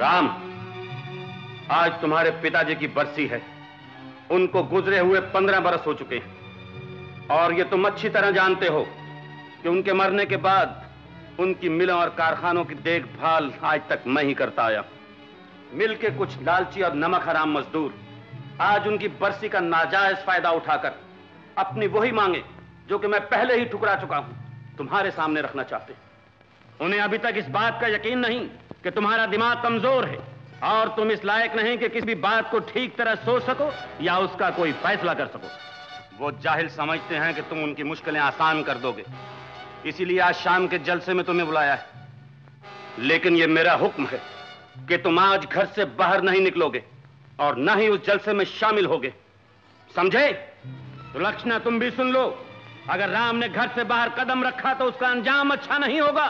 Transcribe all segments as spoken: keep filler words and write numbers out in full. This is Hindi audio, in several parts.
राम, आज तुम्हारे पिताजी की बरसी है। उनको गुजरे हुए पंद्रह बरस हो चुके हैं और ये तुम अच्छी तरह जानते हो कि उनके मरने के बाद उनकी मिलों और कारखानों की देखभाल आज तक मैं ही करता आया। मिल के कुछ लालची और नमक हराम मजदूर आज उनकी बरसी का नाजायज फायदा उठाकर अपनी वही मांगे जो कि मैं पहले ही ठुकरा चुका हूं तुम्हारे सामने रखना चाहते। उन्हें अभी तक इस बात का यकीन नहीं कि तुम्हारा दिमाग कमजोर है और तुम इस लायक नहीं कि किसी भी बात को ठीक तरह सोच सको या उसका कोई फैसला कर सको। वो जाहिल समझते हैं कि तुम उनकी मुश्किलें आसान कर दोगे, इसीलिए आज शाम के जलसे में तुम्हें बुलाया है। लेकिन ये मेरा हुक्म है कि तुम आज घर से बाहर नहीं निकलोगे और न ही उस जलसे में शामिल होगे। समझे? तो लक्षणा तुम भी सुन लो, अगर राम ने घर से बाहर कदम रखा तो उसका अंजाम अच्छा नहीं होगा।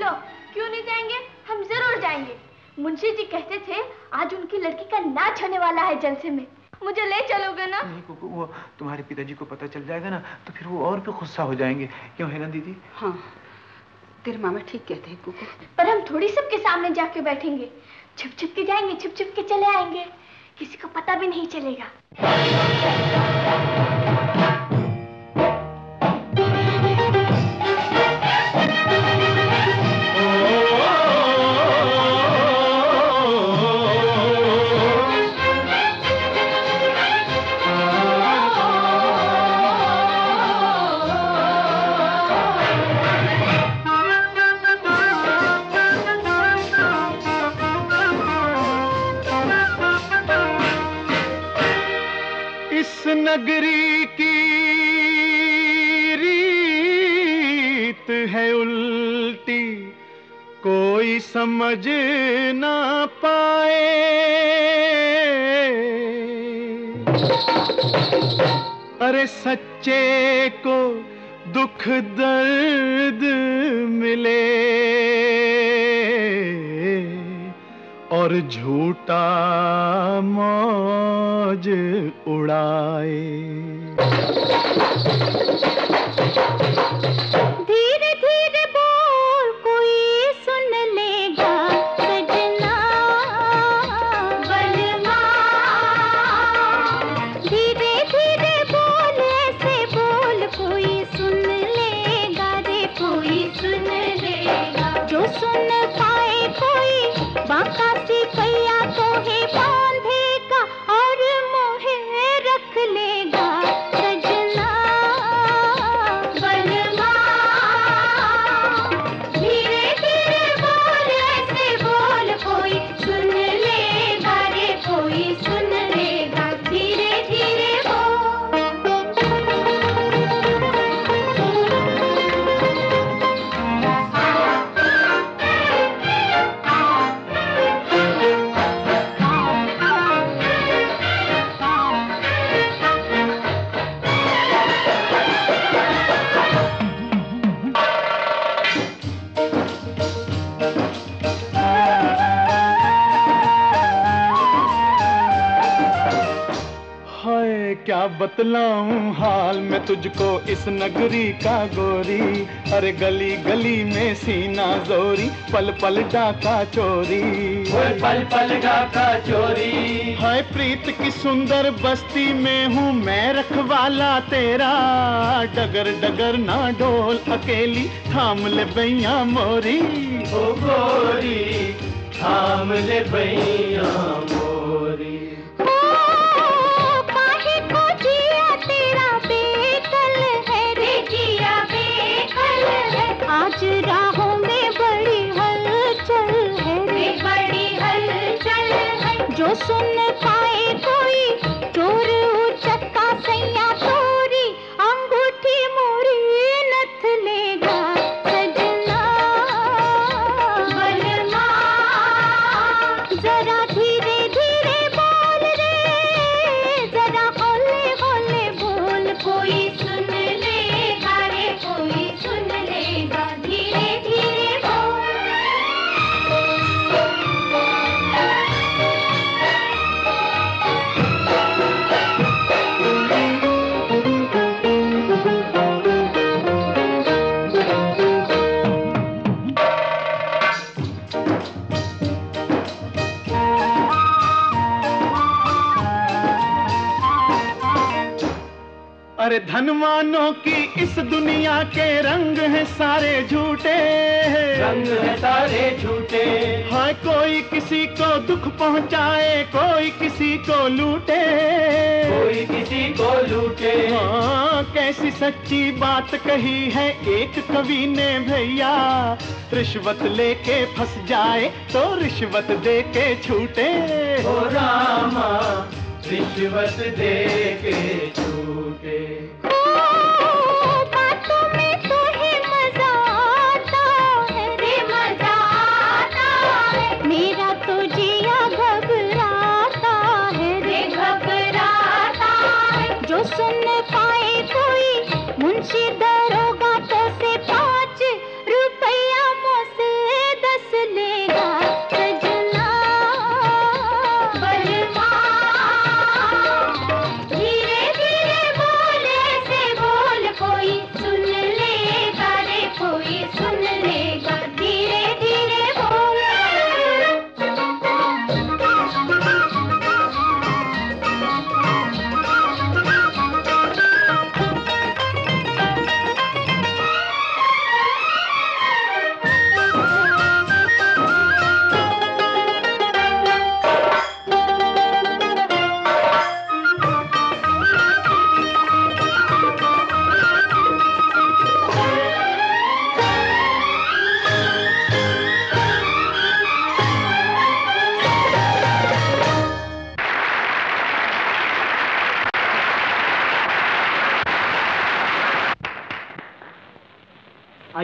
लो, क्यों नहीं जाएंगे, हम जरूर जाएंगे। मुंशी जी कहते थे आज उनकी लड़की का नाच होने वाला है जलसे में, मुझे ले चलोगे ना? नहीं कुकु, वो तुम्हारे पिताजी को पता चल जाएगा ना तो फिर वो और भी गुस्सा हो जाएंगे, क्यों है ना दीदी? हाँ, तेरे मामा ठीक कहते हैं कुकु। पर हम थोड़ी सबके सामने जाके बैठेंगे, छिप छिप के जाएंगे, छिप छिप के चले आएंगे, किसी को पता भी नहीं चलेगा। नगरी की रीत है उल्टी, कोई समझ ना पाए। अरे सच्चे को दुख दर्द मिले और झूठा मौज उड़ाए। धीरे धीरे बोल, कोई सुन लेगा सजना बलमा। धीरे धीरे बोल, ऐसे बोल कोई सुन लेगा रे, कोई सुन लेगा। जो सुन पाए कोई बांका कैया को ही बांधेगा और मोहे रख लेगा सजना बलमा। धीरे धीरे बोल, ऐसे बोल कोई सुन लेगा रे, कोई सुन लेगा। धीरे धीरे बतलाऊं हाल में तुझको इस नगरी का गोरी। अरे गली गली में सीना जोरी, पल पल डाका चोरी, पल पल डाका चोरी। हाय प्रीत की सुंदर बस्ती में हूँ मैं रखवाला तेरा। डगर डगर ना डोल अकेली, थाम ले भैया मोरी। ओ गोरी थाम ले भैया मोरी। आज राहों में बड़ी हलचल है, बड़ी हलचल है। जो सुन पाए कोई चोर उचक्का सैया चोरी, अंगूठी मोरी नथ लेगा सजना बलमा। जरा धीरे धीरे बोल रे, जरा होले होले बोल, कोई सुन लेगा रे, कोई सुन लेगा। अरे धनवानों की इस दुनिया के रंग हैं सारे झूठे, रंग हैं सारे झूठे। हाँ कोई किसी को दुख पहुंचाए, कोई किसी को लूटे, कोई किसी को लूटे। हाँ कैसी सच्ची बात कही है एक कवि ने भैया। रिश्वत लेके फंस जाए तो रिश्वत दे के छूटे। ओ रामा रिश्वत दे के छूटे। ओ बातों में तो है मजा आता है, मजा आता है। मेरा तो जिया घबरा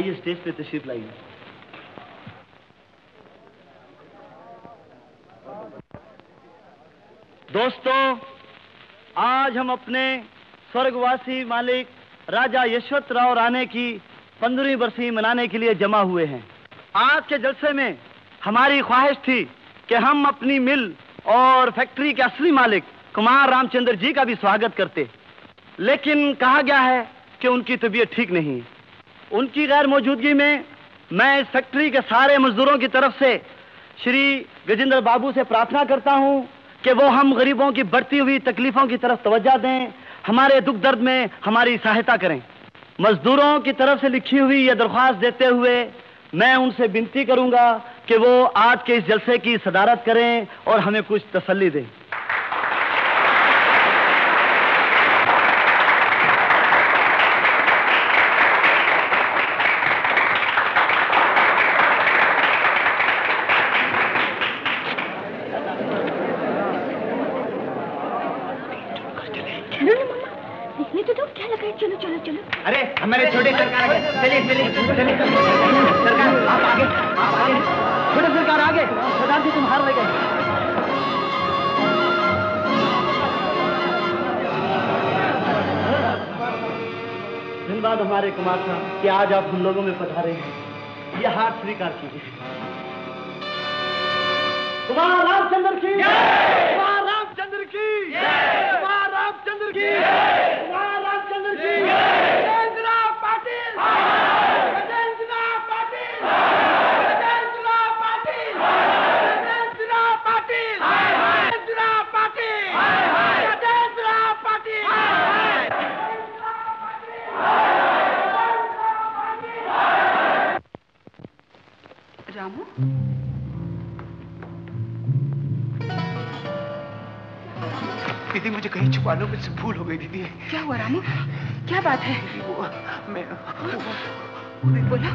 highest depth at the ship line. दोस्तों, आज हम अपने स्वर्गवासी मालिक राजा यशवंतराव राणे की पंद्रहवीं बरसी मनाने के लिए जमा हुए हैं। आज के जलसे में हमारी ख्वाहिश थी कि हम अपनी मिल और फैक्ट्री के असली मालिक कुमार रामचंद्र जी का भी स्वागत करते, लेकिन कहा गया है कि उनकी तबीयत ठीक नहीं। उनकी गैर मौजूदगी में मैं इस फैक्ट्री के सारे मजदूरों की तरफ से श्री गजेंद्र बाबू से प्रार्थना करता हूँ कि वो हम गरीबों की बढ़ती हुई तकलीफों की तरफ तवज्जो दें, हमारे दुख दर्द में हमारी सहायता करें। मजदूरों की तरफ से लिखी हुई यह दरख्वास्त देते हुए मैं उनसे विनती करूंगा कि वो आज के इस जलसे की सदारत करें और हमें कुछ तसल्ली दें। धन्यवाद हमारे कुमार साहब कि आज आप हम लोगों में पधारे हैं। यह हाथ स्वीकार कीजिए। कुमार रामचंद्र की कुमार रामचंद्र की कुमार रामचंद्र की कुमार रामचंद्र की गजेंद्र पाटिल गजेंद्र पाटिल गजेंद्र पाटिल गजेंद्र पाटिल गजेंद्र पाटिल गजेंद्र पाटिल। रामू, दीदी मुझे कहीं छुपा लो, मुझसे भूल हो गई दीदी। क्या हुआ रामू, क्या बात है? वो मैं बोला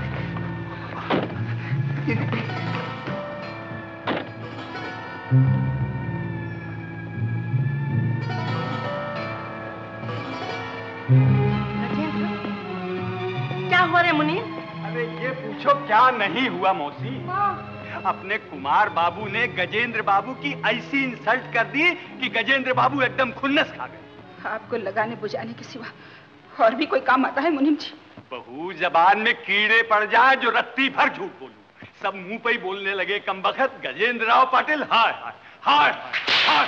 मुनि? अरे ये पूछो क्या नहीं हुआ मौसी। अपने कुमार बाबू ने गजेंद्र बाबू की ऐसी इंसल्ट कर दी कि गजेंद्र बाबू एकदम खुन्नस खा गए। आपको लगाने बुझाने के सिवा और भी कोई काम आता है मुनिम जी? बहू जबान में कीड़े पड़ जाए जो रत्ती भर झूठ बोलूं, सब मुंह पे ही बोलने लगे कमबख्त गजेंद्र राव पाटिल। हाय हाय हाय हाय।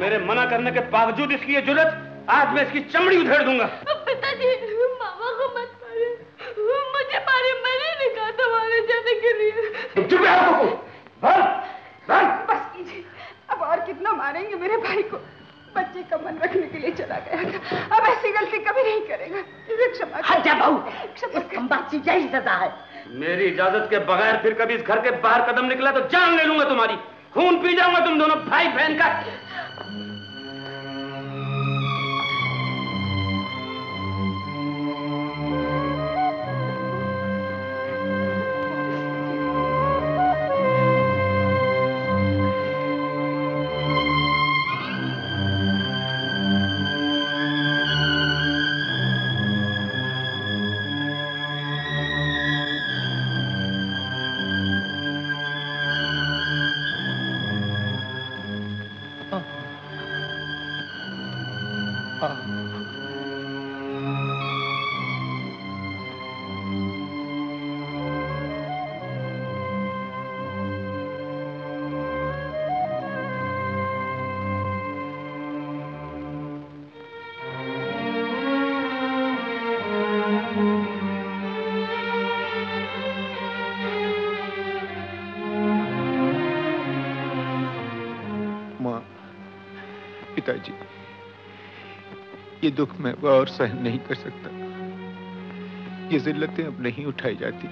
मेरे मना करने के बावजूद इसकी ये जुर्रत, आज मैं इसकी चमड़ी उधेड़ दूंगा। पिताजी, मामा को मत मारिए, मुझे मारिए, मैंने नहीं कहा था मारे जाने के लिए। चुप रहो, बस बस कीजिए। अब और कितना मारेंगे मेरे भाई को? बच्चे का मन रखने के लिए चला गया था, अब ऐसी गलती कभी नहीं करेगा। क्षमा करो। इज्जत है मेरी, इजाजत के बगैर फिर कभी इस घर के बाहर कदम निकला तो जान ले लूंगा तुम्हारी, खून पी जाऊंगा तुम दोनों भाई बहन का। ये दुख मैं और सहन नहीं कर सकता। ये जिल्लतें अब नहीं उठाई जाती।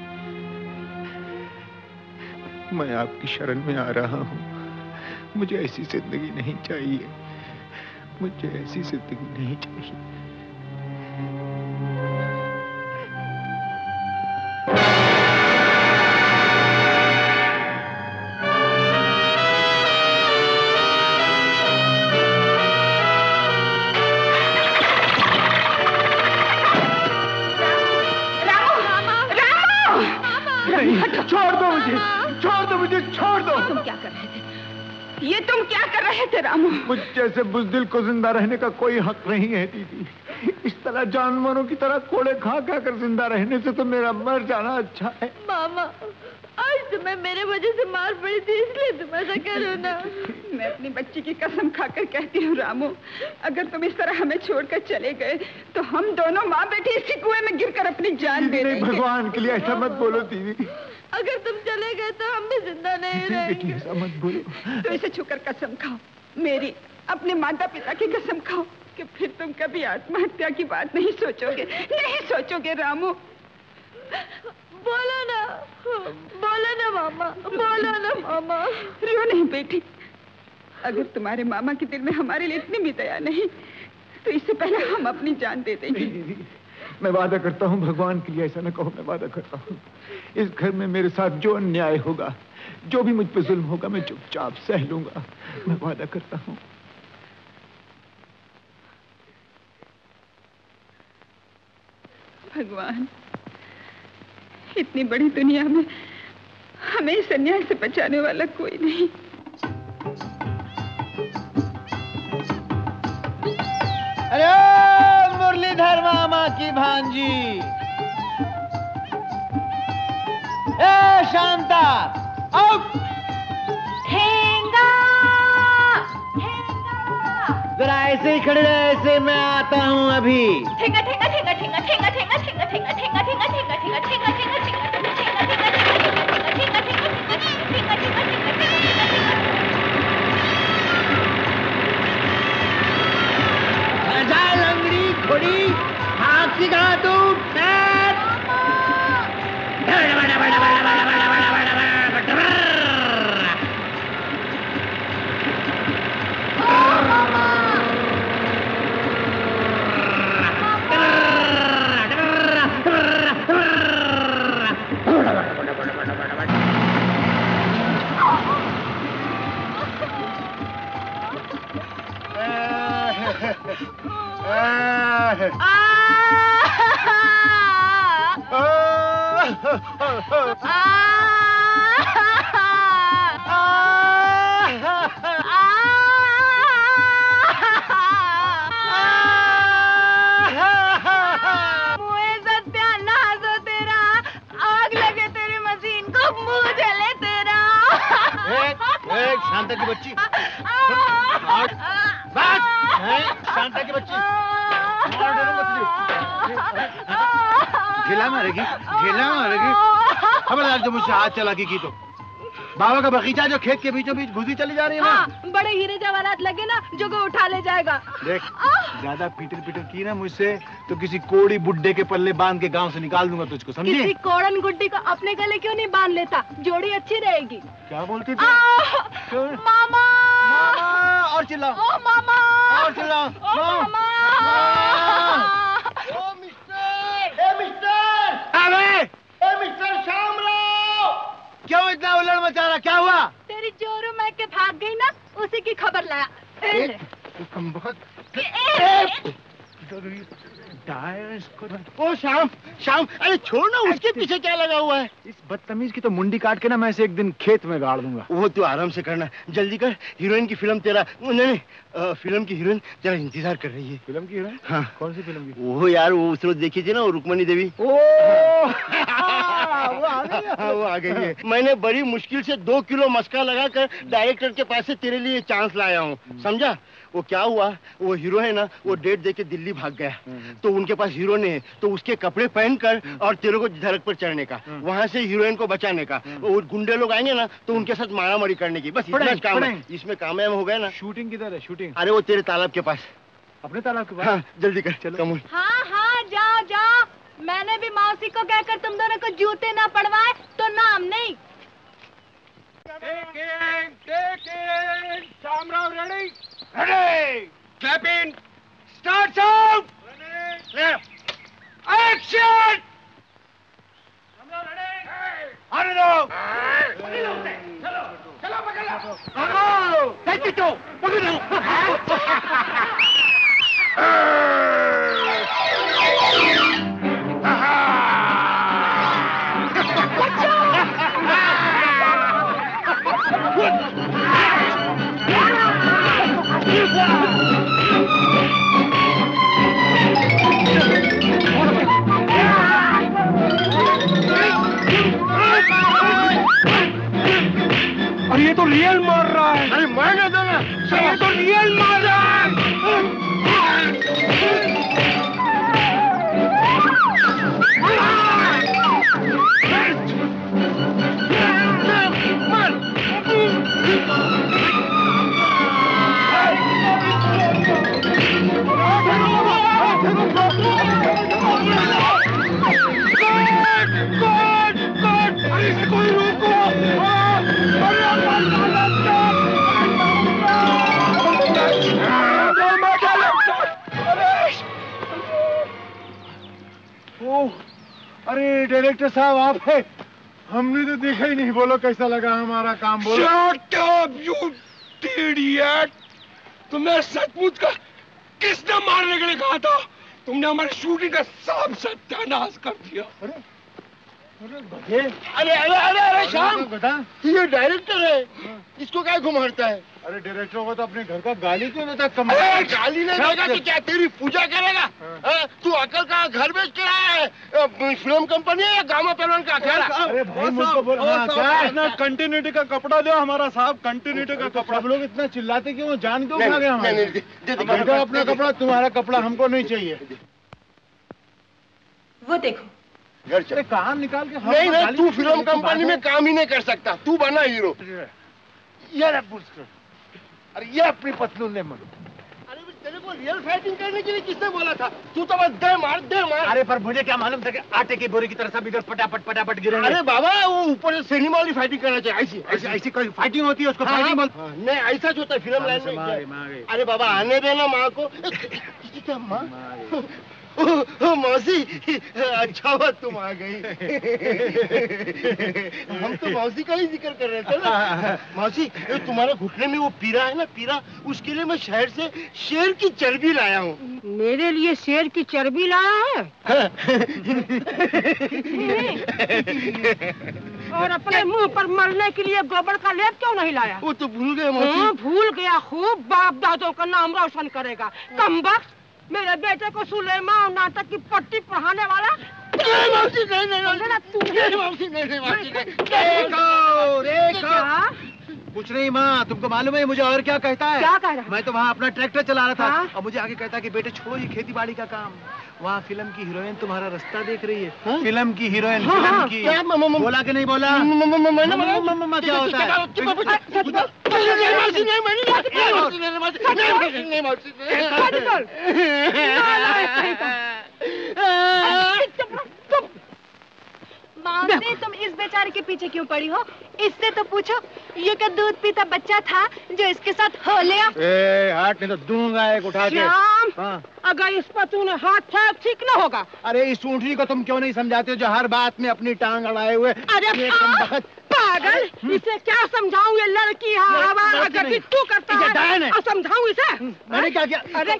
मैं आपकी शरण में आ रहा हूँ। मुझे ऐसी जिंदगी नहीं चाहिए, मुझे ऐसी जिंदगी नहीं चाहिए। मुझ जैसे बुजदिल को जिंदा रहने का कोई हक नहीं है दीदी। इस तरह जानवरों की तरह कोड़े खा खा कर जिंदा रहने से तो मेरा मर जाना अच्छा है। मामा, आज तुम्हें मेरे वजह से मार पड़ी थी, इसलिए तुम ऐसा कह रहे हो ना। मैं अपनी बच्ची की कसम खाकर कहती हूँ रामू, अगर तुम इस तरह हमें छोड़कर चले गए तो हम दोनों माँ बेटी इसी कुएं में गिरकर अपनी जान दे देंगे। भगवान के लिए ऐसा मत बोलो दीदी। अगर तुम चले गए तो हम भी जिंदा नहीं रहेंगे। ऐसा मत बोलो। तो इसे छूकर कसम खाओ, मेरी अपने माता पिता की कसम खाओ कि फिर तुम कभी आत्महत्या की बात नहीं सोचोगे, नहीं सोचोगे रामू। बोलो ना, बोलो ना मामा, बोलो ना मामा। रो नहीं बेटी, अगर तुम्हारे मामा के दिल में हमारे लिए इतनी भी दया नहीं तो इससे पहले हम अपनी जान दे देंगे। मैं वादा करता हूँ, भगवान के लिए ऐसा न कहो, मैं वादा करता हूँ इस घर में मेरे साथ जो अन्याय होगा, जो भी मुझ पर जुल्म होगा, मैं चुपचाप सह लूंगा। मैं वादा करता हूँ। भगवान, इतनी बड़ी दुनिया में हमें इस अन्याय से बचाने वाला कोई नहीं। अरे मुरलीधर मामा की भांजी, ए शांता, ठेंगा, जरा ऐसे ही खड़े रहे, ऐसे मैं आता हूँ अभी। ठेंगा ठेंगा ठेंगा ठेंगा ठेंगा ठेंगा ठेंगा ठेंगा ठेंगा ठेंगा ठेंगा ठेंगा ठेंगा ठेंगा ठेंगा की तो बाबा का बगीचा जो खेत के बीचों बीच घुसी चली जा रही है ना। हाँ, बड़े हीरे जवाहरात लगे ना, जगह उठा ले जाएगा। देख, ज्यादा पीटर पीटर की ना मुझसे तो किसी कोड़ी बुड्ढे के पल्ले बांध के गांव से निकाल दूंगा तुझको, समझे? किसी कोड़न गुड्डी को अपने गले क्यों नहीं बांध लेता, जोड़ी अच्छी रहेगी। क्या बोलती थी? मामा, मामा, और चिल्लाओ, मामा, और चिल्लाओ, मामा, क्यों इतना उलड़ मचा रहा, क्या हुआ? तेरी जोरू मैं के भाग गई ना, उसी की खबर लाया। ओ शाम, शाम, अरे छोड़ ना, उसके पीछे क्या लगा हुआ है? इस बदतमीज की तो मुंडी काट के ना मैं इसे एक दिन खेत में गाड़ दूंगा। वो तू आराम से करना, जल्दी कर। हीरोइन की फिल्म तेरा नहीं नहीं फिल्म की हीरोइन तेरा इंतजार कर रही है। फिल्म की हीरोइन? हाँ। कौन सी फिल्म की? वो यार, वो उस रोज देखी थी ना, रुक्मणी देवी। हाँ, वो आ गई है। मैंने बड़ी मुश्किल से दो किलो मस्का लगाकर डायरेक्टर के पास से तेरे लिए चांस लाया हूँ, समझा? वो क्या हुआ, वो हीरो है ना, वो डेट देके दिल्ली भाग गया, तो उनके पास हीरो ने, तो उसके कपड़े पहनकर और तेरे को धड़क पर चढ़ने का, वहाँ से हीरोइन को बचाने का। वो गुंडे लोग आएंगे ना तो उनके साथ मारामारी करने की, बस इतना काम है। इसमें कामयाब हो गया ना। शूटिंग किधर है? शूटिंग, अरे वो तेरे तालाब के पास। अपने तालाब के पास। हाँ, जल्दी कर चलो। कमल। हाँ हाँ जाओ जाओ, मैंने भी मौसी को कहकर तुम दोनों को जूते ना पड़वाए तो नाम नहीं। Take in, take in. Shamrao ready? Ready. Clap in. Starts out. Ready. Clear. Action. Shamrao ready? Hey. Ardo. Hey. Chalo, chalo, chalo. Ardo. Take it to. Put it on. अरे ये तो रियल मार रहा है। अरे मार दो ना, ये तो रियल मार रहा है। अरे डायरेक्टर साहब आप है, हमने तो देखा ही नहीं। बोलो कैसा लगा हमारा काम? बोलो। शट अप यू इडियट, तुम्हें सचमुच का किसने मारने के लिए कहा था? तुमने हमारे शूटिंग का सब सत्यानाश कर दिया। अरे अरे अरे अरे अरे, अरे श्याम बता, ये डायरेक्टर है, इसको क्या घुमाता है? अरे डायरेक्टर को तो अपने घर का गाली क्यों देता? कम गाली नहीं देगा तो क्या तेरी पूजा करेगा? तू अकल का घर बेच के आया है, फिल्म कंपनी है या गामा पहलवान का अखाड़ा? कंटिन्यूटी का कपड़ा दो हमारा साहब, कंटिन्यूटी का कपड़ा। लोग इतना चिल्लाते क्यों? जान क्यों खा गए? अपना कपड़ा, तुम्हारा कपड़ा हमको नहीं चाहिए। वो देखो घर काम निकाल के। नहीं नहीं, तू फिल्म कंपनी में काम ही नहीं कर सकता, तू बना हीरो। अरे ये अपनी पतलून ने मरो। अरे तेरे को रियल फाइटिंग करने के लिए किसने बोला था? तू तो बस दे मार दे मार। अरे पर मुझे क्या मालूम था कि आटे की बोरी की तरह सब इधर फटाफट फटाफट गिरेंगे। अरे बाबा वो ऊपर से सिनेमा वाली फाइटिंग करना चाहिए। ऐसी ऐसी ऐसी कोई फाइटिंग होती है उसको फाइटिंग बोलते नहीं, ऐसा जो होता है फिल्म लाइन में। अरे बाबा आने देना माँ को। मौसी अच्छा हुआ तुम आ गई। हम तो मौसी का ही जिक्र कर रहे थे ना। मौसी तुम्हारे घुटने में वो पीरा है ना, पीरा, उसके लिए मैं शहर से शेर की चर्बी लाया हूँ। मेरे लिए शेर की चर्बी लाया है? और अपने मुंह पर मरने के लिए गोबर का लेप क्यों नहीं लाया? वो तो भूल गया मौसी। भूल गया, खूब बाप दादों का नाम रोशन करेगा कमबख्त। मेरे बेटे को सुलेमान नाटक की पट्टी पढ़ाने वाला। नहीं मौसी नहीं नहीं नहीं मौसी नहीं नहीं मौसी नहीं। देखो देखो कुछ नहीं माँ, तुमको मालूम है मुझे और क्या कहता है? क्या कह रहा है? मैं तो वहाँ अपना ट्रैक्टर चला रहा था और मुझे आगे कहता कि बेटे छोड़ो ये खेती बाड़ी का काम, वहाँ फिल्म की हीरोइन तुम्हारा रास्ता देख रही है। हा? फिल्म की हीरोइन। हाँ, हाँ, की क्या बोला कि नहीं बोला? मम्मा क्या होता है? मासी तुम इस बेचारे के पीछे क्यों पड़ी हो? इससे तो पूछो ये क्या दूध पीता बच्चा था जो इसके साथ हो लिया? ए, हाथ में तो दूंगा एक उठा के। हाँ। अगर इस पर तूने हाथ था ठीक ना होगा। अरे इस ऊँटनी को तुम क्यों नहीं समझाते हो जो हर बात में अपनी टांग अड़ाए हुए? अरे पागल, इसे क्या समझाऊं? ये लड़की अगर तू करता है समझाऊं इसे? मैंने क्या किया? अरे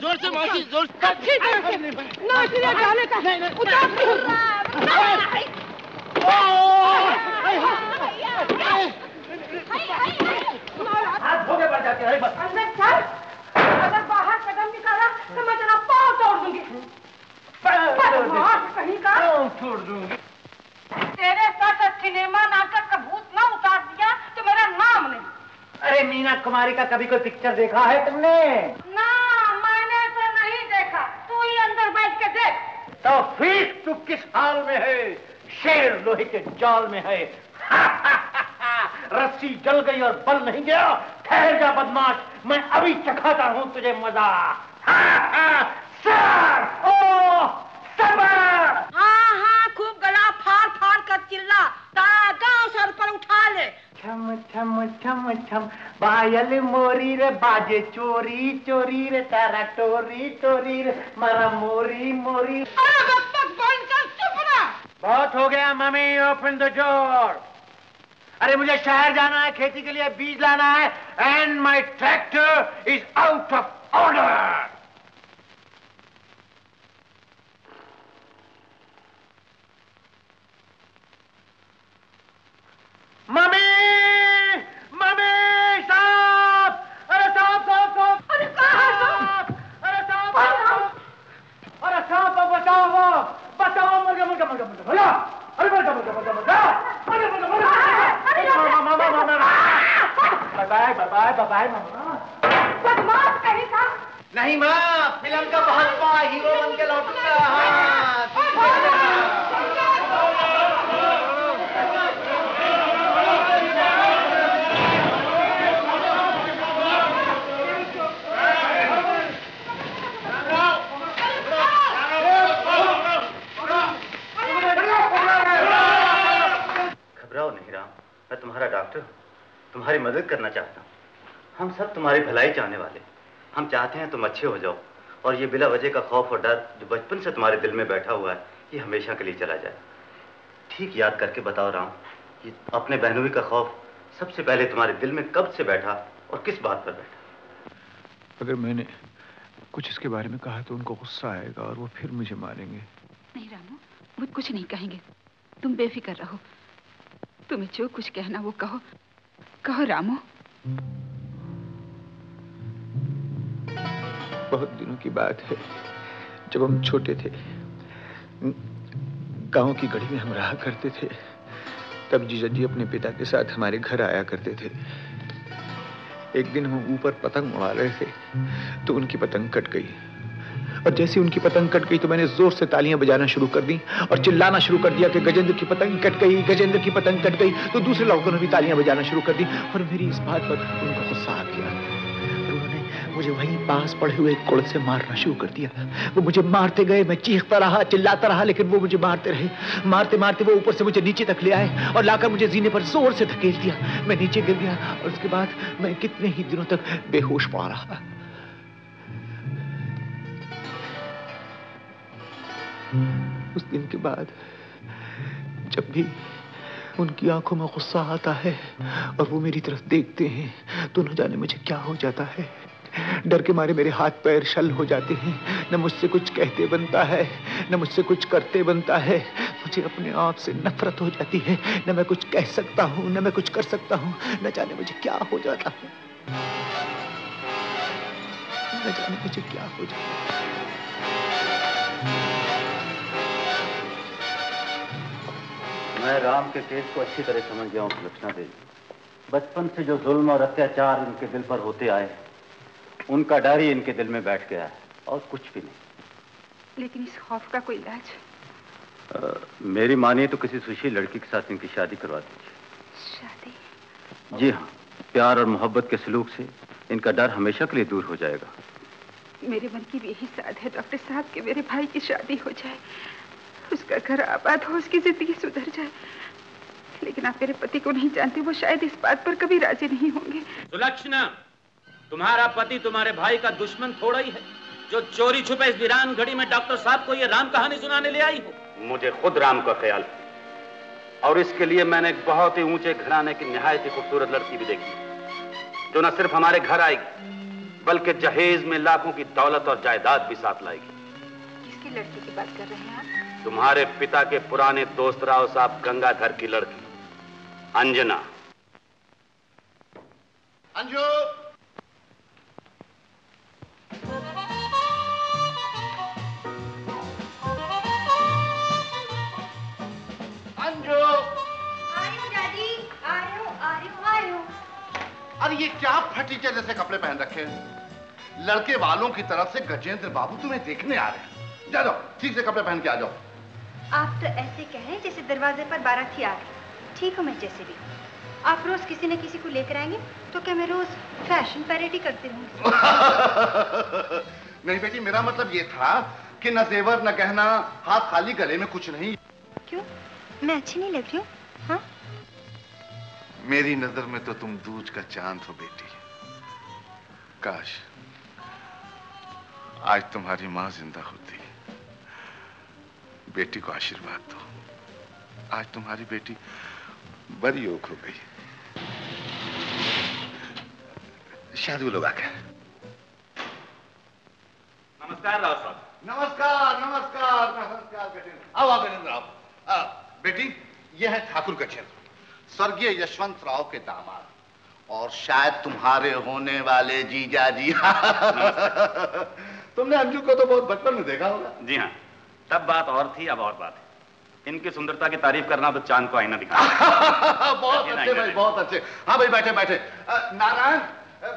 जोर से मौसी, जोर से जाने का अगर बाहर कदम निकाला तो मैं तेरा पाँव तोड़ दूंगी। कहीं का तोड़ दूंगी। तेरे साथ सिनेमा नाटक का भूत ना उतार दिया तो मेरा नाम नहीं। अरे मीना कुमारी का कभी कोई पिक्चर देखा है तुमने? ना मैंने तो नहीं देखा, तू ही अंदर बैठ के देख। तो फिर तू किस हाल में है? शेर लोहे के जाल में है। रस्सी जल गई और बल नहीं गया। ठहर जा बदमाश, मैं अभी चखाता हूं तुझे मजा। हाँ हाँ सर, ओ सरवर। हाँ हाँ खूब गला फाड़ फाड़ कर चिल्ला, तारा गांव सर पर उठा ले। छम छम छम छम बायल मोरी रे बाजे चोरी चोरी रे, तारा टोरी टोरी रे मारा मोरी मोरी। बहुत हो गया मम्मी, ओपन द डोर। अरे मुझे शहर जाना है, खेती के लिए बीज लाना है। And my tractor is out of order. Mummy mummy साहब, अरे साहब साहब साहब, अरे साहब अरे साहब अरे साहब बचाओ बचाओ, मुर्गा मुर्गा मुर्गा मुर्गा, अरे मुर्गा मुर्गा मुर्गा मुर्गा। बाय बाय बाय मामा। बदमाश कहीं था? नहीं माँ, फिल्म का बहलपा हीरो बन के लौटा। घबराओ नहीं राम, मैं तुम्हारा डॉक्टर हूँ, तुम्हारी मदद करना चाहता हूँ। हम सब तुम्हारी भलाई चाहने वाले, हम चाहते हैं तुम अच्छे हो जाओ और ये बिला वजह का खौफ और डर जो बचपन से तुम्हारे दिल में बैठा हुआ है ये हमेशा के लिए चला जाए। ठीक याद करके बताओ राम, ये अपने बहनोई का खौफ सबसे पहले तुम्हारे दिल में कब से बैठा और किस बात पर बैठा? अगर मैंने कुछ इसके बारे में कहा तो उनको गुस्सा आएगा और वो फिर मुझे मारेंगे। नहीं रामू, वो कुछ नहीं कहेंगे, तुम बेफिक्र रहो। तुम्हें जो कुछ कहना वो कहो कहो रामू। बहुत दिनों की बात है, जब हम छोटे थे गांव की गली में हम रहा करते थे, तब जीजा जी अपने पिता के साथ हमारे घर आया करते थे। एक दिन हम ऊपर पतंग उड़ा रहे थे तो उनकी पतंग कट गई, और जैसे उनकी पतंग कट गई तो मैंने जोर से तालियां बजाना शुरू कर दी और चिल्लाना शुरू कर दिया कि गजेंद्र की पतंग कट गई, गजेंद्र की पतंग कट गई। तो दूसरे लड़कों ने भी तालियां बजाना शुरू कर दी और मेरी इस बात पर उनको गुस्सा आ गया। उन्होंने मुझे वहीं पास पड़े हुए एक कुड़ से मारना शुरू कर दिया। वो मुझे मारते गए, मैं चीखता रहा चिल्लाता रहा, लेकिन वो मुझे मारते रहे। मारते मारते वो ऊपर से मुझे नीचे तक ले आए और लाकर मुझे जीने पर जोर से धकेल दिया। मैं नीचे गिर गया और उसके बाद मैं कितने ही दिनों तक बेहोश पड़ा रहा। उस दिन के बाद जब भी उनकी आंखों में गुस्सा आता है और वो मेरी तरफ देखते हैं तो न जाने मुझे क्या हो जाता है। डर के मारे मेरे हाथ पैर शल हो जाते हैं, न मुझसे कुछ कहते बनता है न मुझसे कुछ करते बनता है। मुझे अपने आप से नफरत हो जाती है, न मैं कुछ कह सकता हूँ न मैं कुछ कर सकता हूँ। न जाने मुझे क्या हो जाता है, न जाने मुझे क्या हो जाता है। मैं राम के केस को अच्छी तरह समझ गया हूँ सुलक्षणा देवी। बचपन से जो जुल्म और अत्याचार इनके दिल पर होते आए, उनका डर ही इनके दिल में बैठ गया है और कुछ भी नहीं। लेकिन इस खौफ का कोई इलाज? आ, मेरी मानिए तो किसी सुशील लड़की के साथ इनकी शादी करवा दीजिए। शादी? जी हाँ, प्यार और मोहब्बत के सलूक से इनका डर हमेशा के लिए दूर हो जाएगा। मेरे मन की भी यही साध है डॉक्टर साहब कि मेरे भाई की शादी हो जाए, उसका घर आबाद हो, उसकी जिंदगी सुधर जाए। लेकिन आप मेरे पति को नहीं जानते, वो शायद इस बात पर कभी राजी नहीं होंगे। सुलक्षणा, तुम्हारा पति तुम्हारे भाई का दुश्मन थोड़ा ही है जो चोरी छुपे इस वीरान घड़ी में डॉक्टर साहब को ये राम कहानी सुनाने ले आई हो। मुझे खुद राम का ख्याल है और इसके लिए मैंने एक बहुत ही ऊंचे घराने की नहायत ही खूबसूरत लड़की भी देखी, जो न सिर्फ हमारे घर आएगी बल्कि जहेज में लाखों की दौलत और जायदाद भी साथ लाएगी। किसकी लड़की की बात कर रहे हैं आप? तुम्हारे पिता के पुराने दोस्त राव साहब गंगाधर की लड़की अंजना। अंजू, अंजू दादी, आयो आयो आयो। अरे ये क्या फटीचे जैसे कपड़े पहन रखे हैं? लड़के वालों की तरफ से गजेंद्र बाबू तुम्हें देखने आ रहे हैं, जा जाओ ठीक से कपड़े पहन के आ जाओ। आप तो ऐसे कह रहे हैं जैसे दरवाजे पर बाराती आ गई। ठीक हूँ मैं जैसे भी। आप रोज किसी न किसी को लेकर आएंगे तो क्या मैं रोज फैशन पैरेडी करती रहूंगी? नहीं बेटी, मेरा मतलब ये था कि न जेवर न गहना, हाथ खाली गले में कुछ नहीं। क्यों, मैं अच्छी नहीं लग रही हूँ? हाँ? मेरी नजर में तो तुम दूज का चांद हो बेटी। काश आज तुम्हारी माँ जिंदा होती। बेटी को आशीर्वाद दो, आज तुम्हारी बेटी बड़ी ओख हो गई। शादी लोग आकर। नमस्कार राव साहब। नमस्कार नमस्कार नमस्कार बेटी। आओ आओ बेटी, आओ बेटी। ये है ठाकुर का क्षेत्र, स्वर्गीय यशवंत राव के दामाद और शायद तुम्हारे होने वाले जीजा जी। तुमने अंजू को तो बहुत बचपन में देखा होगा। जी हाँ, तब बात और थी, अब और बात है। इनकी सुंदरता की तारीफ करना तो चांद को आईना दिखा। बहुत अच्छे भाई, बहुत अच्छे। हाँ भाई, बैठे बैठे। नारायण,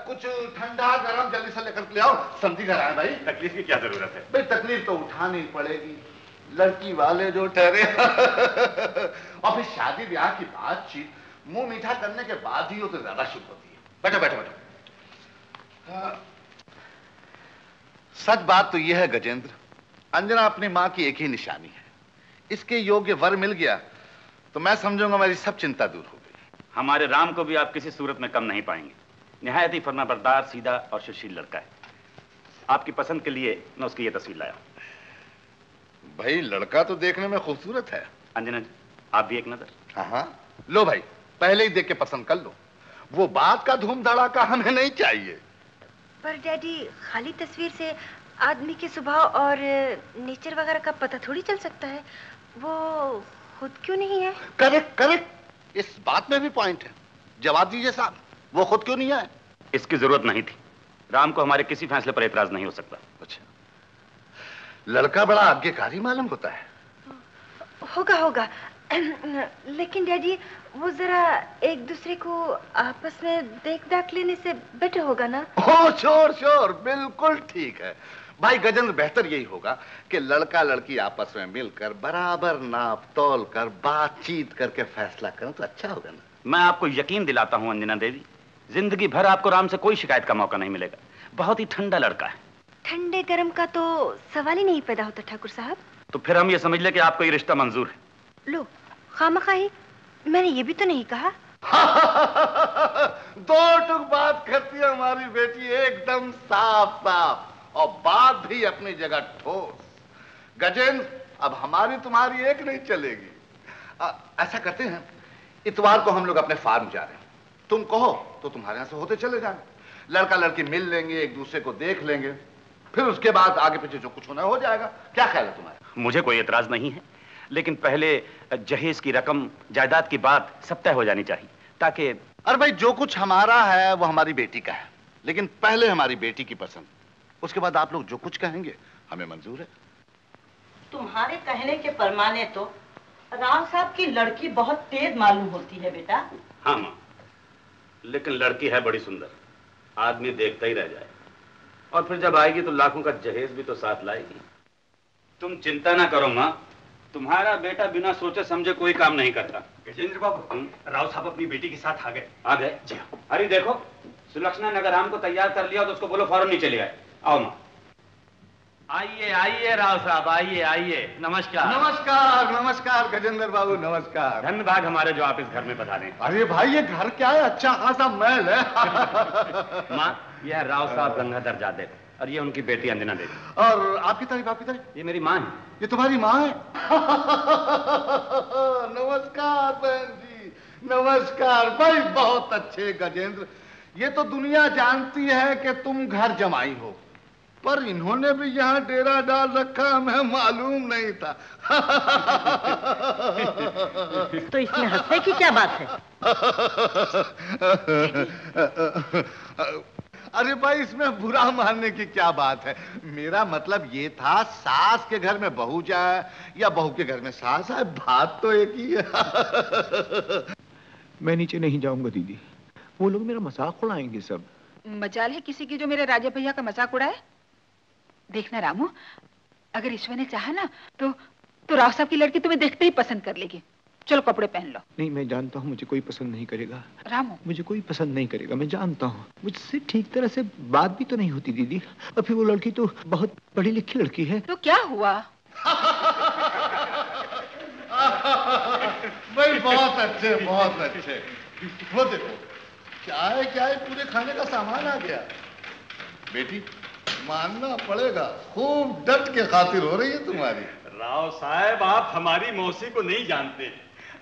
कुछ ठंडा गरम जल्दी से लेकर ले आओ। समझी नारायण भाई, तकलीफ की क्या जरूरत है भाई? तकलीफ तो उठानी पड़ेगी, लड़की वाले जो ठहरे। और फिर शादी ब्याह की बातचीत मुंह मीठा करने के बाद ही हो तो ज्यादा शुभ होती है। बैठो बैठो बैठो। सच बात तो यह है गजेंद्र, अंजना अपनी मां की एक ही निशानी है। इसके योग्य वर मिल गया तो मैं समझूंगा मेरी सब चिंता दूर हो गई। हमारे राम को भी आप किसी सूरत में कम नहीं पाएंगे। निहायत ही फरमाबरदार, सीधा और सुशील लड़का है। आपकी पसंद के लिए मैं उसकी ये तस्वीर लाया। भाई लड़का तो देखने में खूबसूरत है। अंजना आप भी एक नजर। हाँ हाँ लो भाई, पहले ही देख के पसंद कर लो। वो बात का धूम धड़ाका हमें नहीं चाहिए। पर डैडी, खाली तस्वीर से आदमी के स्वभाव और नेचर वगैरह का पता थोड़ी चल सकता है। वो खुद क्यों नहीं है? करेक्ट करेक्ट, इस बात में भी पॉइंट है। जवाब दीजिए साहब, वो खुद क्यों नहीं आए? इसकी जरूरत नहीं थी। राम को हमारे किसी फैसले पर एतराज नहीं हो सकता। अच्छा, लड़का बड़ा आज्ञाकारी मालूम होता है। होगा होगा, लेकिन डैडी वो जरा एक दूसरे को आपस में देख दाख लेने से बेटर होगा ना? ओ श्योर श्योर, बिल्कुल ठीक है भाई गजेंद्र। बेहतर यही होगा कि लड़का लड़की आपस में मिलकर बराबर नाप तोल कर बातचीत करके फैसला करें तो अच्छा होगा ना? मैं आपको यकीन दिलाता हूँ अंजना देवी, जिंदगी भर आपको राम से कोई शिकायत का मौका नहीं मिलेगा। बहुत ही ठंडा लड़का है। ठंडे गर्म का तो सवाल ही नहीं पैदा होता ठाकुर साहब। तो फिर हम ये समझ ले कि आपको ये रिश्ता मंजूर है। लो खामखा ही, मैंने ये भी तो नहीं कहा। दो टुक बात करती है हमारी बेटी, एकदम साफ साफ, और बात भी अपनी जगह ठोस। गजेंद्र, अब हमारी तुम्हारी एक नहीं चलेगी। आ, ऐसा करते हैं, इतवार को हम लोग अपने फार्म जा रहे हैं। तुम कहो तो तुम्हारे यहां से होते चले जाएंगे, लड़का लड़की मिल लेंगे, एक दूसरे को देख लेंगे, फिर उसके बाद आगे पीछे जो कुछ होना हो जाएगा। क्या ख्याल है तुम्हारा? मुझे कोई एतराज नहीं है, लेकिन पहले जहेज की रकम, जायदाद की बात सब तय हो जानी चाहिए ताकि। अरे भाई, जो कुछ हमारा है वो हमारी बेटी का है, लेकिन पहले हमारी बेटी की पसंद, उसके बाद आप लोग जो कुछ कहेंगे हमें मंजूर है। तुम्हारे कहने के परमाने तो राम साहब की लड़की बहुत तेज मालूम होती है बेटा। हाँ माँ, लेकिन लड़की है बड़ी सुंदर, आदमी देखता ही रह जाए। और फिर जब आएगी तो लाखों का जहेज भी तो साथ लाएगी। तुम चिंता ना करो माँ, तुम्हारा बेटा बिना सोचे समझे कोई काम नहीं करता। गजेंद्र बाबू, राव साहब अपनी बेटी के साथ आ गए। आ गए? जी हाँ। अरे देखो, सुलक्षणा नगर राम को तैयार कर लिया तो उसको बोलो फौरन नीचे ले आए। आओ माँ। आइए आइए राव साहब, आइए आइए। नमस्कार नमस्कार नमस्कार गजेंद्र बाबू, नमस्कार। धन्य भाग हमारे जो आप इस घर में पधारे। अरे भाई, ये घर क्या है? अच्छा खासा महल है। माँ, यह राव साहब गंगाधर जादे और ये उनकी बेटी अंजना देवी। और आपकी तारीफ, आपकी तारीफ? ये मेरी माँ है। ये तुम्हारी माँ है? नमस्कार बहन जी, नमस्कार भाई। बहुत अच्छे गजेंद्र, ये तो दुनिया जानती है कि तुम घर जमाई हो, पर इन्होंने भी यहाँ डेरा डाल रखा, मैं मालूम नहीं था। तो इसमें हंसने की क्या बात है? अरे भाई, इसमें बुरा मानने की क्या बात है? मेरा मतलब ये था, सास के घर में बहू जाए या बहू के घर में सास आए, बात तो एक ही है। मैं नीचे नहीं जाऊंगा दीदी, वो लोग मेरा मजाक उड़ाएंगे सब। मजाल है किसी की जो मेरे राजा भैया का मजाक उड़ाए। देखना रामू, अगर ईश्वर ने चाहा ना तो तो राव साहब की लड़की तुम्हें देखते ही पसंद कर लेगी। चलो कपड़े पहन लो। नहीं, मैं जानता हूँ मुझे कोई पसंद नहीं करेगा रामू, मुझे कोई पसंद नहीं करेगा, मैं जानता हूँ। मुझसे ठीक तरह से बात भी तो नहीं होती दीदी, और फिर वो लड़की तो बहुत पढ़ी लिखी लड़की है। तो क्या हुआ? भाई बहुत अच्छे, बहुत अच्छे। वो देखो क्या है क्या है, पूरे खाने का सामान आ गया। बेटी मानना पड़ेगा खूब डट के खातिर हो रही है तुम्हारी। राव साहब आप हमारी मौसी को नहीं जानते,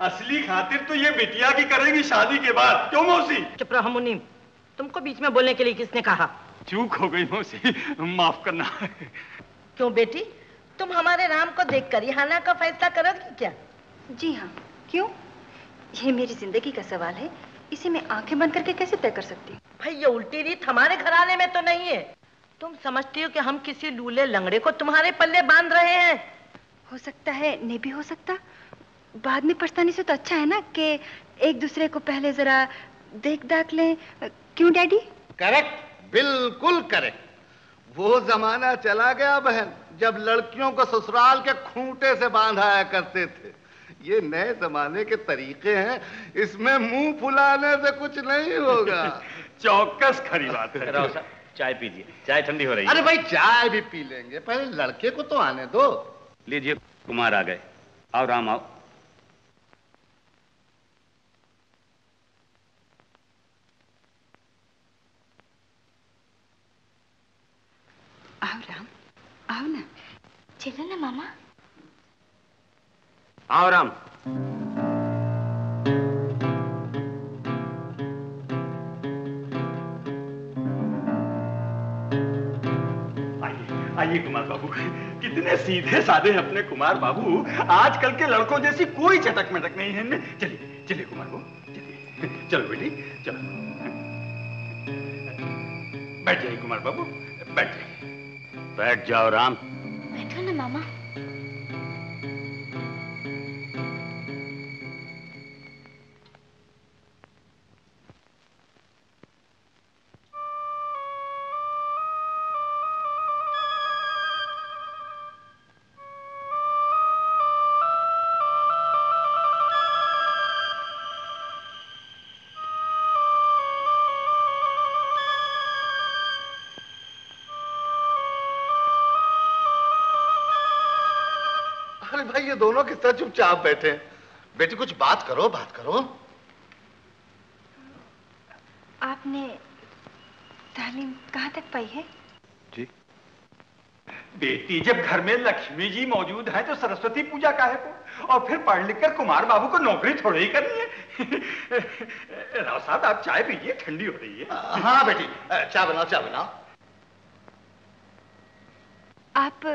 असली खातिर तो ये बिटिया की करेगी शादी के बाद। क्यों मौसी? चुप रहो मुनीम, तुमको बीच में बोलने के लिए किसने कहा? चूक हो गई मौसी, माफ करना। क्यों बेटी, तुम हमारे राम को देखकर रिहाना का फैसला करोगी क्या? जी हाँ, क्यों? ये मेरी जिंदगी का सवाल है, इसे मैं आंखें बंद करके कैसे तय कर सकती हूँ? भाई ये उल्टी रीत हमारे घराने में तो नहीं है। तुम समझती हो कि हम किसी लूले लंगड़े को तुम्हारे पल्ले बांध रहे हैं? हो सकता है, नहीं भी हो सकता। बाद में पछताने से तो अच्छा है ना कि एक दूसरे को पहले जरा देख दाख लें। क्यों डैडी? करेक्ट, बिल्कुल करेक्ट। वो जमाना चला गया बहन जब लड़कियों को ससुराल के खूंटे से बांधाया करते थे। ये नए जमाने के तरीके हैं, इसमें मुंह फुलाने से कुछ नहीं होगा। चौकस खरी बात है। राव साहब चाय पीजिए, चाय ठंडी हो रही है। अरे भाई चाय भी पी लेंगे, पहले लड़के को तो आने दो। लीजिए कुमार आ गए, आओ राम आओ। आओ राम आओ ना, चलो ना मामा। आओ राम। आइए कुमार बाबू, कितने सीधे साधे अपने कुमार बाबू, आजकल के लड़कों जैसी कोई चटक मटक नहीं है। चलिए चलिए कुमार बाबू चलिए, चलो बेटी चलो। बैठ जाइए कुमार बाबू, बैठ जाइए। बैठ जाओ राम। बैठो ना मामा। दोनों किस तरह चुपचाप बैठे हैं। बेटी कुछ बात करो, बात करो। आपने तालीम कहां तक पाई है? जी बेटी, जब घर में लक्ष्मी जी मौजूद हैं तो सरस्वती पूजा काहे को, और फिर पढ़ लिख कर कुमार बाबू को नौकरी थोड़ी ही करनी है। राव साहब आप चाय पीजिए, ठंडी हो रही है। आ, हाँ बेटी चाय बनाओ, चाय बनाओ। आप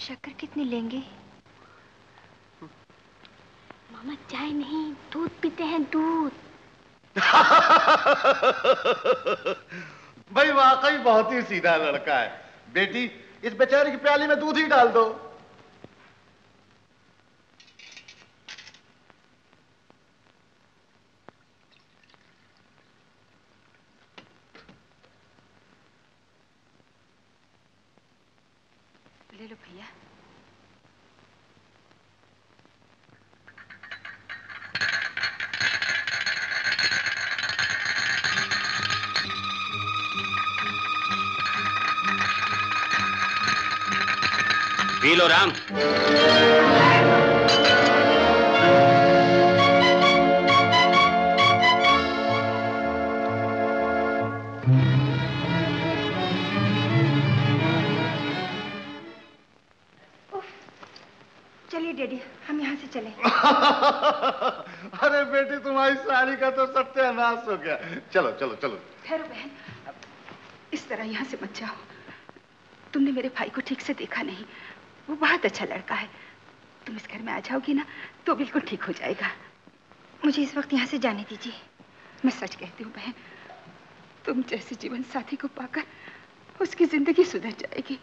शक्कर कितनी लेंगे? मामा चाय नहीं, दूध पीते हैं दूध। भाई वाकई बहुत ही सीधा लड़का है। बेटी इस बेचारे की प्याली में दूध ही डाल दो। ले लो भैया। पी लो राम। चलिए डैडी हम यहाँ से चले। अरे बेटी तुम्हारी साड़ी का तो सत्यानाश हो गया। चलो चलो चलो। ठहरो बहन, इस तरह यहाँ से मत जाओ। तुमने मेरे भाई को ठीक से देखा नहीं, वो बहुत अच्छा लड़का है। तुम इस घर में आ जाओगी ना तो बिल्कुल ठीक हो जाएगा। मुझे इस वक्त यहाँ से जाने दीजिए। मैं सच कहती हूँ बहन, तुम जैसे जीवन साथी को पाकर उसकी जिंदगी सुधर जाएगी।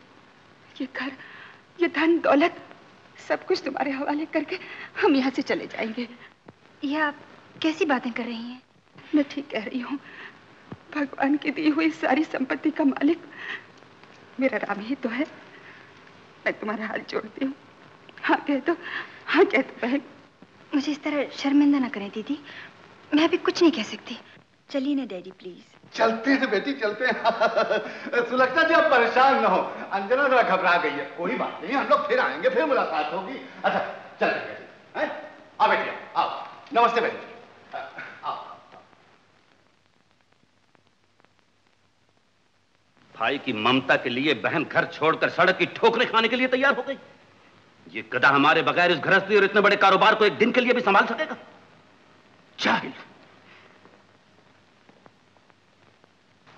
ये घर, ये धन दौलत सब कुछ तुम्हारे हवाले करके हम यहाँ से चले जाएंगे। यह आप कैसी बातें कर रही हैं? मैं ठीक कह रही हूँ। भगवान की दी हुई सारी संपत्ति का मालिक मेरा राम ही तो है। मैं तुम्हारा हाथ जोड़ती हूँ, हाँ कह दो, हाँ कह दो बहन। मुझे इस तरह शर्मिंदा ना करें दीदी, मैं अभी कुछ नहीं कह सकती। चलिए ना डैडी प्लीज। चलते हैं बेटी चलते हैं। सुलक्षणा जी आप परेशान ना हो, अंजना जरा घबरा गई है। कोई बात नहीं, हम लोग फिर आएंगे, फिर मुलाकात होगी। अच्छा चलते हैं। आओ बेटी आओ। नमस्ते बेटी आओ। भाई की ममता के लिए बहन घर छोड़कर सड़क की ठोकरें खाने के लिए तैयार हो गई। ये गधा हमारे बगैर इस गृहस्थी और इतने बड़े कारोबार को एक दिन के लिए भी संभाल सकेगा? जाहिल।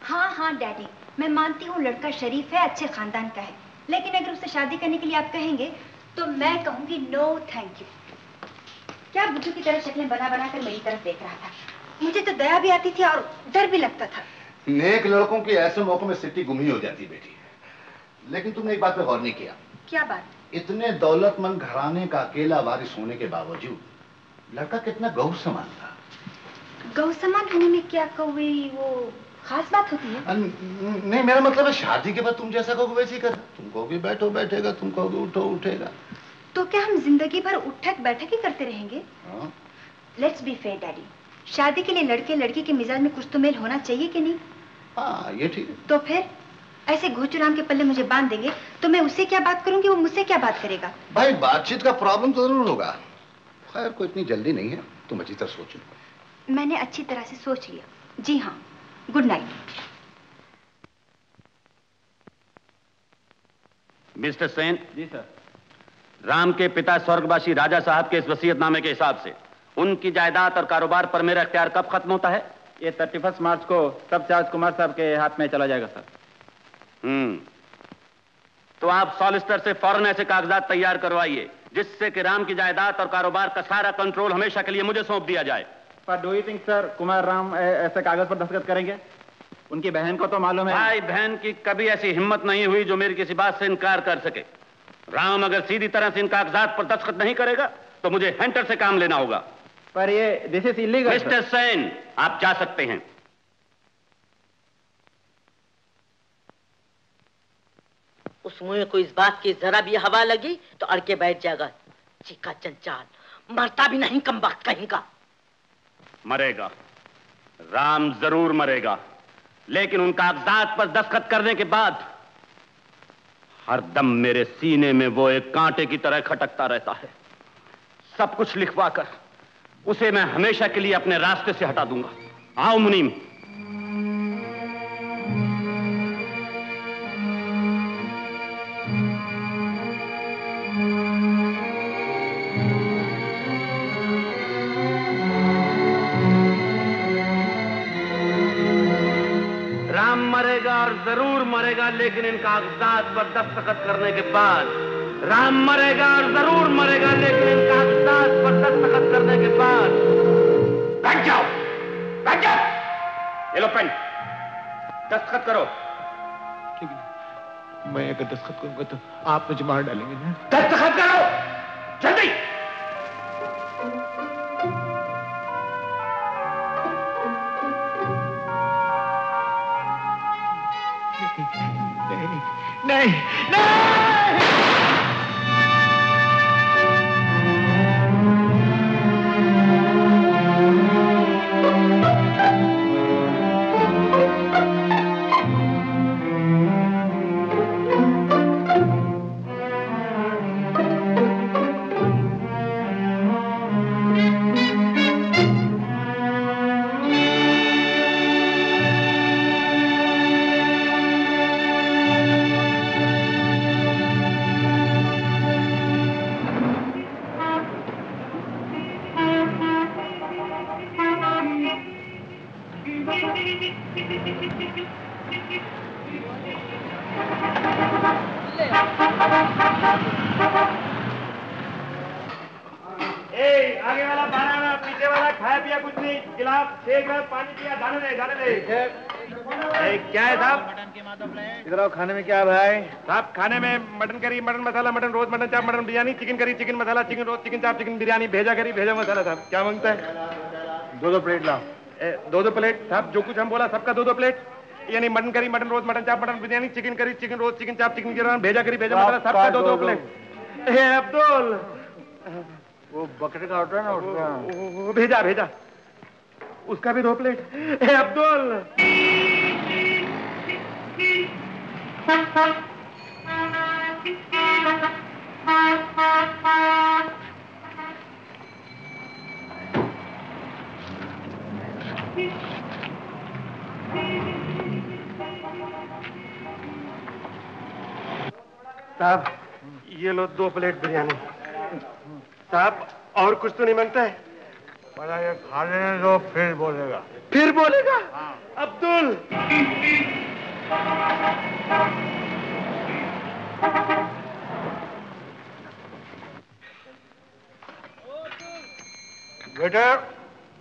हाँ हाँ डैडी, मैं मानती हूँ लड़का शरीफ है, अच्छे खानदान का है, लेकिन अगर उससे शादी करने के लिए आप कहेंगे तो मैं कहूंगी नो थैंक यू। क्या बुद्धू की तरह शक्लें बना बना कर मेरी तरफ देख रहा था, मुझे तो दया भी आती थी और डर भी लगता था। नेक लड़कों के ऐसे मौकों में सिटी गुम ही हो जाती बेटी। लेकिन तुमने एक बात पे गौर नहीं किया। क्या बात? इतने दौलतमंद घराने का अकेला वारिस होने के बावजूद लड़का कितना गौ समान था। गौ समान होने में क्या कौवे वो खास बात होती है? नहीं मेरा मतलब है शादी के बाद तुम जैसा कहोगे वैसे ही कर। तुम कहोगे बैठो बैठेगा, तुम कहोगे उठो उठेगा। तो क्या हम जिंदगी भर उठक बैठक ही करते रहेंगे? लेट्स बी फेयर डैडी, शादी के लिए लड़के लड़की के मिजाज में कुछ तो मेल होना चाहिए कि नहीं? हाँ ये ठीक है। तो फिर ऐसे घोचुराम के पल्ले मुझे बांध देंगे तो मैं उससे क्या बात करूंगी, वो मुझसे क्या बात करेगा? भाई बातचीत का प्रॉब्लम तो जरूर होगा। खैर कोई इतनी जल्दी नहीं है, तुम अच्छी तरह सोच लो। मैंने अच्छी तरह से सोच लिया। जी हाँ, गुड नाइट। मिस्टर सेन। जी सर। राम के पिता स्वर्गवासी राजा साहब के इस वसीयतनामे के हिसाब से उनकी जायदाद और कारोबार पर मेरा अख्तियार कब खत्म होता है? ये थर्टी फर्स्ट मार्च को सब चार्ज कुमार साहब के हाथ में चला जाएगा सर। हम्म, तो आप सॉलिसिटर से फौरन ऐसे कागजात तैयार करवाइए जिससे कि राम की जायदाद और कारोबार का सारा कंट्रोल हमेशा के लिए मुझे सौंप दिया जाए। पर do you think sir Kumar Ram ऐसे कागज पर दस्तखत करेंगे? उनकी बहन को तो मालूम है। भाई बहन की कभी ऐसी हिम्मत नहीं हुई जो मेरी किसी बात से इनकार कर सके। राम अगर सीधी तरह से इन कागजात पर दस्तखत नहीं करेगा तो मुझे हैंटर से काम लेना होगा। पर ये this is illegal. Mister Sen आप जा सकते हैं। उस मुए को इस बात की जरा भी हवा लगी तो अड़के बैठ जाएगा। चीका चंचाल, मरता भी नहीं कमबख्त कहीं का। मरेगा, राम जरूर मरेगा, लेकिन उन कागजात पर दस्तखत करने के बाद हरदम मेरे सीने में वो एक कांटे की तरह खटकता रहता है। सब कुछ लिखवा कर उसे मैं हमेशा के लिए अपने रास्ते से हटा दूंगा। आओ मुनीम। जरूर मरेगा लेकिन इन कागजात पर दस्तखत करने के बाद। राम मरेगा और जरूर मरेगा लेकिन इन कागजात पर दस्तखत करने के बाद। बैठ जाओ, बैठ जाओ। ये लो पेन, दस्तखत करो। ठीक है, मैं अगर दस्तखत करूंगा तो आप मुझे मार डालेंगे ना? दस्तखत करो जल्दी। नहीं, नहीं। खाने में क्या भाई साहब? खाने में mutton curry, mutton masala, mutton रोज, mutton chaap, mutton biryani, chicken curry, chicken masala, chicken रोज, चिकन चाप, चिकन बिरयानी, भेजा करी, भेजा मसाला। साहब क्या मांगता है? दो दो प्लेट लाओ। ए, दो दो प्लेट? साहब जो कुछ हम बोला सबका दो दो प्लेट, यानी मटन करी, मटन रोज, mutton chaap, mutton biryani, chicken curry, chicken रोज, चिकन चाप, चिकन बिरयानी, भेजा करी, भेजा मसाला, सबका दो दो प्लेट। अब्दुल वो बकरे का होता है ना, वो, वो, वो भेजा भेजा उसका भी दो प्लेट। हे अब्दुल, साहब ये लो दो प्लेट बिरयानी। साहब और कुछ तो नहीं मांगता है? बड़ा ये खा लेने दो, फिर बोलेगा। फिर बोलेगा? हाँ। अब्दुल, बेटा।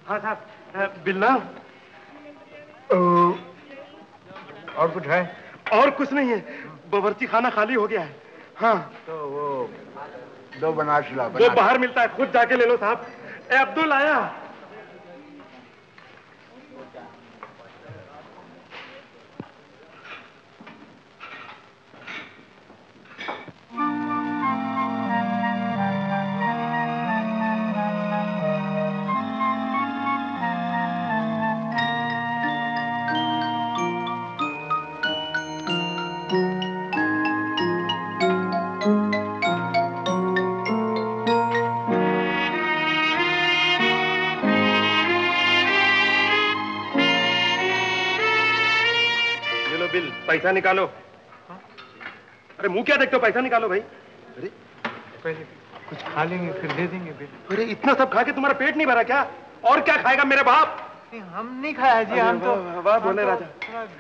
हाँ साहब। बिल्ला और कुछ है? और कुछ नहीं है, बावर्ची खाना खाली हो गया है। हाँ तो वो दो बना चला, वो बाहर मिलता है, खुद जाके ले लो। साहब ए अब्दुल आया। पैसा निकालो। हाँ? अरे मुंह क्या देखते हो, पैसा निकालो भाई। अरे पहले कुछ खा लेंगे फिर दे देंगे बिल। अरे इतना सब खा के तुम्हारा पेट नहीं भरा क्या? और क्या खाएगा मेरे बाप? नहीं, हम नहीं खाया जी। हम तो वाह बोले राजा,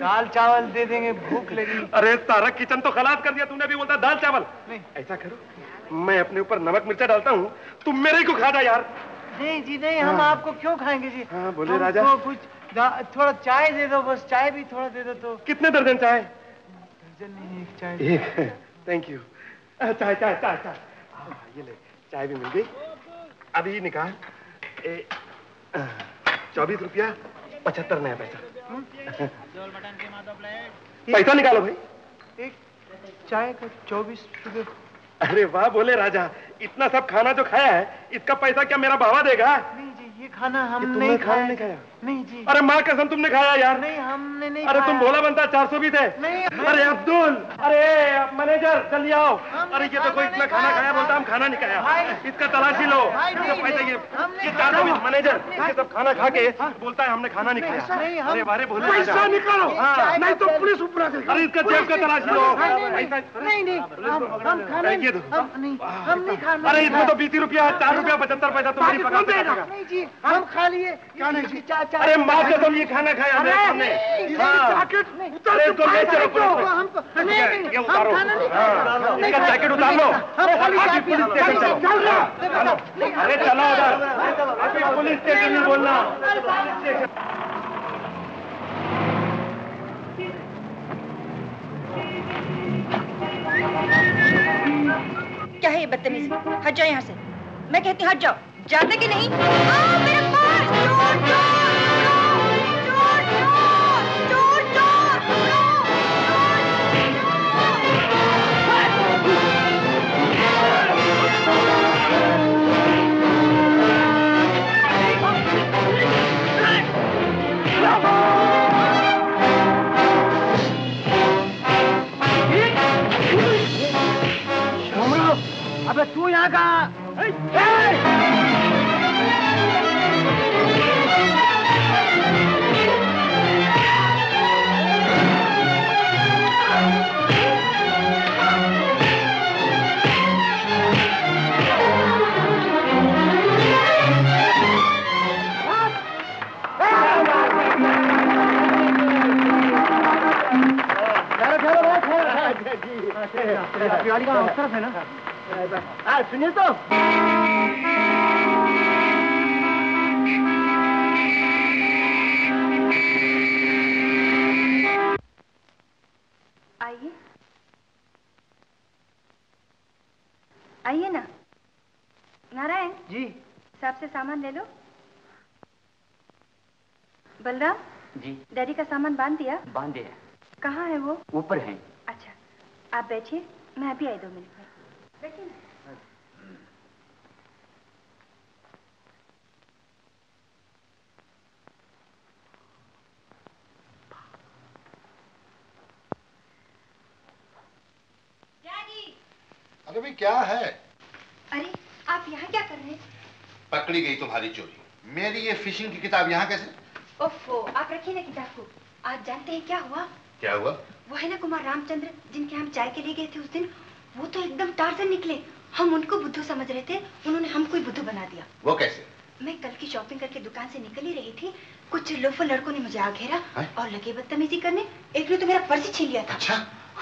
दाल चावल दे देंगे, भूख लगी। अरे सारा किचन तो खलास कर दिया तूने, भी बोलता दाल चावल। नहीं ऐसा करो, मैं अपने ऊपर नमक मिर्चा डालता हूँ, तुम मेरे को खा जा यार। नहीं जी नहीं, हम आपको क्यों खाएंगे जी। हाँ बोले राजा। कुछ थोड़ा चाय दे दो, बस चाय भी थोड़ा दे दो। तो कितने दर्जन चाय? दर्जन नहीं, एक चाय। Thank you. चाय चाय चाय चाय ये ले, चाय भी मिल गई। अभी निकाल चौबीस रुपया पचहत्तर नया पैसा। पैसा निकालो भाई, एक चाय का चौबीस रुपये। अरे वाह बोले राजा, इतना सब खाना जो खाया है इसका पैसा क्या मेरा बाबा देगा? नहीं जी, ये खाना हम नहीं खाया। नहीं खाया? नहीं जी। अरे माँ कसम तुमने खाया यार। नहीं हमने नहीं। अरे तुम भोला बनता, चार सौ भी थे। नहीं, अरे अब्दुल, अरे मैनेजर जल्दी आओ। अरे ये तो कोई इतना खाना खाया बोलता हम खाना नहीं खाया, इसका तलाशी लो। चार सौ बीस मैनेजर ये सब खाना खा के बोलता है हमने खाना नहीं खाया। अरे बारे बोले पैसा निकालो नहीं तो पुलिस ऊपर। अरे इसका जेब का तलाशी लो। अरे इसमें तो बीस रुपया, चार रुपया पचहत्तर पैसा तुम्हारी पकड़ देगा। नहीं जी हम खा लिए। क्या नहीं जी? अरे माँ के तुम ये खाना खाया हमने। इसका जैकेट उतार लो। अरे चलो उधर पुलिस स्टेशन में बोलना। क्या है ये बदतमीजी? हट जाओ यहाँ से, मैं कहती हूँ हट जाओ। जाते कि नहीं? आओ मेरे पास। चोर चोर चोर चोर चोर चोर चोर अबे तू यहाँ का? गाड़ी का तरफ है ना। हाँ सुनिए तो, आइए आइए ना। नारायण जी साहब से सामान ले लो। बलराम जी, डैडी का सामान बांध दिया? बांध दिया। कहाँ है वो? ऊपर है। अच्छा आप बैठिए, मैं अभी आई दो मिनट में। बैठिए। अरे भाई क्या है? अरे आप यहाँ क्या कर रहे हैं? पकड़ी गई तुम्हारी चोरी। मेरी ये फिशिंग की किताब यहाँ कैसे? ओफो, आप रखिए ना किताब को। आप जानते हैं क्या हुआ? क्या हुआ? वो है ना कुमार रामचंद्र जिनके हम चाय के लिए गए थे उस दिन, वो तो एकदम टार्जन निकले। हम उनको बुद्धू समझ रहे थे, उन्होंने हमको ही बुद्धू बना दिया। वो कैसे? मैं कल की शॉपिंग करके दुकान से निकल ही रही थी, कुछ लोफो लड़कों ने मुझे आ घेरा और लगे बदतमीजी करने। एक ने तो मेरा पर्स ही छीन लिया था। अच्छा?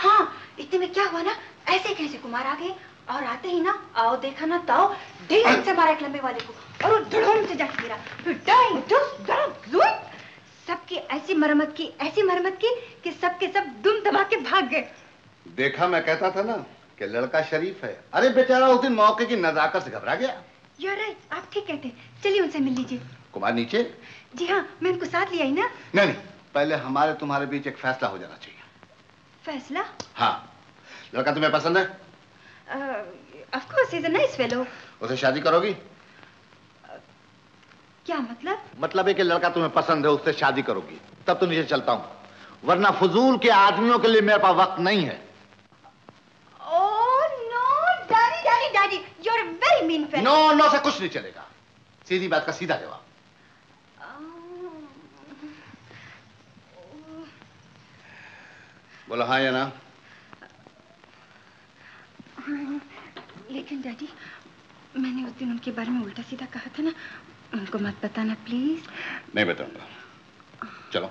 हाँ, इतने में क्या हुआ ना, ऐसे कैसे कुमार आ गए और आते ही ना आओ देखा ना ताओ देर से मारा एक लंबे वाले को और वो धड़ोम से जाके गिरा। सबकी ऐसी मरम्मत की ऐसी मरम्मत की कि सबके सब दुम दबा के भाग गए। देखा, मैं कहता था ना कि लड़का शरीफ है। अरे बेचारा उस दिन मौके की नजाकत से घबरा गया। You're right, आप ठीक कहते हैं। चलिए उनसे मिल लीजिए। कुमार नीचे? जी हाँ, मैं उनको साथ लिया ही ना। नहीं नहीं, पहले हमारे तुम्हारे बीच एक फैसला हो जाना चाहिए। फैसला? हाँ, लड़का तुम्हें पसंद है? Of course, he is a nice fellow. उसे शादी करोगी? uh, क्या मतलब? मतलब है कि लड़का तुम्हें पसंद है, उससे शादी करोगी तब तो नीचे चलता हूँ, वरना फजूल के आदमियों के लिए मेरे पास वक्त नहीं है। नो नो से कुछ नहीं चलेगा, सीधी बात का सीधा जवाब। बोला हाँ या ना? लेकिन डैडी, मैंने उस दिन उनके बारे में उल्टा सीधा कहा था ना, उनको मत बताना प्लीज। नहीं बताऊंगा, चलो।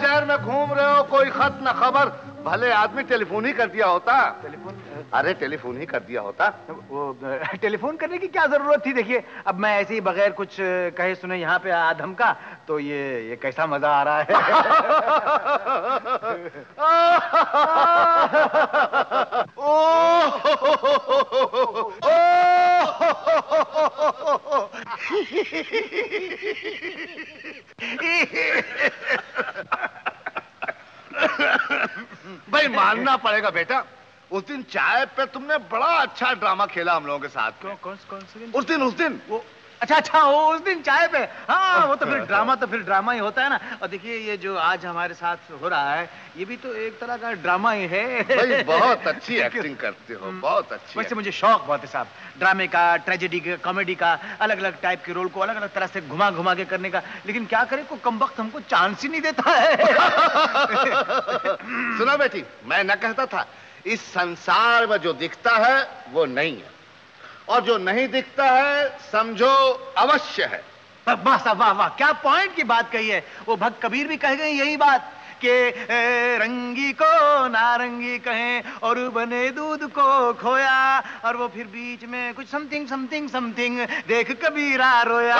शहर में घूम रहे हो, कोई खत न खबर, भले आदमी टेलीफोन ही कर दिया होता। टेलीफोन? अरे टेलीफोन ही कर दिया होता। वो टेलीफोन करने की क्या जरूरत थी? देखिए अब मैं ऐसे ही बगैर कुछ कहे सुने यहाँ पे आधम का, तो ये ये कैसा मजा आ रहा है। भाई मानना पड़ेगा बेटा, उस दिन चाय पे तुमने बड़ा अच्छा ड्रामा खेला हम लोगों के साथ। क्यों? कौन कौन से दिन? उस दिन उस दिन वो अच्छा अच्छा वो उस दिन चाय पे। हाँ वो तो फिर ड्रामा तो फिर ड्रामा ही होता है ना। और देखिए ये जो आज हमारे साथ हो रहा है ये भी तो एक तरह का ड्रामा ही है। भाई बहुत अच्छी एक्टिंग करते हो, बहुत अच्छी। वैसे मुझे शौक बहुत है साहब, ड्रामे का, ट्रेजेडी का, कॉमेडी का, अलग अलग टाइप के रोल को अलग अलग तरह से घुमा घुमा के करने का। लेकिन क्या करे, कोई कमबख्त हमको चांस ही नहीं देता है। सुनो बेटी, मैं न कहता था, इस संसार में जो दिखता है वो नहीं है और जो नहीं दिखता है समझो अवश्य है। वाह साहब वाह वाह, क्या पॉइंट की बात कही है। वो भक्त कबीर भी कह गए यही बात कि रंगी को नारंगी कहें और बने दूध को खोया, और वो फिर बीच में कुछ समथिंग समथिंग समथिंग देख कबीरा रोया।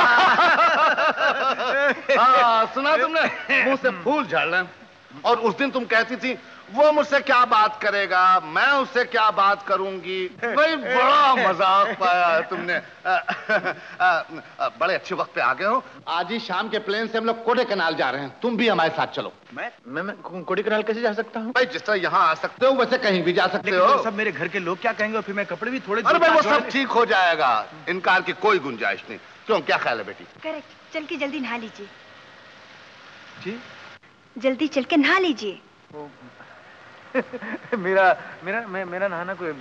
आ, सुना तुमने, मुंह से फूल झाड़ना। और उस दिन तुम कहती थी वो मुझसे क्या बात करेगा, मैं उससे क्या बात करूंगी। भाई बड़ा मजाक पाया तुमने। आ, आ, आ, बड़े अच्छे वक्त पे आ गए हो। आज ही शाम के प्लेन से हम लोग कोडेकनाल जा रहे हैं, तुम भी हमारे साथ चलो। मैं मैं, मैं कोडेकनाल कैसे जा सकता हूँ? भाई जिस तरह यहाँ आ सकते हो वैसे कहीं भी जा सकते हो। तो सब मेरे घर के लोग क्या कहेंगे, फिर मैं कपड़े भी थोड़े। अरे भाई वो सब ठीक हो जाएगा, इनकार की कोई गुंजाइश नहीं। क्यों, क्या ख्याल है बेटी? करेक्ट, चल के जल्दी नहा लीजिए जी। जल्दी चल के नहा लीजिए। मेरा मेरा मैं मेरा नहाना कोई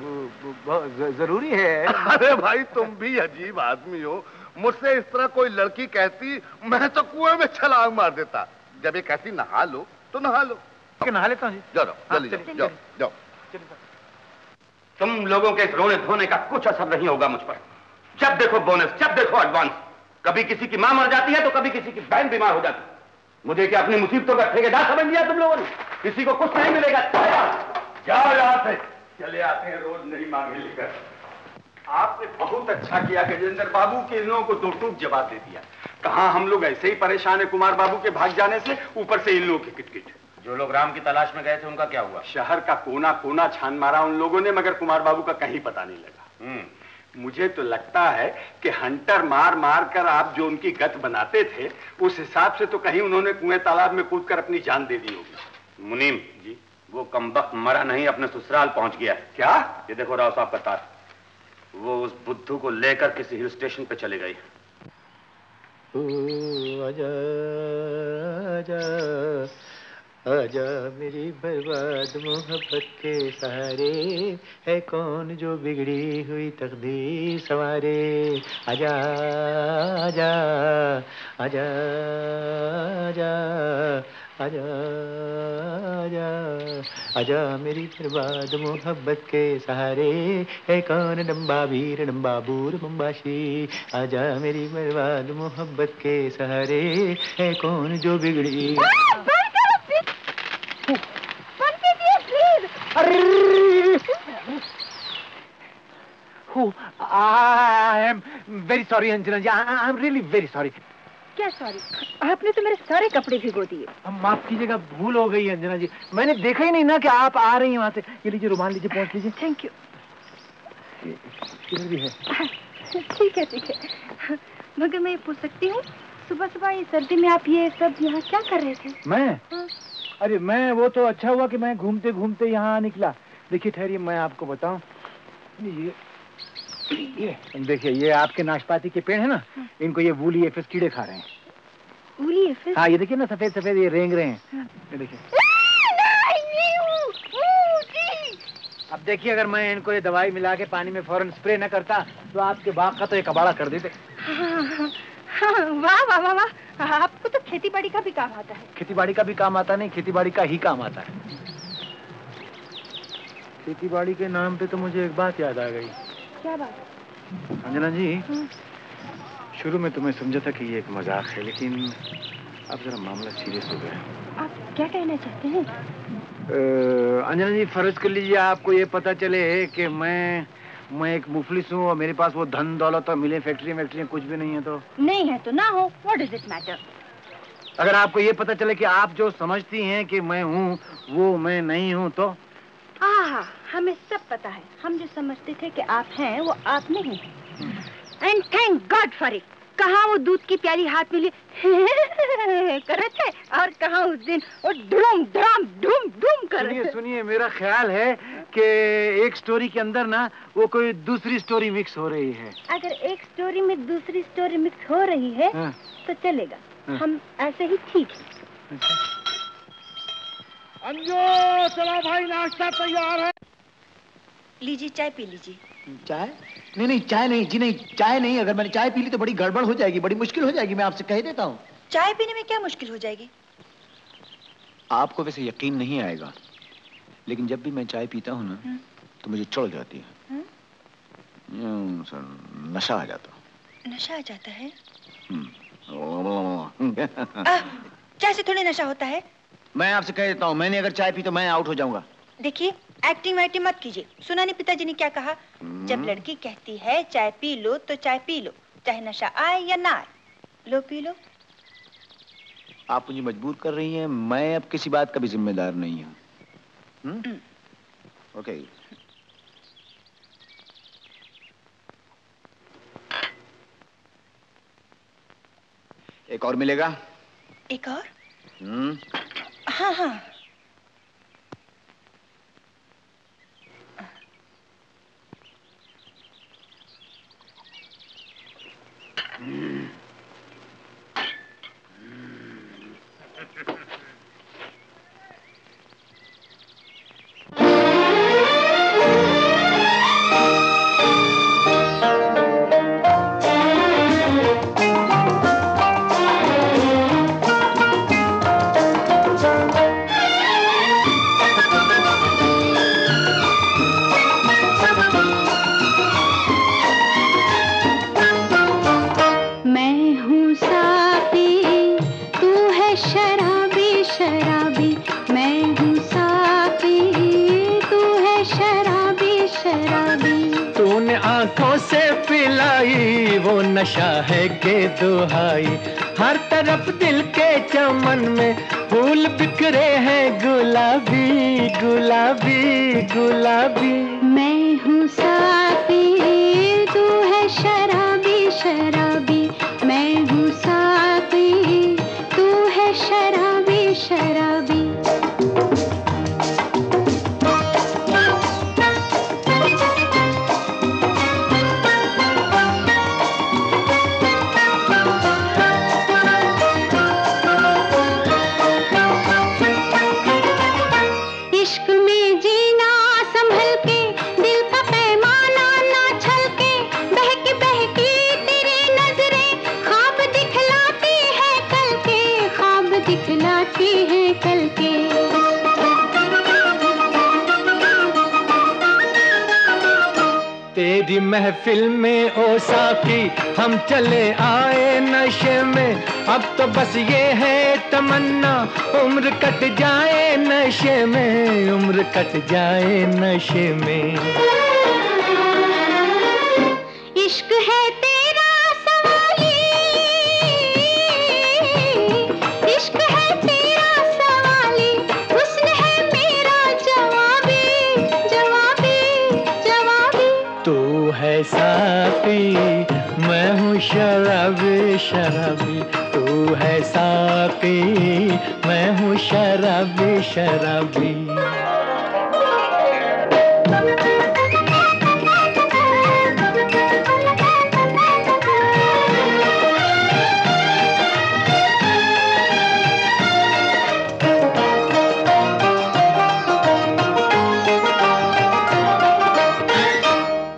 जरूरी है? अरे भाई तुम भी अजीब आदमी हो। मुझसे इस तरह कोई लड़की कहती, मैं तो कुएं में छलांग मार देता। जब ये कहती नहा लो तो नहा लो। नहा लेता हूँ, जाओ जल्दी जाओ जाओ जाओ। तुम लोगों के रोने धोने का कुछ असर नहीं होगा मुझ पर। जब देखो बोनस, जब देखो एडवांस। कभी किसी की माँ मर जाती है तो कभी किसी की बहन बीमार हो जाती है। मुझे क्या अपनी मुसीबतों का ठेकेदार समझ लिया तुम लोगों ने? किसी को कुछ नहीं मिलेगा। जाओ यहाँ से, चले आते हैं रोज नहीं मांगे लेकर। आपने बहुत अच्छा किया गजेंद्र बाबू के इन लोगों को दो टूक जवाब दे दिया। कहाँ हम लोग ऐसे ही परेशान है कुमार बाबू के भाग जाने से, ऊपर से इन लोगों की किटकिट। जो लोग राम की तलाश में गए थे उनका क्या हुआ? शहर का कोना कोना छान मारा उन लोगों ने, मगर कुमार बाबू का कहीं पता नहीं लगा। मुझे तो लगता है कि हंटर मार मार कर आप जो उनकी गत बनाते थे उस हिसाब से तो कहीं उन्होंने कुएं तालाब में कूद कर अपनी जान दे दी होगी। मुनीम जी, वो कमबख्त मरा नहीं, अपने ससुराल पहुंच गया। क्या? ये देखो राव साहब का तार, वो उस बुद्धू को लेकर किसी हिल स्टेशन पे चले गई। आजा आजा आजा मेरी बर्बाद मोहब्बत के सहारे, है कौन जो बिगड़ी हुई तकदीर सवारे। आजा आजा आजा आजा आजा आजा आजा मेरी बर्बाद मोहब्बत के सहारे, है कौन डम्बा वीर डम्बा बूर बम्बाशी। आजा मेरी बर्बाद मोहब्बत के सहारे, है कौन जो बिगड़ी। I am very sorry Anjana ji, I am really very sorry. क्या सॉरी? आपने तो मेरे सारे कपड़े भिगो दिए। माफ कीजिएगा, भूल हो गई अंजना जी, मैंने देखा ही नहीं ना कि आप आ रही हैं वहाँ से। ये लीजिए रुमाल लीजिए, पहुँच लीजिए। Thank you. किधर भी है? ठीक है ठीक है, मगर मैं ये पूछ सकती हूँ, सुबह सुबह ये सर्दी में आप ये सब यहाँ क्या कर रहे थे? मैं हाँ? अरे मैं, वो तो अच्छा हुआ कि मैं घूमते घूमते यहाँ निकला। देखिए ठहरिए, मैं आपको बताऊँ, ये ये देखिए, ये आपके नाशपाती के पेड़ है ना, इनको ये वूली एफिस कीड़े खा रहे हैं। Woolly aphis? हाँ, ये देखिए ना, सफेद सफेद ये रेंग रहे हैं, ये देखिए। अब देखिए, अगर मैं इनको ये दवाई मिला के पानी में फौरन स्प्रे न करता तो आपके बाग का तो ये कबाड़ा कर देते। वाह वाह वाह, आपको तो खेती बाड़ी का भी काम आता है। खेती बाड़ी का भी काम आता नहीं, खेती बाड़ी का ही काम आता है। खेती बाड़ी के नाम पे तो मुझे एक बात याद आ गई। क्या बात? अंजना जी, शुरू में तुम्हें समझा था कि ये एक मजाक है, लेकिन अब जरा मामला सीरियस हो गया। आप क्या कहना चाहते हैं? अंजना जी, फर्ज कर लीजिए आपको ये पता चले कि मैं मैं एक मुफलिस हूँ और मेरे पास वो धन दौलत और मिले फैक्ट्री फैक्ट्री कुछ भी नहीं है। तो नहीं है तो ना हो, व्हाट डज इट मैटर। अगर आपको ये पता चले कि आप जो समझती हैं कि मैं हूँ वो मैं नहीं हूँ तो? आहा, हमें सब पता है, हम जो समझते थे कि आप हैं वो आप नहीं हैं। And thank God for it. कहाँ वो दूध की प्याली हाथ में लिए कर रहे थे और कहाँ उस दिन वो ढूम ढाम ढूम ढूम कर रहे थे। सुनिए, मेरा ख्याल है कि एक स्टोरी के अंदर ना वो कोई दूसरी स्टोरी मिक्स हो रही है। अगर एक स्टोरी में दूसरी स्टोरी मिक्स हो रही है हाँ। तो चलेगा हाँ। हम ऐसे ही ठीक है। अंजू, चलो भाई नाश्ता तैयार है, लीजिए चाय पी लीजिए। चाय? नहीं नहीं, चाय नहीं जी, नहीं चाय नहीं। अगर मैंने चाय पी ली तो बड़ी गड़बड़ हो जाएगी, बड़ी मुश्किल हो जाएगी, मैं आपसे कह देता हूँ। चाय पीने में क्या मुश्किल हो जाएगी? आपको वैसे यकीन नहीं आएगा, लेकिन जब भी मैं चाय पीता हूँ ना हुँ? तो मुझे चढ़ जाती है, नशा आ जाता। नशा आ जाता है? चाय से थोड़ी नशा होता है। मैं आपसे कह देता हूँ, मैंने अगर चाय पी तो मैं आउट हो जाऊंगा। देखिए, एक्टिंग वैक्टिंग मत कीजिए। सुना नहीं पिताजी ने क्या कहा? जब लड़की कहती है चाय पी लो तो चाय पी लो, चाहे नशा आए या ना आए, लो पी लो। आप मुझे मजबूर कर रही हैं, मैं अब किसी बात का भी जिम्मेदार नहीं हूँ। ओके, एक और मिलेगा? एक और? हम्म, हाँ हाँ। गुलाबी गुलाबी मैं हूँ साथी, तू अच्छे हैं कल के। तेरी महफिल में ओ साकी हम चले आए नशे में, अब तो बस ये है तमन्ना उम्र कट जाए नशे में, उम्र कट जाए नशे में। इश्क है तेरा सवाली, इश्क है तेरा सवाली, हुस्न है मेरा जवाबी, जवाबी, जवाबी। तू है साथी मैं हूँ शराबी, शराबी। तू है साथी मैं हूँ शराबी, शराबी।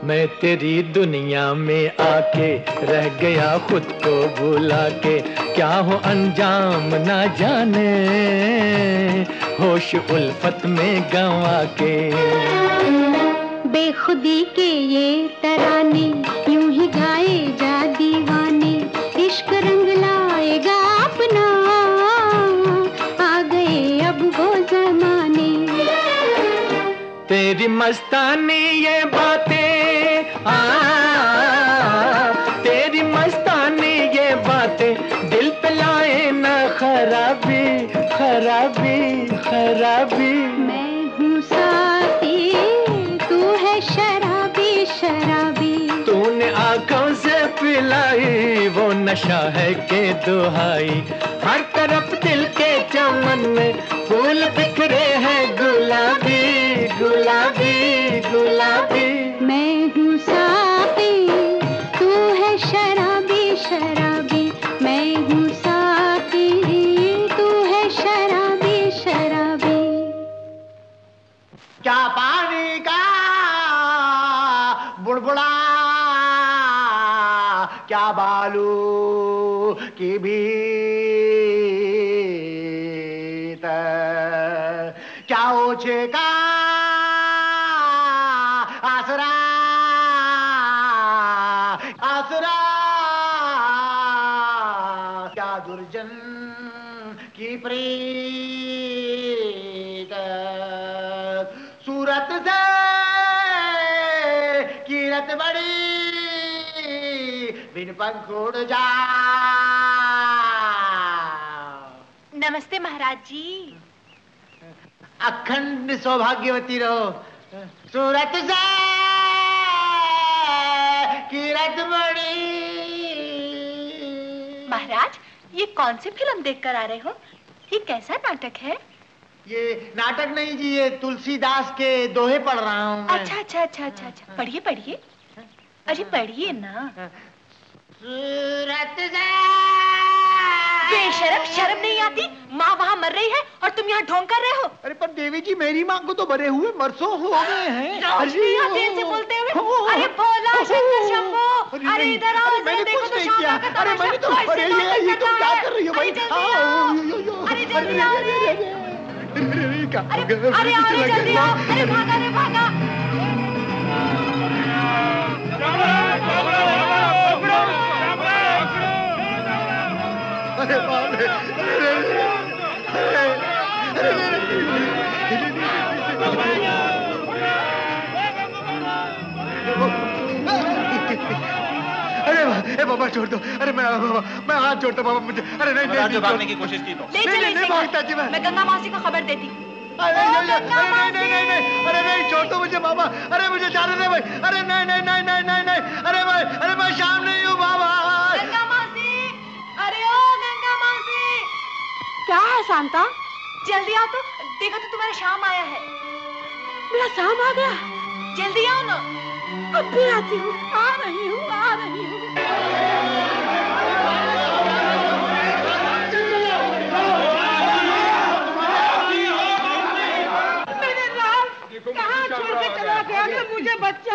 मैं तेरी दुनिया में आके रह गया खुद को भुला के, क्या हो अंजाम ना जाने होश उल्फत में गंवा के। बेखुदी के ये तराने यूं ही गाए जा दीवाने, इश्क रंग लाएगा अपना आ गए अब वो जमाने। तेरी मस्तानी ये बातें आ, तेरी मस्तानी ये बातें दिल पे लाए ना खराबी, खराबी, खराबी। मैं हूँ साथी तू है शराबी, शराबी। तूने आंखों से पिलाई वो नशा है के दुहाई, हर तरफ दिल के चमन में फूल बिखरे हैं गुलाबी, गुलाबी, गुलाबी। क्या पानी का बुड़बुड़ा, क्या बालू की भीत, क्या ओछे का आसरा, आसरा क्या दुर्जन की प्रीत, सूरत से कीरत बड़ी बिन पंख उड़ जा। नमस्ते महाराज जी। अखंड सौभाग्यवती रहो। सूरत से कीरत बड़ी। महाराज ये कौन सी फिल्म देखकर आ रहे हो? ये कैसा नाटक है? ये नाटक नहीं जी, ये तुलसीदास के दोहे पढ़ रहा हूँ। अच्छा अच्छा अच्छा अच्छा अच्छा, पढ़िए पढ़िए। अरे पढ़िए ना। सूरत बेशरम, शर्म नहीं आती? माँ वहाँ मर रही है और तुम यहाँ ढोंग कर रहे हो। अरे पर देवी जी मेरी माँ को तो मरे हुए बरसों हो गए हैं। से बोलते हुए अरे भोला शंकर शंभो, अरे इधर आओ, देखो तो श्यामा का तमाशा। तो अरे ये तुम क्या कर रही हो भाई? अरे जल्दी आओ, अरे आओ, जल्दी आओ, अरे भागा, अरे भागा। अरे बाप रे, अरे अरे बाबा छोड़ दो। अरे मैं मैं हाथ छोड़ता बाबा मुझे। अरे नहीं नहीं नहीं, भागने की कोशिश की तो नहीं भागता जी मैं। मैं गंगा मासी को खबर देती। अरे नहीं नहीं नहीं नहीं, अरे नहीं छोड़ दो मुझे बाबा। अरे मुझे जाने दे भाई। अरे नहीं नहीं नहीं नहीं नहीं नहीं, अरे भाई, अरे मैं शाम नहीं हूँ बाबा। क्या है शांता? जल्दी आओ तो, देखो तो तुम्हारा शाम आया है। मेरा शाम आ गया? जल्दी आओ ना। अब भी आती हूँ, आ रही हूँ, आ रही हूँ। मैंने राम कहाँ छोड़ के चला गया कि मुझे बच्चा?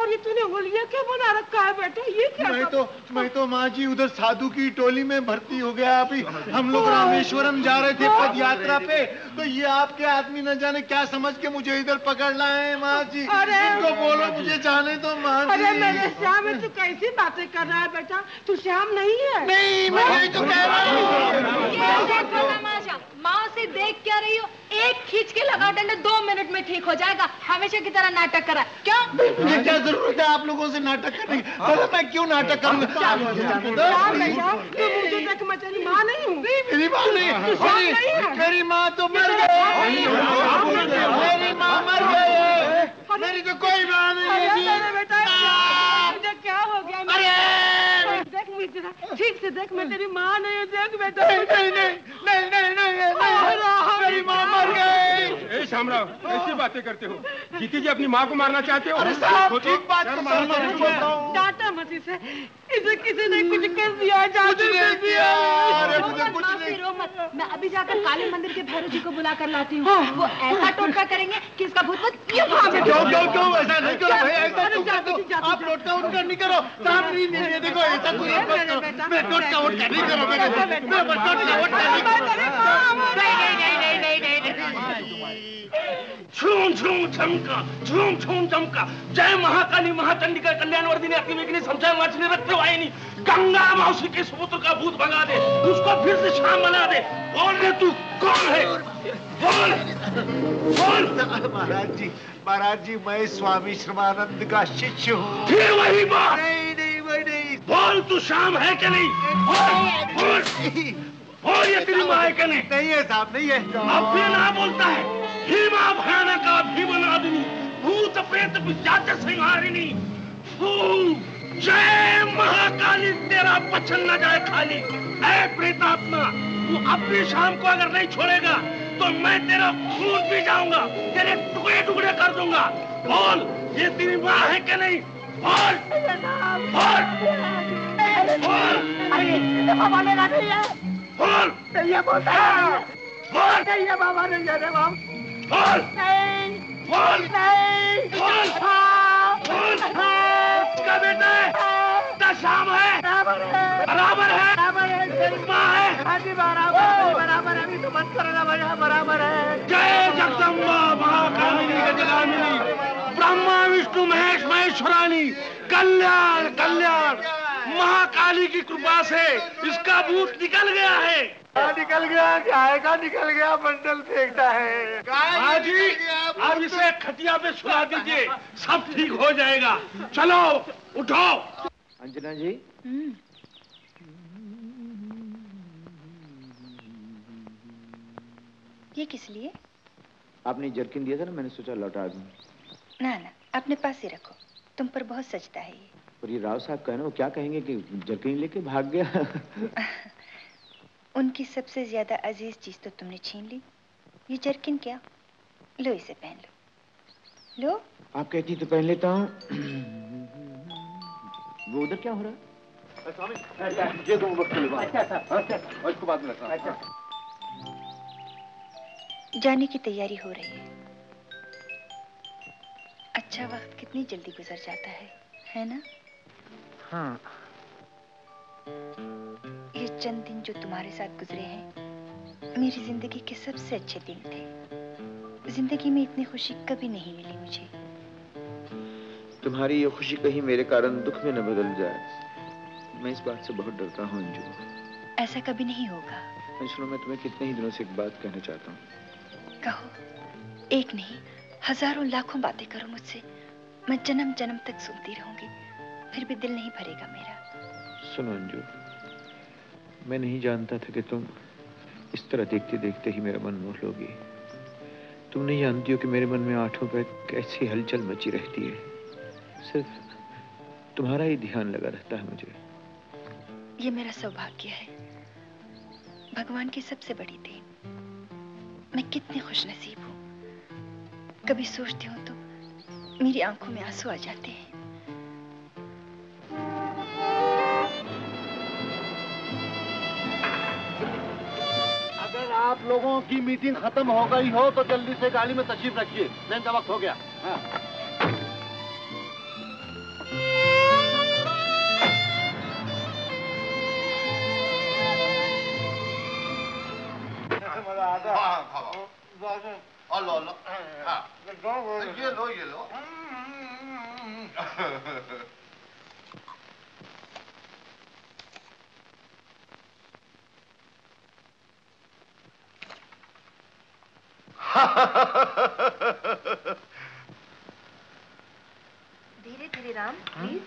और ये तूने होलिया क्या बना रखा है बेटा? ये क्या? मैं तो मैं तो माँ जी उधर साधु की टोली में भर्ती हो गया। अभी हम लोग रामेश्वरम जा रहे थे पद यात्रा पे, तो ये आपके आदमी न जाने क्या समझ के मुझे इधर पकड़ लाए। माँ जी इनको बोलो मुझे जाने दो। माँ जी अरे मेरे श्याम, तू कैसी बातें कर रहा है बेटा, तू श्याम नहीं है। नहीं मैं तो कह रहा हूँ माँ से देख क्या रही हो, एक खींच के लगाओ डंडा, दो मिनट में ठीक हो जाएगा। हमेशा की तरह नाटक करा क्यों? मुझे क्या जरूरत है आप लोगों से नाटक करने की? मतलब मैं क्यों नाटक करूँगा? माँ नहीं हूँ, मेरी माँ नहीं, मेरी माँ तो मर गई, मेरी माँ मर गई, मेरी तो कोई माँ नहीं। क्या हो गया? ठीक से देख, मैं तेरी माँ नहीं हूँ। देख बेटा, नहीं नहीं नहीं नहीं नहीं, मेरी माँ मर गई। श्यामराव ऐसी बातें करते हो? जीती जी अपनी माँ को मारना चाहते हो? साहब ठीक बात बताओ, डांटा मत इसे, इसे किसी ने कुछ कर दिया। मैं अभी जाकर काली मंदिर के भैरव जी को बुला कर लाती हूँ, वो ऐसा टोटका करेंगे कि इसका भूत भूत ये भागे। क्यों क्यों क्यों ऐसा नहीं करो भाई, ऐसा तुम करो, आप टोटका उठकर नहीं करो। साहब नहीं नहीं देखो ऐसा कोई नहीं, मैं टोटका उठकर नहीं करो, मैं टोटका उठकर नहीं करो। झूम झूम झमका, झूम झूम झमका, जय महाकाली महाचंडिका कल्याण वर्धिनी अति विघ्न संशय वासिनी रत्नवाहिनी गंगा मौसी के सुपुत्र का भूत भगा दे, उसको फिर से शाम बना दे। कौन है तू? कौन है? बोल बोल। महाराज जी, महाराज जी मैं स्वामी श्रमानंद का शिष्य हूँ। फिर वही बात? नहीं नहीं मैं नहीं। बोल तू शाम है क्या? नहीं बोल बोल बोल। ये तेरी माँ है क्या? नहीं नहीं है साहब, नहीं है। अब फिर ना बोलता है। भीमा भयानक का भीमन आदमी भूत प्रेत पिशाच सिंहारिणी जय महाकाली, तेरा पचन न जाए खाली। ऐ प्रेतात्मा, तू अपनी शाम को अगर नहीं छोड़ेगा तो मैं तेरा खून पी जाऊंगा, तेरे टुकड़े टुकड़े कर दूंगा। बोल ये तेरी माँ है क्या? नहीं बोल बोल बोल बोल बोल। बोल बोल बोल बोल। उसका बेटा है, उसका शाम है, बराबर है, माँ है बराबर है। अभी तो मत करना भैया, बराबर है। जय जगदम्बा महाकामिनी गजगामिनी ब्रह्मा विष्णु महेश महेश्वरानी कल्याण कल्याण, महाकाली की कृपा से इसका भूत निकल गया है। निकल गया गाय का, निकल गया बंडल फेंकता है। माँ जी अब इसे खटिया पे सुला दीजिए, सब ठीक हो जाएगा। चलो उठो। अंजना जी ये किस लिए? आपने जर्किन दिया था ना, मैंने सोचा लौटा दूं। ना ना अपने पास ही रखो, तुम पर बहुत सजता है ये। और ये राव साहब कहना वो क्या कहेंगे कि जर्किन लेके भाग गया। उनकी सबसे ज्यादा अजीज चीज तो तुमने छीन ली, ये जर्किन क्या? लो इसे पहन लो। लो आप कहती तो पहन लेता हूँ। वो उधर क्या हो रहा है स्वामी? ये तो अच्छा अच्छा, उसको बाद में रखना। अच्छा जाने की तैयारी हो रही है। अच्छा वक्त कितनी जल्दी गुजर जाता है, है ना? हाँ ये चंद दिन जो तुम्हारे साथ गुजरे हैं मेरी जिंदगी के सबसे अच्छे दिन थे। जिंदगी में इतनी खुशी कभी नहीं मिली मुझे। तुम्हारी ये खुशी कहीं मेरे कारण दुख में न बदल जाए, मैं इस बात से बहुत डरता हूँ अंजू। ऐसा कभी नहीं होगा। सुनो मैं तुम्हें कितने ही दिनों से एक बात कहना चाहता हूँ। कहो। एक नहीं हजारों लाखों बातें करो मुझसे, मैं जन्म जन्म तक सुनती रहूंगी, फिर भी दिल नहीं भरेगा मेरा। सुनो अंजू, मैं नहीं जानता था कि तुम इस तरह देखते देखते ही मेरा मन मोह लोगी। तुम नहीं जानती हो कि मेरे मन में आंखों पर कैसी हलचल मची रहती है, सिर्फ तुम्हारा ही ध्यान लगा रहता है मुझे। ये मेरा सौभाग्य है, भगवान की सबसे बड़ी देन। मैं कितनी खुशनसीब हूँ। कभी सोचती हूँ तो मेरी आंखों में आंसू आ जाते हैं। आप लोगों की मीटिंग खत्म हो गई हो तो जल्दी से गाड़ी में तशरीफ रखिए, नहीं तो वक्त हो गया। हाँ। और लो लो हाँ ये लो ये लो धीरे धीरे राम प्लीज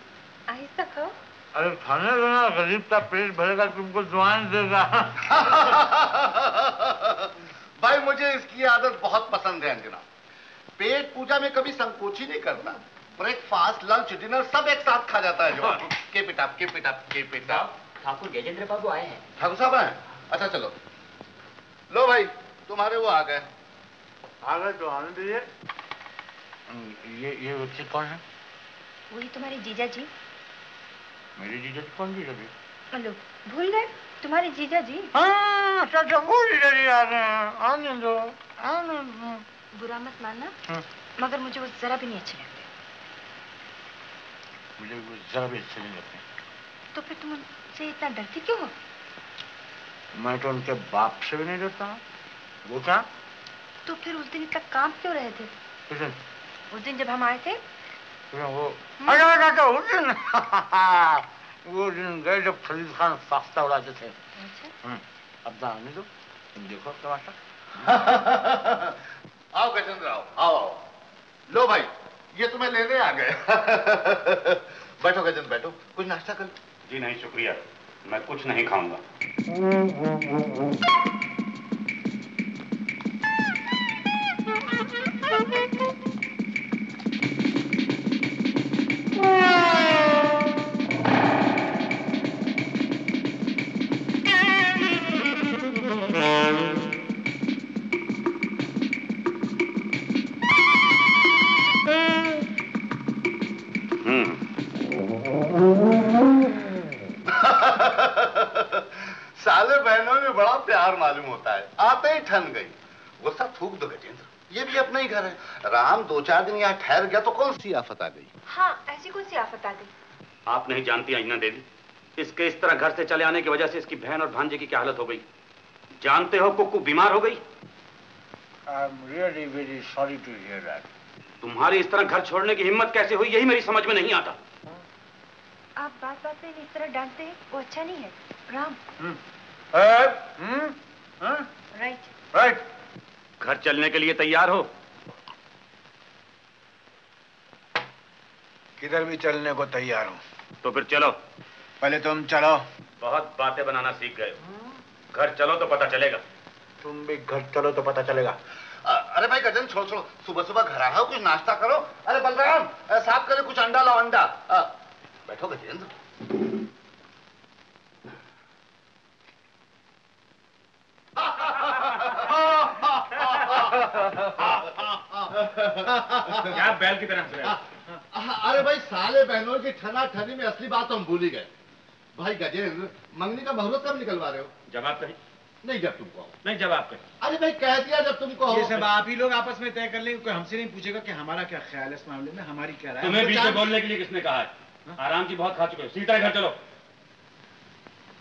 आहिस्ता खाओ। अरे खाने दो ना, गरीब का पेट भरेगा, तुमको जुआन देगा। भाई मुझे इसकी आदत बहुत पसंद है अंजना। पेट पूजा में कभी संकोच ही नहीं करता, ब्रेकफास्ट लंच डिनर सब एक साथ खा जाता है जुआन। के पिटा के पिटा के पिटा। ठाकुर गजेंद्र बाबू आए हैं। ठाकुर साहब आए? अच्छा चलो लो भाई तुम्हारे वो आ गए। आ गए तो आने दीजिए। ये ये बच्चे कौन है? वही तुम्हारे जीजा जी। मेरे जीजा जी? कौन जीजा जी? हेलो भूल गए, तुम्हारे जीजा जी। हाँ अच्छा वो जीजा जी आ रहे हैं। आने दो आने दो। बुरा मत मानना हाँ? मगर मुझे वो जरा भी नहीं अच्छे लगते। मुझे वो जरा भी अच्छे नहीं लगते। तो फिर तुम उनसे इतना डरती क्यों हो? मैं तो उनके बाप से भी नहीं डरता। वो क्या? तो फिर उस दिन इतना काम क्यों रहे थे? उस दिन उस दिन जब हम आए थे वो अच्छा उस दिन वो दिन गए जब फरीद खान फाख्ता उड़ाते थे। अच्छा अब जाने दो, तुम देखो तमाशा। आओ गजेंद्र आओ आओ आओ। लो भाई ये तुम्हें लेने आ गए। बैठो गजेंद्र बैठो, कुछ नाश्ता कर। जी नहीं शुक्रिया, मैं कुछ नहीं खाऊंगा। साले बहनों में बड़ा प्यार मालूम होता है, आते ही ठन गई। गुस्सा थूक दो गजेंद्र, ये भी अपना ही घर है। राम दो चार दिन यहाँ ठहर गया तो कौन सी आफत आ गई। हाँ ऐसी कौन सी आफत आ गई? आप नहीं जानती अंजना देवी, इसके इस तरह घर से चले आने की वजह से इसकी बहन और भांजे की क्या हालत हो गई। जानते हो कुक्कू बीमार हो गई। I am really very sorry to hear that. तुम्हारी इस तरह घर छोड़ने की हिम्मत कैसे हुई, यही मेरी समझ में नहीं आता। आप बात बात पे इस तरह डांटते हैं, वो अच्छा नहीं है राम। Right right. घर चलने के लिए तैयार हो? किधर भी चलने को तैयार हूं। तो फिर चलो। पहले तुम चलो। बहुत बातें बनाना सीख गए हो। घर चलो तो पता चलेगा। तुम भी घर चलो तो पता चलेगा। आ, अरे भाई गजन छोड़ छोड़, सुबह सुबह घर आओ, कुछ नाश्ता करो। अरे बलराम साफ करे, कुछ अंडा लाओ अंडा। आ, बैठो गजेंद्र। क्या बैल की तरह से? अरे भाई साले बहनों की ठना ठनी में असली बात हम भूल ही गए। भाई गजेंद्र मंगनी का मुहूर्त कब निकलवा रहे हो? जवाब कही नहीं, जब तुम कहो। नहीं जवाब कही। अरे भाई कह दिया जब तुम कहो। ये सब आप ही लोग आपस में तय कर लेंगे, कोई हमसे नहीं पूछेगा कि हमारा क्या ख्याल है इस मामले में, हमारी क्या राय है। तुम्हें बीच में बोलने के लिए किसने कहा है? आराम की बहुत खा चुके हो, सीधा घर चलो।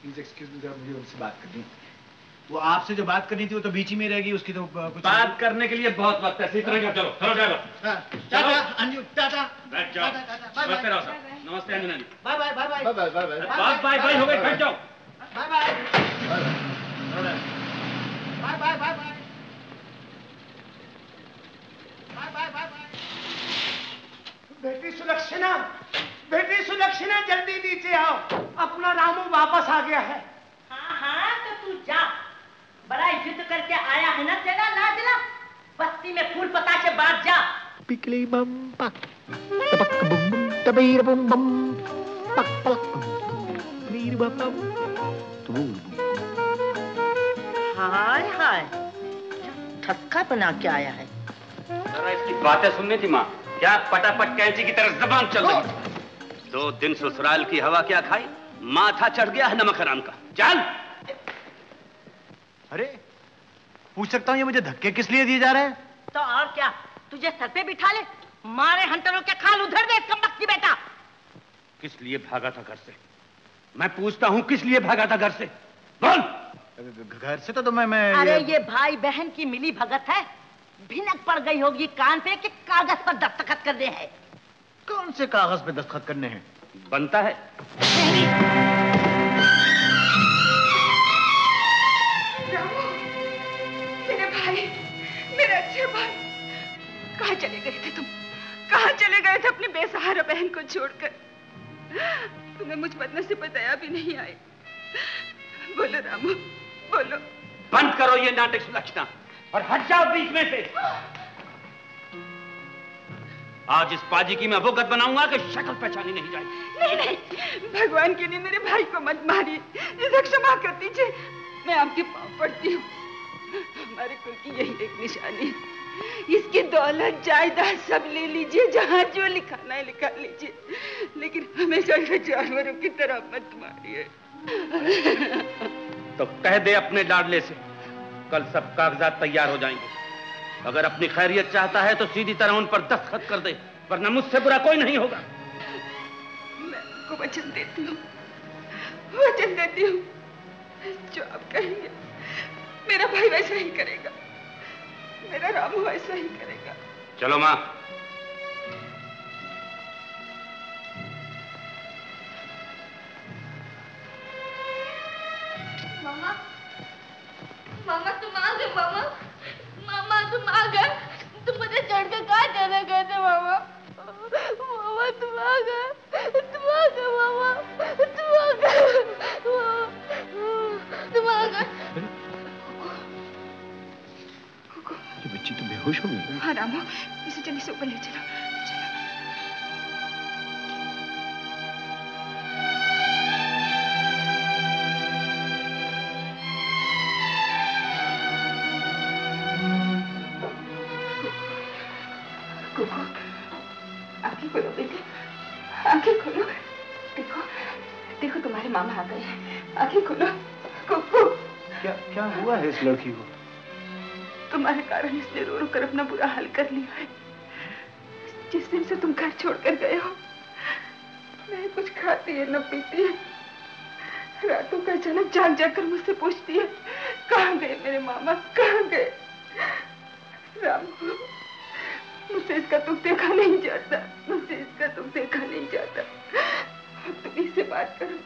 प्लीज एक्सक्यूज मी, मुझे उनसे बात करनी है। वो आपसे जो बात करनी थी वो तो बीच ही में रहेगी, उसकी तो कुछ बात करने के लिए बहुत वक्त है। चलो चलो चलो टाटा अंजू, टाटा बैठ जाओ। नमस्ते Anjana ji, bye bye bye bye bye bye bye bye हो गए, बैठ जाओ। Bye bye bye bye bye bye bye. बेटी सुलक्षणा, बेटी सुलक्षणा जल्दी नीचे आओ, अपना रामू वापस आ गया है। हाँ हाँ तो तू जा, बड़ा युद्ध करके आया है ना, चला ना चला बस्ती में फूल पताशे बात जा। पिकली बम पक पक बम तबीर बम बम पक पक तबीर बम बम तबूल। हाय हाय ठसका बना के आया है। जरा इसकी बातें सुननी थी माँ, क्या पटापट कैंची की तरह जबान चल रही। दो दिन ससुराल की हवा क्या खाई, माथा चढ़ गया है नमक हराम का। चल अरे पूछ सकता हूँ ये मुझे धक्के किस लिए दिए जा रहे हैं? तो और क्या, तुझे सर पे बिठा ले, मारे हंटरों के खाल उधर दे कमबख्त की बेटा। किस लिए भागा था घर से? मैं पूछता हूँ किस लिए भागा था घर से, बोल। घर से तो, तो मैं, मैं अरे ये... ये भाई बहन की मिली भगत है, भिनक पड़ गई होगी कान पे कि कागज पर दस्तखत करने हैं। कौन से कागज पे दस्तखत करने हैं? बनता है रामू, मेरे भाई, मेरे अच्छे भाई, कहाँ चले गए थे तुम? कहाँ चले गए थे अपने बेसहारा बहन को छोड़कर? तुम्हें मुझ बदनसीब से बताया भी नहीं आई। बोलो रामू, बोलो। बंद करो ये नाटक सुलक्षणा और हट जाओ बीच में से। आज इस पाजी की मैं वो गत बनाऊंगा कि शक्ल पहचानी नहीं जाएगी। नहीं नहीं, भगवान के लिए मेरे भाई को मत मारिए, क्षमा कर दीजिए। मैं आपके पांव पड़ती हूँ। हमारे कुल की यही एक निशानी है। इसकी दौलत जायदाद सब ले लीजिए, जहाँ जो लिखाना है लिखा लीजिए, लेकिन हमेशा जानवरों की तरह मत मारिए। तो कह दे अपने लाडले से कल सब कागजात तैयार हो जाएंगे। अगर अपनी खैरियत चाहता है तो सीधी तरह उन पर दस्तखत कर दे, वरना मुझसे बुरा कोई नहीं होगा। मैं आपको वचन देती हूँ, वचन देती हूँ, जो आप कहेंगे मेरा भाई वैसा ही करेगा, मेरा रामू वैसा ही करेगा। चलो माँ। मामा, मामा तुम आ गए। मामा, मामा तुम आ गए। तुम मुझे चढ़ के कहाँ चले गए थे? मामा, मामा तुम आ गए, तुम आ गए मामा, तुम आ गए, तुम आ गए। ये बच्ची तो बेहोश हो गई। हाँ रामू, इसे जल्दी से ऊपर ले चलो। मामा आ गए, आंखें खोलो। कुकू, क्या क्या हुआ है इस लड़की को? तुम्हारे कारण इसने रो रो कर अपना बुरा हाल कर लिया है। जिस दिन से तुम घर छोड़कर गए हो, नहीं कुछ खाती है न पीती है, रातों का अचानक जाग जाग कर मुझसे पूछती है कहाँ गए मेरे मामा, कहाँ गए? रामू, मुझसे इसका दुख देखा नहीं जाता, मुझसे इसका दुख देखा नहीं जाता। तुम्हें से बात करो,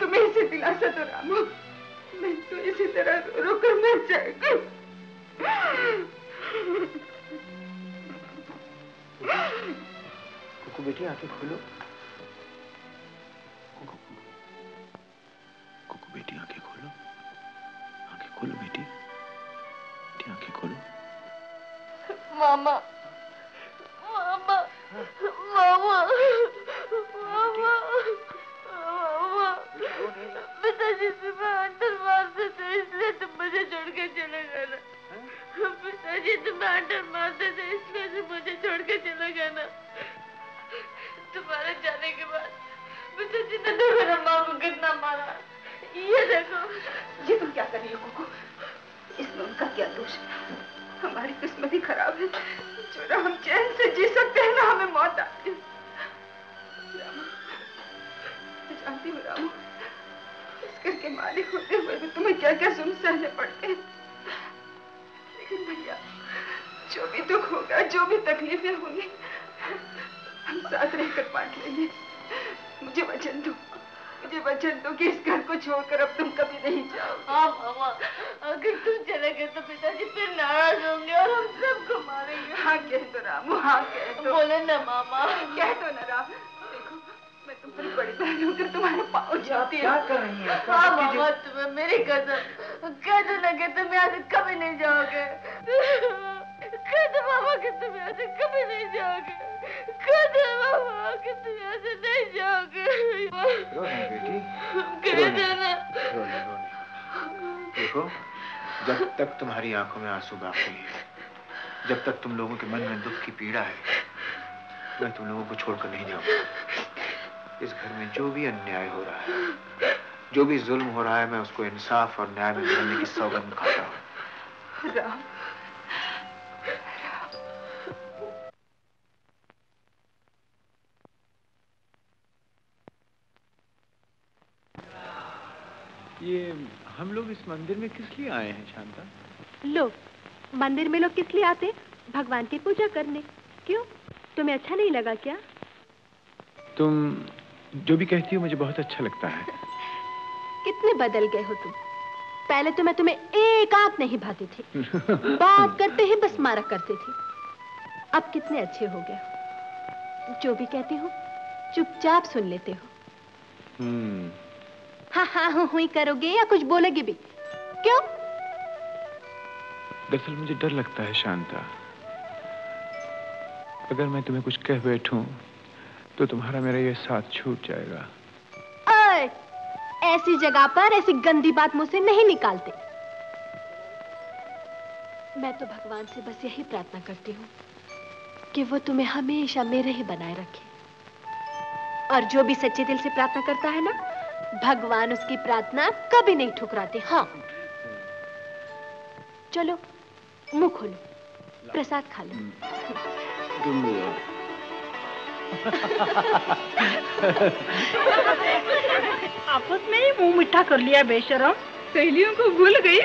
तुम्हें इसे दिलासा दो रामू। मैं तो इसी तरह रो रो कर मर जाएगी। कुकू बेटी, आंखें खोलो। कुकू, कुकू बेटी, आंखें खोलो, आंखें खोलो बेटी, बेटी आंखें खोलो। मामा, मामा, मामा, मामा, मामा, पिताजी तुम्हें अंदर मारते थे, इसलिए तुम मुझे छोड़ के चले गए ना। पिताजी तुम्हें अंदर मारते थे, इसलिए तुम मुझे छोड़ के चले गए ना। तुम्हारे जाने के बाद पिताजी ने तो मेरा माँ को कितना मारा। ये देखो, ये तुम क्या कर रही हो कुकू? इसमें उनका क्या दोष? हमारी किस्मत ही खराब है, जो हम चैन से जी सकते हैं ना हमें मौत आती है। जानती हूँ रामू, इस घर के मालिक होते हुए भी तुम्हें क्या क्या जुल्म सहने पड़ते हैं, लेकिन भैया जो भी दुख होगा, जो भी तकलीफें होंगी, हम साथ रहकर बांट लेंगे। मुझे वचन दो, मुझे वचन दो कि इस घर को छोड़कर अब तुम कभी नहीं जाओ। हाँ मामा, अगर तुम चले गए तो पिताजी फिर नाराज होंगे और हम सबको मारेंगे। हाँ कह दो रामू, हाँ कह दो। बोले ना मामा, कह दो ना राम। तुम बड़ी बहन होकर तुम्हारे पाँव जाती है। क्या कर रही है? हाँ मामा, तुम्हें मेरी कसम, कसम लगे तुम यहाँ से कभी नहीं जाओगे। कसम मामा कि तुम यहाँ से कभी नहीं जाओगे, कसम मामा कि तुम यहाँ से नहीं जाओगे। रो नहीं बेटी, रो नहीं, रो नहीं। देखो, जब तक तुम्हारी आंखों में आंसू बाकी है, जब तक तुम लोगों के मन में दुख की पीड़ा है, मैं तुम लोगों को छोड़कर नहीं जाऊंगा। इस घर में जो भी अन्याय हो रहा है, जो भी जुल्म हो रहा है, मैं उसको इंसाफ और न्याय में बदलने की सौगंध खाता हूँ। राम, ये हम लोग इस मंदिर में किस लिए आए हैं शांता? लोग मंदिर में लोग किस लिए आते हैं? भगवान की पूजा करने। क्यों, तुम्हें अच्छा नहीं लगा क्या? तुम जो भी कहती हो मुझे बहुत अच्छा लगता है। कितने बदल गए हो तुम। पहले तो मैं तुम्हें एक आंख नहीं भाती थी, बात करते ही बस मारा करती थी। अब कितने अच्छे हो गए हो। जो भी कहती हूँ चुपचाप सुन लेते हो। हाँ हाँ हूँ हुई करोगे या कुछ बोलोगे भी? क्यों? दरअसल मुझे डर लगता है शांता, अगर मैं तुम्हें कुछ कह बैठूं तो तुम्हारा मेरा ये साथ छूट जाएगा। ओए, ऐसी जगह पर ऐसी गंदी बात मुझसे नहीं निकालते। मैं तो भगवान से बस यही प्रार्थना करती हूँ कि वो तुम्हें हमेशा मेरे ही बनाए रखे। और जो भी सच्चे दिल से प्रार्थना करता है ना, भगवान उसकी प्रार्थना कभी नहीं ठुकराते। हाँ चलो मुंह खोलो, प्रसाद खा लो। आपस में ही मुंह मीठा कर लिया बेशरम, सहेलियों को भूल गई।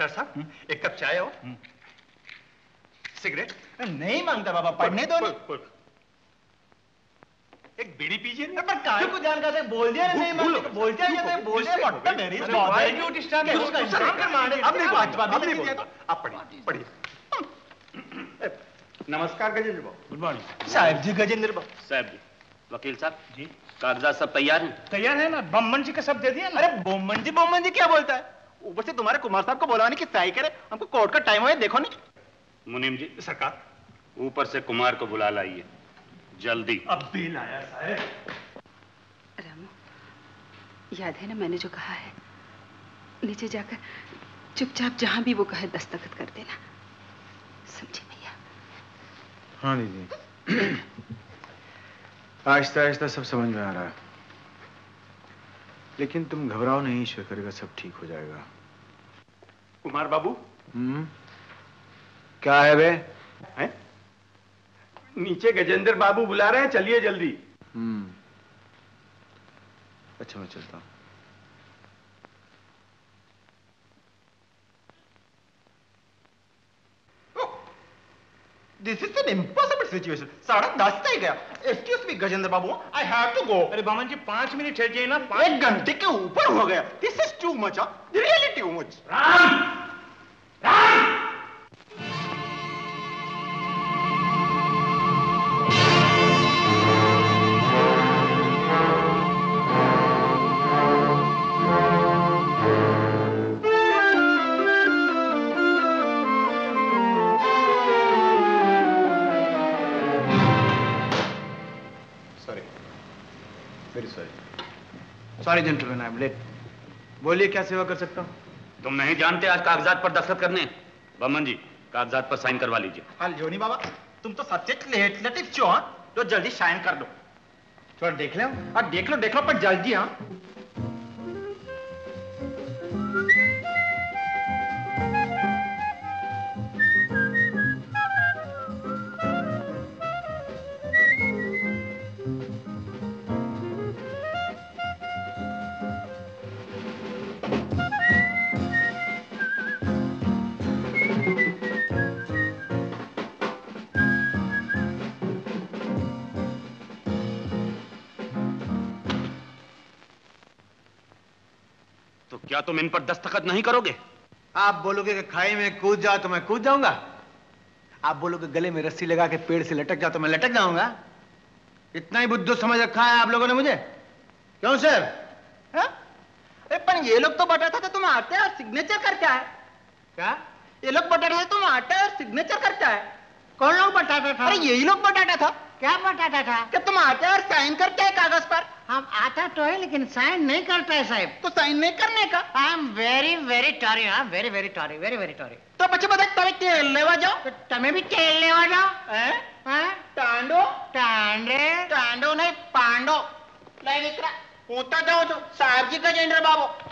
रजिस्ट्रार साहब एक कप चाय और सिगरेट। नहीं मांगता बाबा, पढ़ने दो। पुल, पुल, पुल। एक बीड़ी पीजिए। पर काहे को जान का से बोल दिया नहीं मांगता, बोलते हैं बोलते हैं बट्टा मेरी बात क्यों डिस्टर्ब है, उसका इंतजाम कर मारे। अब नहीं बात बात नहीं बोलता, आप पढ़िए पढ़िए। नमस्कार गजेंद्र बाबू। गुड मॉर्निंग साहब जी। गजेंद्र बाबू साहब जी। वकील साहब जी, कागजात सब तैयार हैं? तैयार है ना, बमन जी का सब दे दिया ना। अरे बमन जी बमन जी क्या बोलता है, ऊपर से तुम्हारे कुमार साहब को बुलाने की तय करे, हमको कोर्ट का टाइम हो गया। देखो नहीं मुनीम जी, सरकार ऊपर से कुमार को बुला लाइए जल्दी। अब बिल आया साहब। रामू याद है ना मैंने जो कहा है, नीचे जाकर चुपचाप जहां भी वो कहे दस्तखत कर देना, समझे भैया? हाँ दीदी। आहिस्ता आहिस्ता सब समझ में आ रहा है, लेकिन तुम घबराओ नहीं, ईश्वर करेगा सब ठीक हो जाएगा। कुमार बाबू। हम्म, क्या है बे? हैं? नीचे गजेंद्र बाबू बुला रहे हैं, चलिए जल्दी। हम्म, अच्छा मैं चलता हूँ। This is an impossible situation. साढ़े दस तक गया। Excuse me, Gajendra Babu, I have to go. अरे बामन जी पांच मिनट ठहरिए ना। एक घंटे के ऊपर हो गया। This is too much, huh? Really too much. Ram, Ram. Sorry gentleman, I am late. बोलिए क्या सेवा कर सकता हूँ? तुम नहीं जानते आज कागजात पर दस्तखत करने। बमन जी कागजात पर साइन करवा लीजिए। हाँ जोनी बाबा, तुम तो सब्जेक्ट लेट लेटिव चो, तो जल्दी साइन कर दो। थोड़ा देख लो और देख लो देख लो पर जल्दी। हाँ क्या तुम इन पर दस्तखत नहीं करोगे? आप बोलोगे कि खाई में कूद जाओ तो मैं कूद जाऊंगा, आप बोलोगे गले में रस्सी लगा के पेड़ से लटक जाओ तो मैं लटक जाऊंगा। इतना ही बुद्धू समझ रखा है आप लोगों ने मुझे, क्यों सर? अरे पर ये लोग तो बताते थे तुम आते और सिग्नेचर करता है। क्या ये लोग बताते थे तुम आते और सिग्नेचर करता है? कौन लोग बताता था? अरे यही लोग बताता था। क्या बताता था? कि तुम आते और साइन करते हैं कागज पर। हम आता तो है लेकिन साइन नहीं करता है साहब। तो साइन नहीं करने का? I am very very sorry. हाँ very very sorry, very very sorry. तो बच्चे बता तभी तेल लेवा जाओ, तुम्हें भी तेल लेवा जाओ। टांडो टांडे टांडो नहीं पांडो नहीं दिख रहा, पूछता जाओ तो साहब जी का जेंडर बाबू।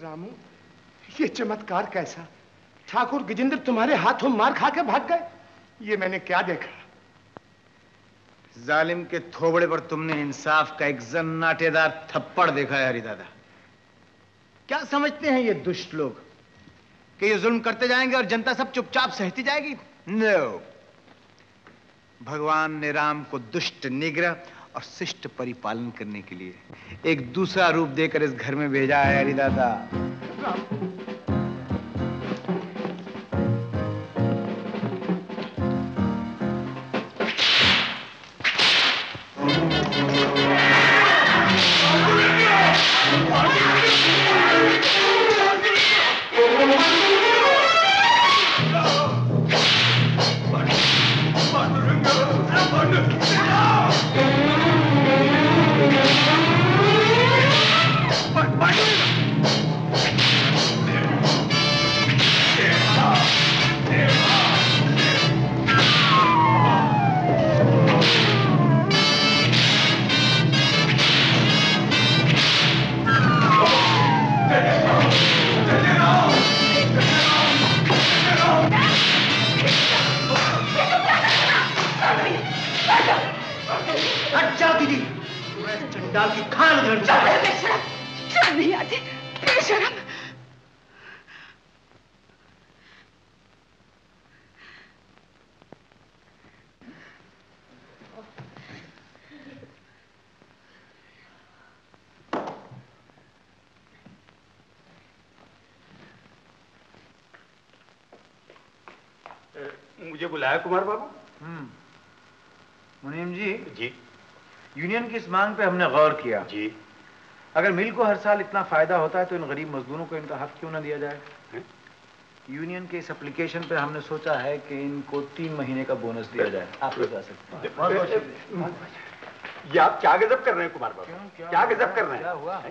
रामू ये चमत्कार कैसा, ठाकुर गजेंद्र तुम्हारे हाथों मार खा के भाग गए। ये मैंने क्या देखा, जालिम के थोबड़े पर तुमने इंसाफ का एक जन्नाटेदार थप्पड़ देखा है हरिदादा। क्या समझते हैं ये दुष्ट लोग कि ये जुल्म करते जाएंगे और जनता सब चुपचाप सहती जाएगी? नो, भगवान ने राम को दुष्ट निग्रह और शिष्ट परिपालन करने के लिए एक दूसरा रूप देकर इस घर में भेजा है हरिदादा। डाल के खान घर में। शर्म नहीं आती, बेशर्म। मुझे बुलाया कुमार बाबू? हम्म, मुनीम जी। जी। यूनियन की इस मांग पे हमने गौर किया। जी। अगर मिल को हर साल इतना फायदा होता है तो इन गरीब मजदूरों को इनका हक क्यों ना दिया जाए? है? यूनियन के इस एप्लीकेशन पे हमने सोचा है कि इनको तीन महीने का बोनस दिया जाए। आप लोग जा सकते हैं। ये आप क्या गजब कर रहे हैं कुमार बाबू? क्या गजब कर रहे हैं? क्या हुआ?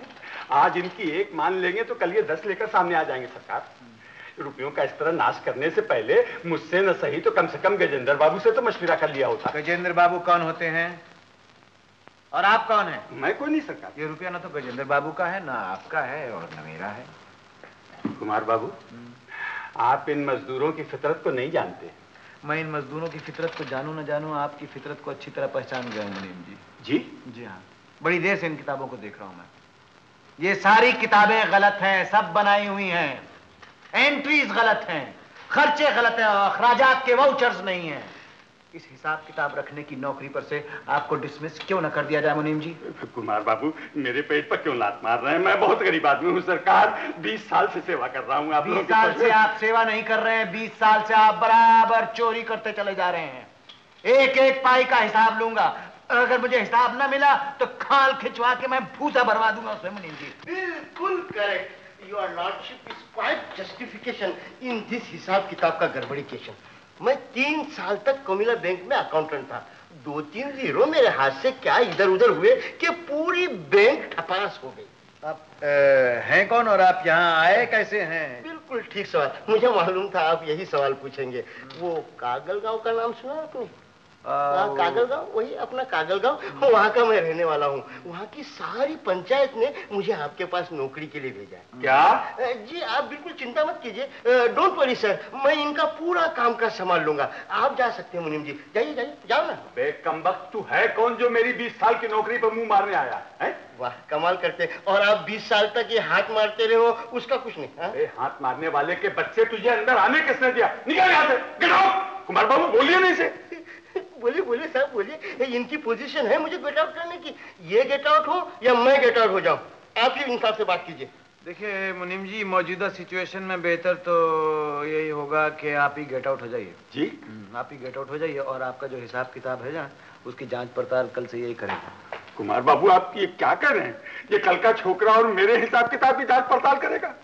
आज इनकी एक मान लेंगे तो कल ये दस लेकर सामने आ जाएंगे सरकार। रुपयों का इस तरह नाश करने से पहले मुझसे न सही तो कम से कम गजेंद्र बाबू से तो मशविरा कर लिया होता। गजेंद्र बाबू कौन होते हैं और आप कौन हैं? मैं कोई नहीं सरकार। ये रुपया ना तो गजेंद्र बाबू का है, ना आपका है और ना मेरा है। कुमार बाबू, आप इन मजदूरों की फितरत को नहीं जानते। मैं इन मजदूरों की फितरत को जानू ना जानू, आपकी फितरत को अच्छी तरह पहचान गया हूं मुनीम जी। जी जी हाँ, बड़ी देर से इन किताबों को देख रहा हूँ मैं। ये सारी किताबें गलत हैं, सब बनाई हुई हैं। एंट्रीज गलत हैं, खर्चे गलत हैं और अखराजात के वाउचर्स नहीं हैं। इस हिसाब किताब रखने की नौकरी पर से आपको डिसमिस क्यों न कर दिया जाए मुनीम जी? कुमार बाबू, मेरे पेट पर क्यों लात मार रहे हैं? मैं बहुत गरीब आदमी हूँ सरकार, बीस साल से सेवा कर रहा हूँ। आप बीस साल से आप सेवा नहीं कर रहे हैं, बीस साल से आप बराबर चोरी करते चले जा रहे हैं। एक एक पाई का हिसाब लूंगा, अगर मुझे हिसाब न मिला तो खाल खिंचवा के मैं भूसा भरवा दूंगा उसमें मुनीम जी। बिल्कुल correct, your lordship is quite justification in this हिसाब किताब का गड़बड़ीकेशन। मैं तीन साल तक कोमिला बैंक में अकाउंटेंट था। दो तीन जीरो मेरे हाथ से क्या इधर उधर हुए कि पूरी बैंक ठपास हो गई। आप हैं कौन और आप यहाँ आए कैसे हैं? बिल्कुल ठीक सवाल, मुझे मालूम था आप यही सवाल पूछेंगे। वो कागल गांव का नाम सुना आपने? कागल गांव, वही अपना कागल गांव, वहाँ का मैं रहने वाला हूँ। वहाँ की सारी पंचायत ने मुझे आपके पास नौकरी के लिए भेजा है। क्या? जी आप बिल्कुल चिंता मत कीजिए, डोंट वरी सर, मैं इनका पूरा काम का संभाल लूंगा। आप जा सकते हैं मुनीम जी, जाइए जाइए, जाओ ना। बेकमबख्त तू है कौन जो मेरी बीस साल की नौकरी पर मुंह मारने आया है? वाह कमाल करते, और आप बीस साल तक ये हाथ मारते रहे हो उसका कुछ नहीं। हाथ मारने वाले के बच्चे, तुझे अंदर आने किसने दिया? निकल यहाँ से। कुमार बाबू बोलिए नहीं से। बोलिए बोलिए साहब बोलिए, इनकी पोजीशन है मुझे गेट आउट करने की। ये गेट आउट हो या मैं गेट आउट हो जाऊं, आप ही इन साहब से बात कीजिए। देखिए मुनीम जी, मौजूदा सिचुएशन में बेहतर तो यही होगा कि आप ही गेट आउट हो जाइए। जी आप ही गेट आउट हो जाइए, और आपका जो हिसाब किताब है ना उसकी जांच पड़ताल कल से यही करेगा। कुमार बाबू आप ये क्या कर रहे हैं? ये कल का छोकरा और मेरे हिसाब किताब की जाँच पड़ताल करेगा।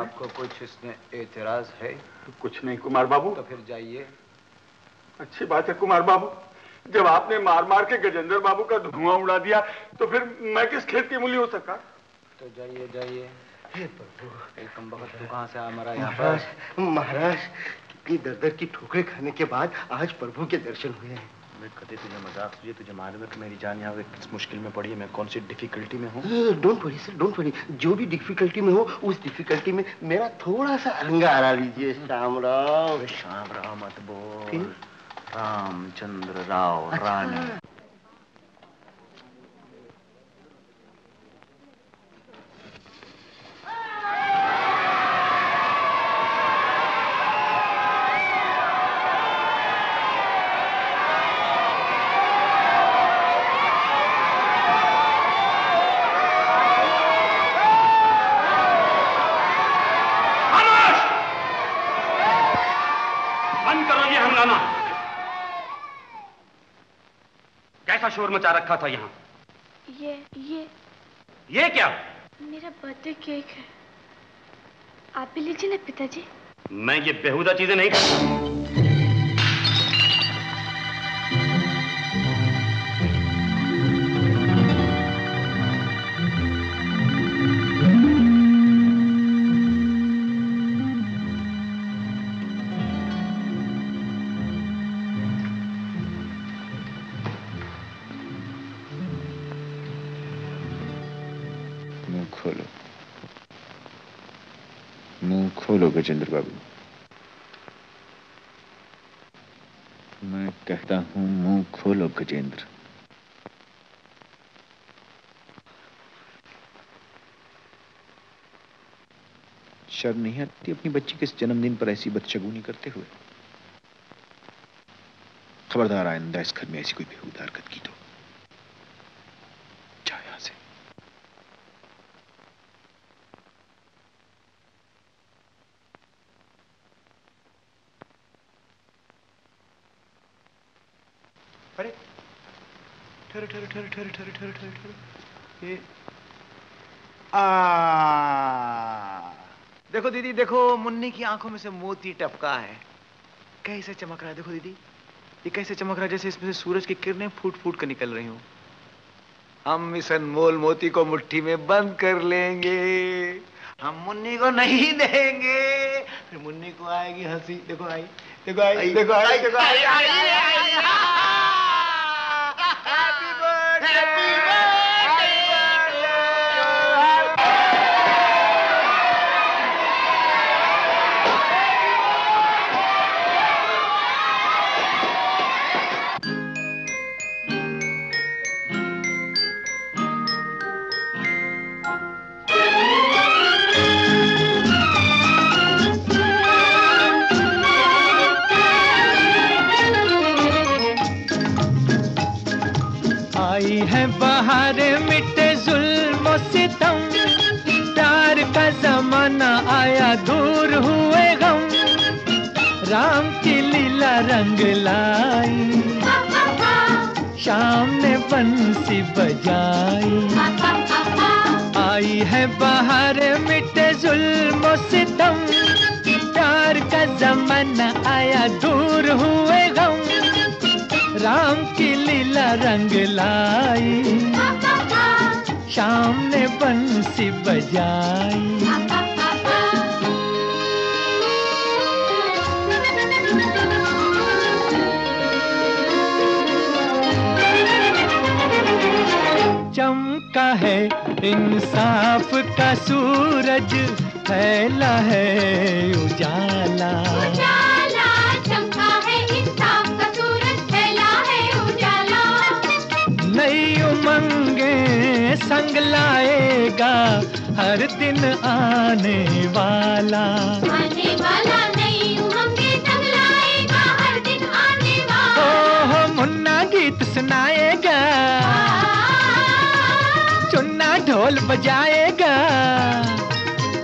आपको कुछ इसमें एतराज है? कुछ नहीं कुमार बाबू। तो फिर जाइए। अच्छी बात है कुमार बाबू, जब आपने मार मार के गजेंद्र बाबू का धुआं उड़ा दिया तो फिर मैं किस खेत की मूली हो सका। तो जाइए जाइए। कहाँ से आ मरा यहाँ पर? महाराज कितनी दर दर की ठोकरें खाने के बाद आज प्रभु के दर्शन हुए हैं। मैं कदे तुझे मजाक तुझे तुझे मालूम है कि मेरी जान यहाँ किस मुश्किल में पड़ी है, मैं कौन सी डिफिकल्टी में हूँ। Don't worry sir, don't worry, जो भी डिफिकल्टी में हो उस डिफिकल्टी में मेरा थोड़ा सा अंगारा लीजिए। श्याम राव, श्याम राव मत बोल, रामचंद्र राव। अच्छा। रानी शोर मचा रखा था यहाँ। ये ये ये क्या? मेरा बर्थडे केक है, आप भी लीजिए ना पिताजी। मैं ये बेहुदा चीजें नहीं गजेंद्र बाबू, मैं कहता हूं मुंह खोलो गजेंद्र। शर्म नहीं आती अपनी बच्ची के जन्मदिन पर ऐसी बदशगुनी करते हुए? खबरदार आइंदा इस घर में ऐसी कोई बेहुदा हरकत की तो जाए यहां से। अरे ठहरो ठहरो ठहरो ठहरो ठहरो ठहरो ठहरो ये आ देखो दीदी, देखो मुन्नी की आंखों में से मोती टपका है, कैसे चमक रहा है। देखो दीदी ये कैसे चमक रहा है, जैसे इसमें से सूरज की किरणें फूट फूट कर निकल रही हूं। हम इस अनमोल मोती को मुट्ठी में बंद कर लेंगे, हम मुन्नी को नहीं देंगे। फिर मुन्नी को आएगी हंसी। देखो आई, देखो आई, देखो आई, देखो आई, हैप्पी बर्थडे। दूर हुए गम, राम की लीला रंग लाई, शाम ने बंसी बजाई। आई है बाहर मिटे जुल्म सितम, प्यार का जमाना आया दूर हुए गम, राम की लीला रंग लाई, शाम ने बंसी बजाई। चमका है इंसाफ का सूरज, फैला है उजाला, उजाला। चमका है इंसाफ का सूरज, फैला है उजाला। नई उमंगे संग लाएगा हर दिन आने वाला, आने वाला। नई उमंगे संग लाएगा हर दिन आने वाला। ओ मुन्ना गीत सुनाएगा, चुन्ना ढोल बजाएगा,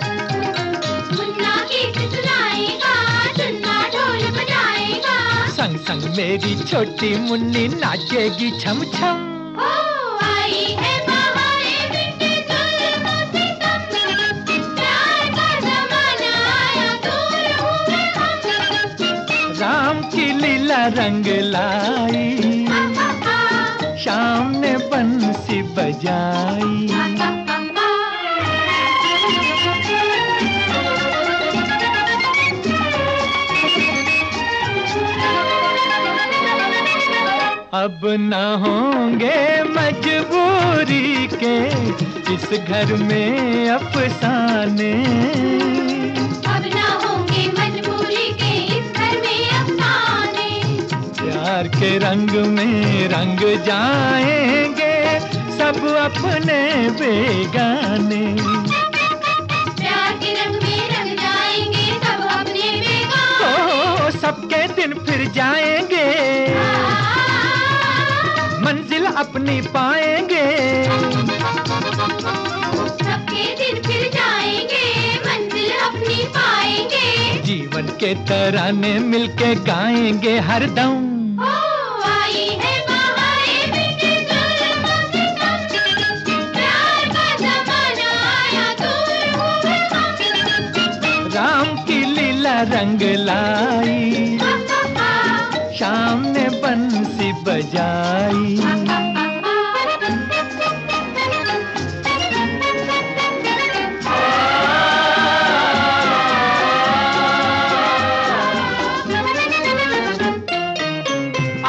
मुन्ना गीत सुनाएगा, चुन्ना ढोल बजाएगा। संग संग मेरी छोटी मुन्नी नाचेगी छम छम। ओ आई है बाहर मिटे जुल्म सितम, प्यार का जमाना आया दूर हुए हम, राम की लीला रंग लाई, शाम ने बंसी बजाई। अब ना होंगे मजबूरी के इस घर में अफसाने, अब ना होंगे मजबूरी के इस घर में अफसाने। प्यार के रंग में रंग जाएंगे सब अपने बेगाने, प्यार के रंग में रंग जाएंगे सब अपने बेगाने। ओ सबके दिन फिर जाएंगे, मंजिल अपनी पाएंगे, सबके दिन फिर जाएंगे, मंजिल अपनी पाएंगे। जीवन के तराने मिलके गाएंगे हरदम। रंग लाई, शाम ने बंसी बजाई।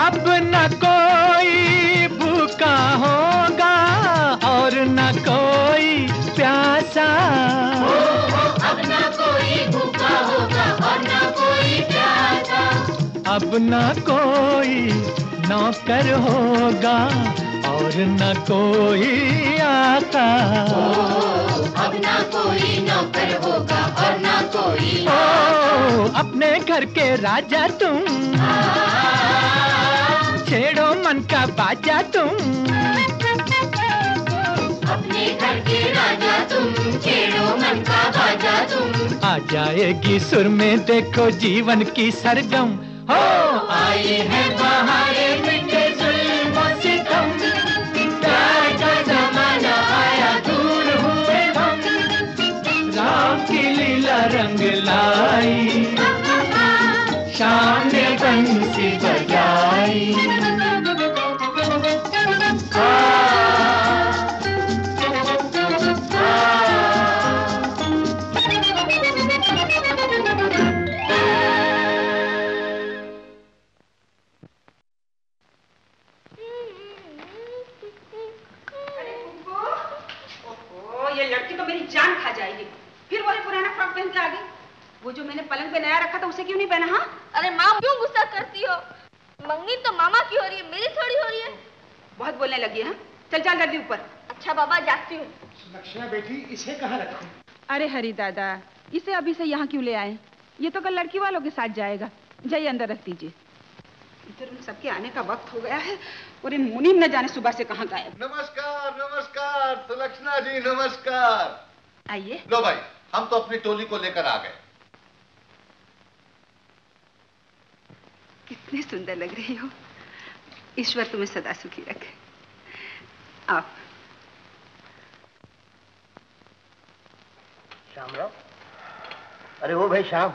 अब न कोई भूखा होगा और न कोई प्यासा, अब ना कोई नौकर होगा और न कोई आता, ओ, अब ना कोई नौकर होगा और ना कोई आता। ओ, अपने घर के राजा तुम, छेड़ो मन का बाजा तुम, अपने घर के राजा तुम, छेड़ो मन का बाजा तुम। आ जाएगी सुर में देखो जीवन की सरगम, हो आए हैं बहारे मिटे जुल्म सितम, का जमाना आया दूर हुए हम, राम की लीला रंग लाई, शाम ने बंसी बजाई। वो जो मैंने पलंग पे नया रखा था उसे क्यों नहीं पहना? हाँ, अरे माँ क्यों गुस्सा करती हो? मंगनी तो मामा की हो रही है, मेरी थोड़ी हो रही है। बहुत बोलने लगी है, चल चल जल्दी ऊपर। अच्छा बाबा, जाती हूँ। लक्ष्मणा बेटी, इसे कहाँ रखूं? अरे हरि दादा, इसे अभी से यहाँ क्यों ले आए? ये तो कल लड़की वालों के साथ जाएगा। जाइए अंदर रख दीजिए। इधर सबके आने का वक्त हो गया है और मुनीम न जाने सुबह से कहाँ गायब। नमस्कार नमस्कार सुलक्षणा जी, नमस्कार। आइए। लो भाई, हम तो अपनी टोली को लेकर आ गए। कितने सुंदर लग रही हो। ईश्वर तुम्हें सदा सुखी रखे। आप श्याम राव। अरे वो भाई श्याम,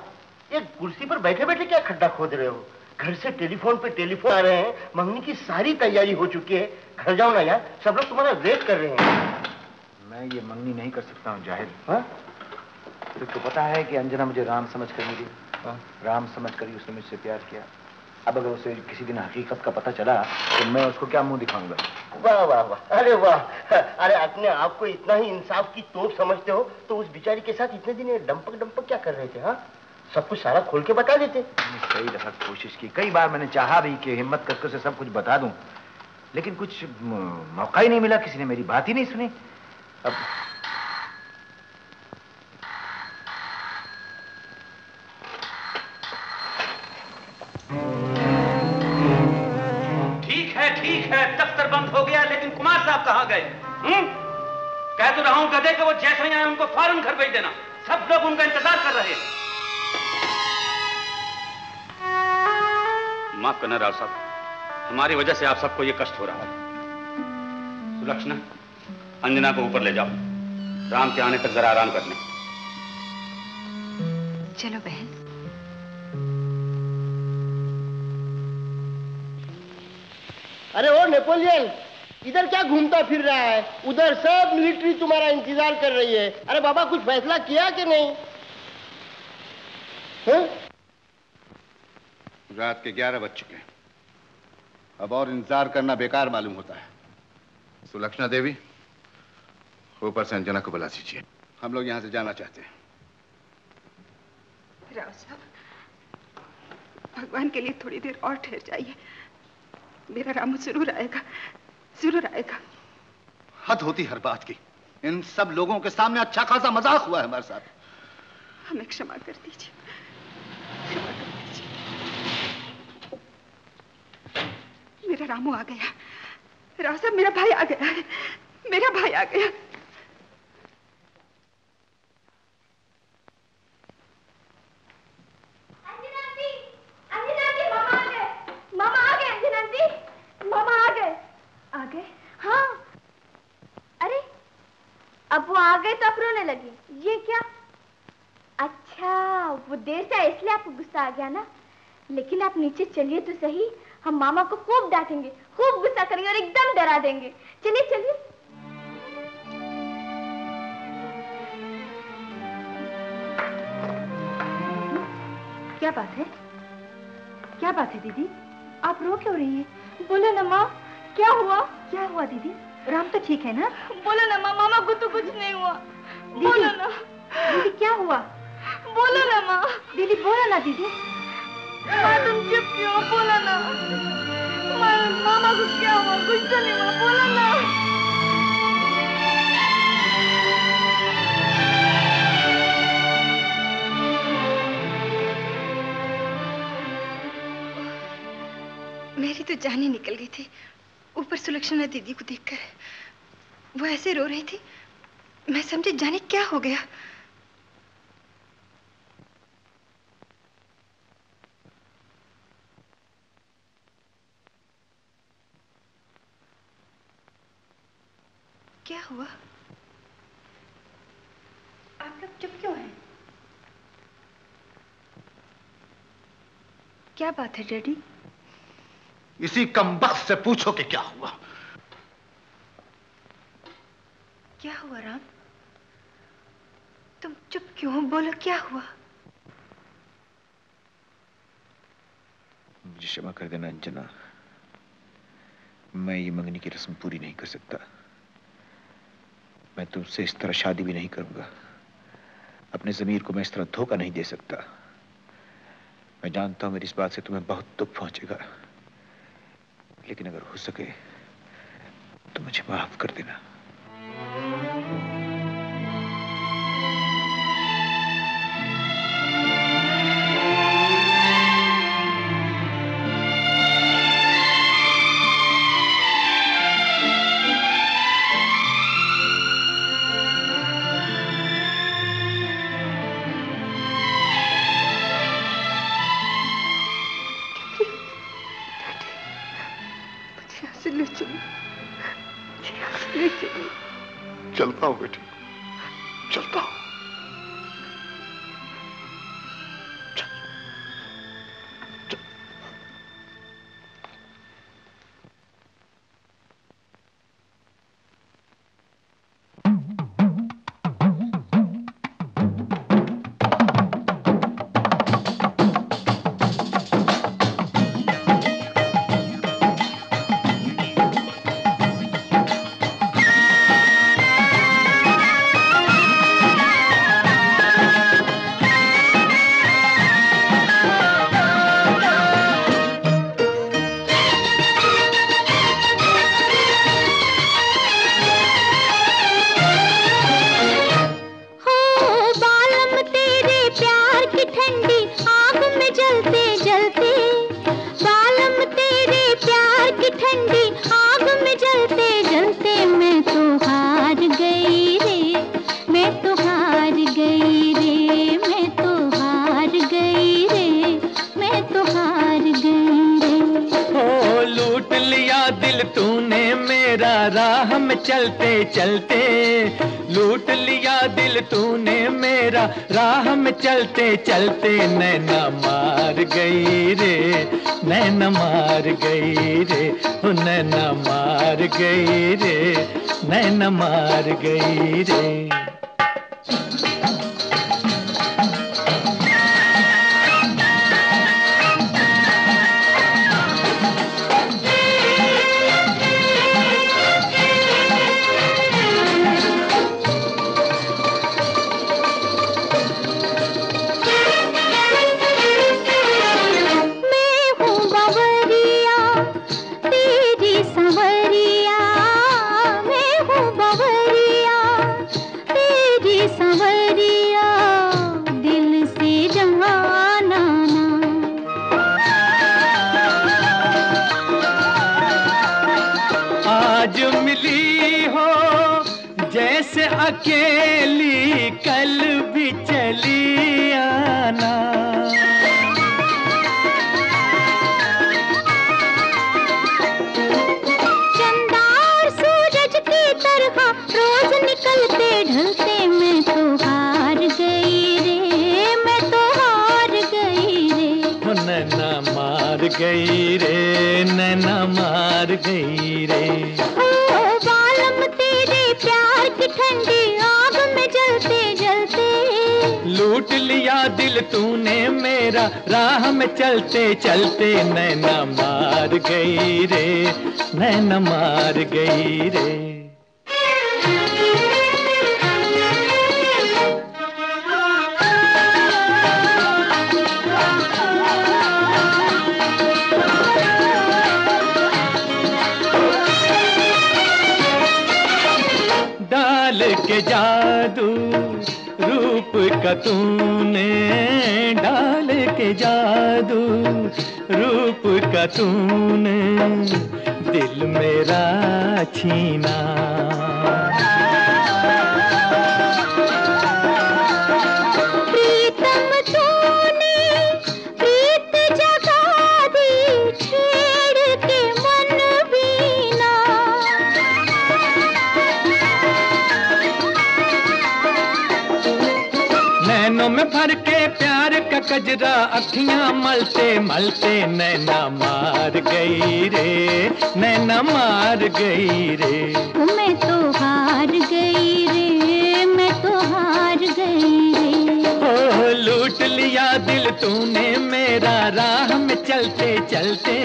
एक कुर्सी पर बैठे बैठे क्या खड्डा खोद रहे हो? घर से टेलीफोन पे टेलीफोन आ रहे हैं, मंगनी की सारी तैयारी हो चुकी है। घर जाओ ना यार, सब लोग तुम्हारा वेट कर रहे हैं। मैं ये मंगनी नहीं कर सकता हूँ जाहिर। हाँ, तुझको पता है कि अंजना मुझे राम समझ कर मिली। राम समझ कर उसने मुझसे प्यार किया। अब अगर उसे किसी दिन हकीकत का पता चला तो मैं उसको क्या मुंह दिखाऊंगा? वाह वाह वाह, अरे वाह। अरे अपने आप को इतना ही इंसाफ की तोप समझते हो तो उस बिचारी के साथ इतने दिन ये डंपक डंपक क्या कर रहे थे? हाँ, सब कुछ सारा खोल के बता देते। कई दफा कोशिश की, कई बार मैंने चाहा भी कि हिम्मत करके उसे सब कुछ बता दूं, लेकिन कुछ मौका ही नहीं मिला। किसी ने मेरी बात ही नहीं सुनी। अब दफ्तर बंद हो गया, लेकिन कुमार साहब कहाँ गए? हम्म, कह तो रहा हूं गधे के, वो जैसे ही आए उनको फौरन घर भेज देना। सब लोग उनका इंतजार कर रहे हैं। माफ करना राव साहब, हमारी वजह से आप सबको ये कष्ट हो रहा है। सुलक्षणा, अंजना को ऊपर ले जाओ, राम के आने तक जरा आराम करने। चलो बहन। अरे वो नेपोलियन, इधर क्या घूमता फिर रहा है? उधर सब मिलिट्री तुम्हारा इंतजार कर रही है। अरे बाबा, कुछ फैसला किया कि नहीं? है? रात के ग्यारह बज चुके हैं, अब और इंतजार करना बेकार मालूम होता है। सुलक्षणा देवी, ऊपर से अंजना को बुला दीजिए, हम लोग यहाँ से जाना चाहते हैं। राव साहब, भगवान के लिए थोड़ी देर और ठहर जाइए, मेरा राम जरूर आएगा, जरूर आएगा। हद होती हर बात की। इन सब लोगों के सामने अच्छा खासा मजाक हुआ है हमारे साथ। हमें क्षमा कर दीजिए, क्षमा कर दीजिए। मेरा रामू आ गया। राव साहब, मेरा भाई आ गया है, मेरा भाई आ गया। अब वो आ गए तो आप रोने लगी, ये क्या? अच्छा, वो देर से इसलिए आपको गुस्सा आ गया ना? लेकिन आप नीचे चलिए तो सही, हम मामा को खूब डांटेंगे, खूब गुस्सा करेंगे और एकदम डरा देंगे। चलिए चलिए। क्या बात है, क्या बात है दीदी? आप रो क्यों रही है? बोलो ना माँ, क्या हुआ? क्या हुआ दीदी? राम तो ठीक है ना? बोलो ना माँ, मामा को तो कुछ नहीं हुआ। बोलो ना दीदी, क्या हुआ? बोलो ना माँ। दीदी बोलो ना दीदी। माँ तुम चुप क्यों? बोलो ना माँ, मामा को को क्या हुआ? कुछ तो नहीं हुआ, बोला ना। मेरी तो जान ही निकल गई थी ऊपर सुलक्षणा दीदी को देखकर। वो ऐसे रो रही थी, मैं समझे जाने क्या हो गया। क्या हुआ? आप लोग चुप क्यों हैं? क्या बात है डैडी? इसी कमबख्त से पूछो कि क्या हुआ। क्या हुआ राम? तुम चुप क्यों हो? बोलो क्या हुआ। मुझे क्षमा कर देना अंजना, मैं ये मंगनी की रस्म पूरी नहीं कर सकता। मैं तुमसे इस तरह शादी भी नहीं करूंगा। अपने ज़मीर को मैं इस तरह धोखा नहीं दे सकता। मैं जानता हूं मेरी इस बात से तुम्हें बहुत दुख पहुंचेगा, लेकिन अगर हो सके तो मुझे माफ कर देना। चलता हूं बेटी, चलता हूं। चलते नैना मार गई रे, नैना मार गई रे, ओ नैना मार गई रे, नैना मार गई रे। अकेली कल भी चली आना, चंदा और सूरज की तरह रोज निकलते ढलते। मैं तो हार गई रे, मैं तो हार गई रे, ओ नैना मार गई रे, नैना मार गई रे। ओ बालम तेरे प्यार की ठंडी लूट लिया दिल तूने मेरा, राह में चलते चलते नैना मार गई रे, नैना मार गई रे। के जादू रूप का तूने, डाल के जादू रूप का तूने दिल मेरा छीना। भर के प्यार का कजरा अखियां मलते मलते नैना मार गई रे, नैना मार गई रे। मैं तो हार गई रे, मैं तो हार गई रे। ओ लूट लिया दिल तूने मेरा राह में चलते चलते,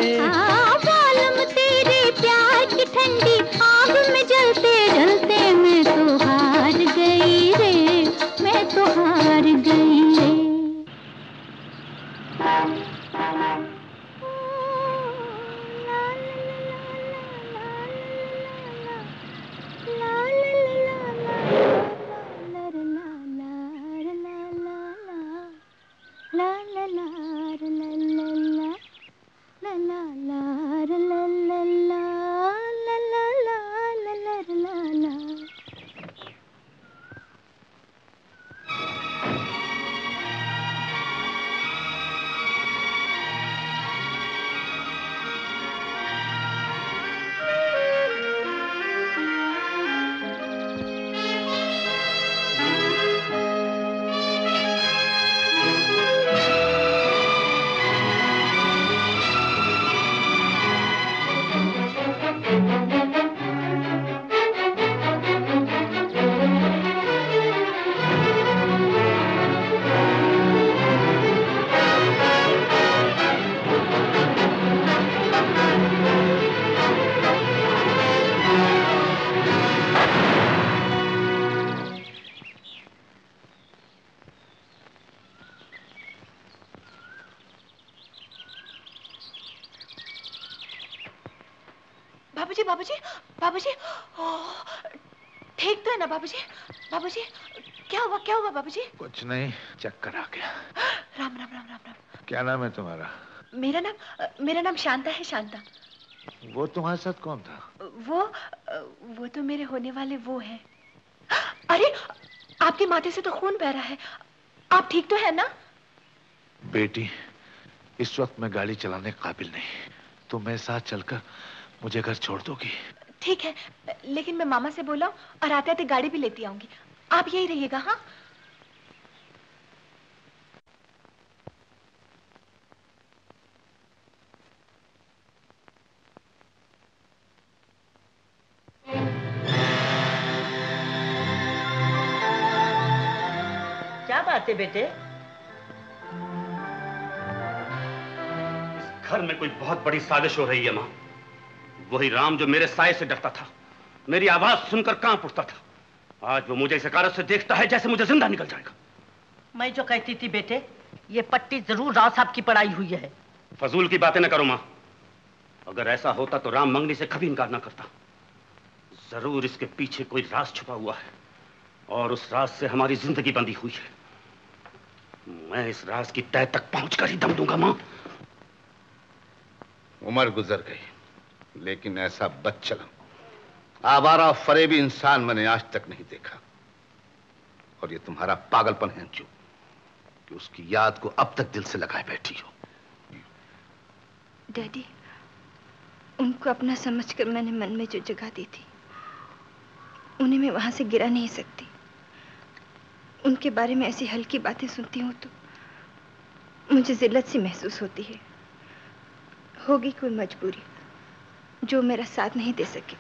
बालम तेरे प्यार की ठंडी आग में जलते जलते। मैं तो हार गई रे, मैं तो हार गई। बाबूजी, बाबूजी, ठीक तो है ना बाबूजी? बाबूजी, क्या हुआ क्या हुआ बाबूजी? कुछ नहीं, चक्कर आ गया। राम राम राम राम राम। क्या नाम है तुम्हारा? मेरा नाम मेरा नाम शांता है, शांता। वो तुम्हारे साथ कौन था? वो वो तो मेरे होने वाले वो है। अरे आपके माथे से तो खून बह रहा है, आप ठीक तो है ना? बेटी, इस वक्त मैं गाड़ी चलाने के काबिल नहीं, तो मैं साथ चलकर मुझे घर छोड़ दोगी? ठीक है, लेकिन मैं मामा से बोला और आते आते गाड़ी भी लेती आऊंगी, आप यही रहिएगा। हाँ क्या बात है बेटे? इस घर में कोई बहुत बड़ी साजिश हो रही है मां। वही राम जो मेरे साये से डरता था, मेरी आवाज सुनकर कांप उठता था, आज वो मुझे इस हकारत से देखता है जैसे मुझे जिंदा निकल जाएगा। मैं जो कहती थी बेटे, ये पट्टी जरूर राव साहब की पढ़ाई हुई है। फजूल की बातें न करो मां, अगर ऐसा होता तो राम मंगनी से कभी इनकार ना करता। जरूर इसके पीछे कोई राज छुपा हुआ है और उस राज से हमारी जिंदगी बंधी हुई है। मैं इस राज की तय तक पहुंचकर ही दम दूंगा मां। उम्र गुजर गई, लेकिन ऐसा बदचलन, आवारा फरेबी इंसान मैंने आज तक नहीं देखा। और ये तुम्हारा पागलपन है अंजू, कि उसकी याद को अब तक दिल से लगाए बैठी हो। डैडी, उनको अपना समझकर मैंने मन में जो जगह दी थी, उन्हें मैं वहां से गिरा नहीं सकती। उनके बारे में ऐसी हल्की बातें सुनती हूं तो मुझे जिल्लत सी महसूस होती है। होगी कोई मजबूरी जो मेरा साथ नहीं दे सके।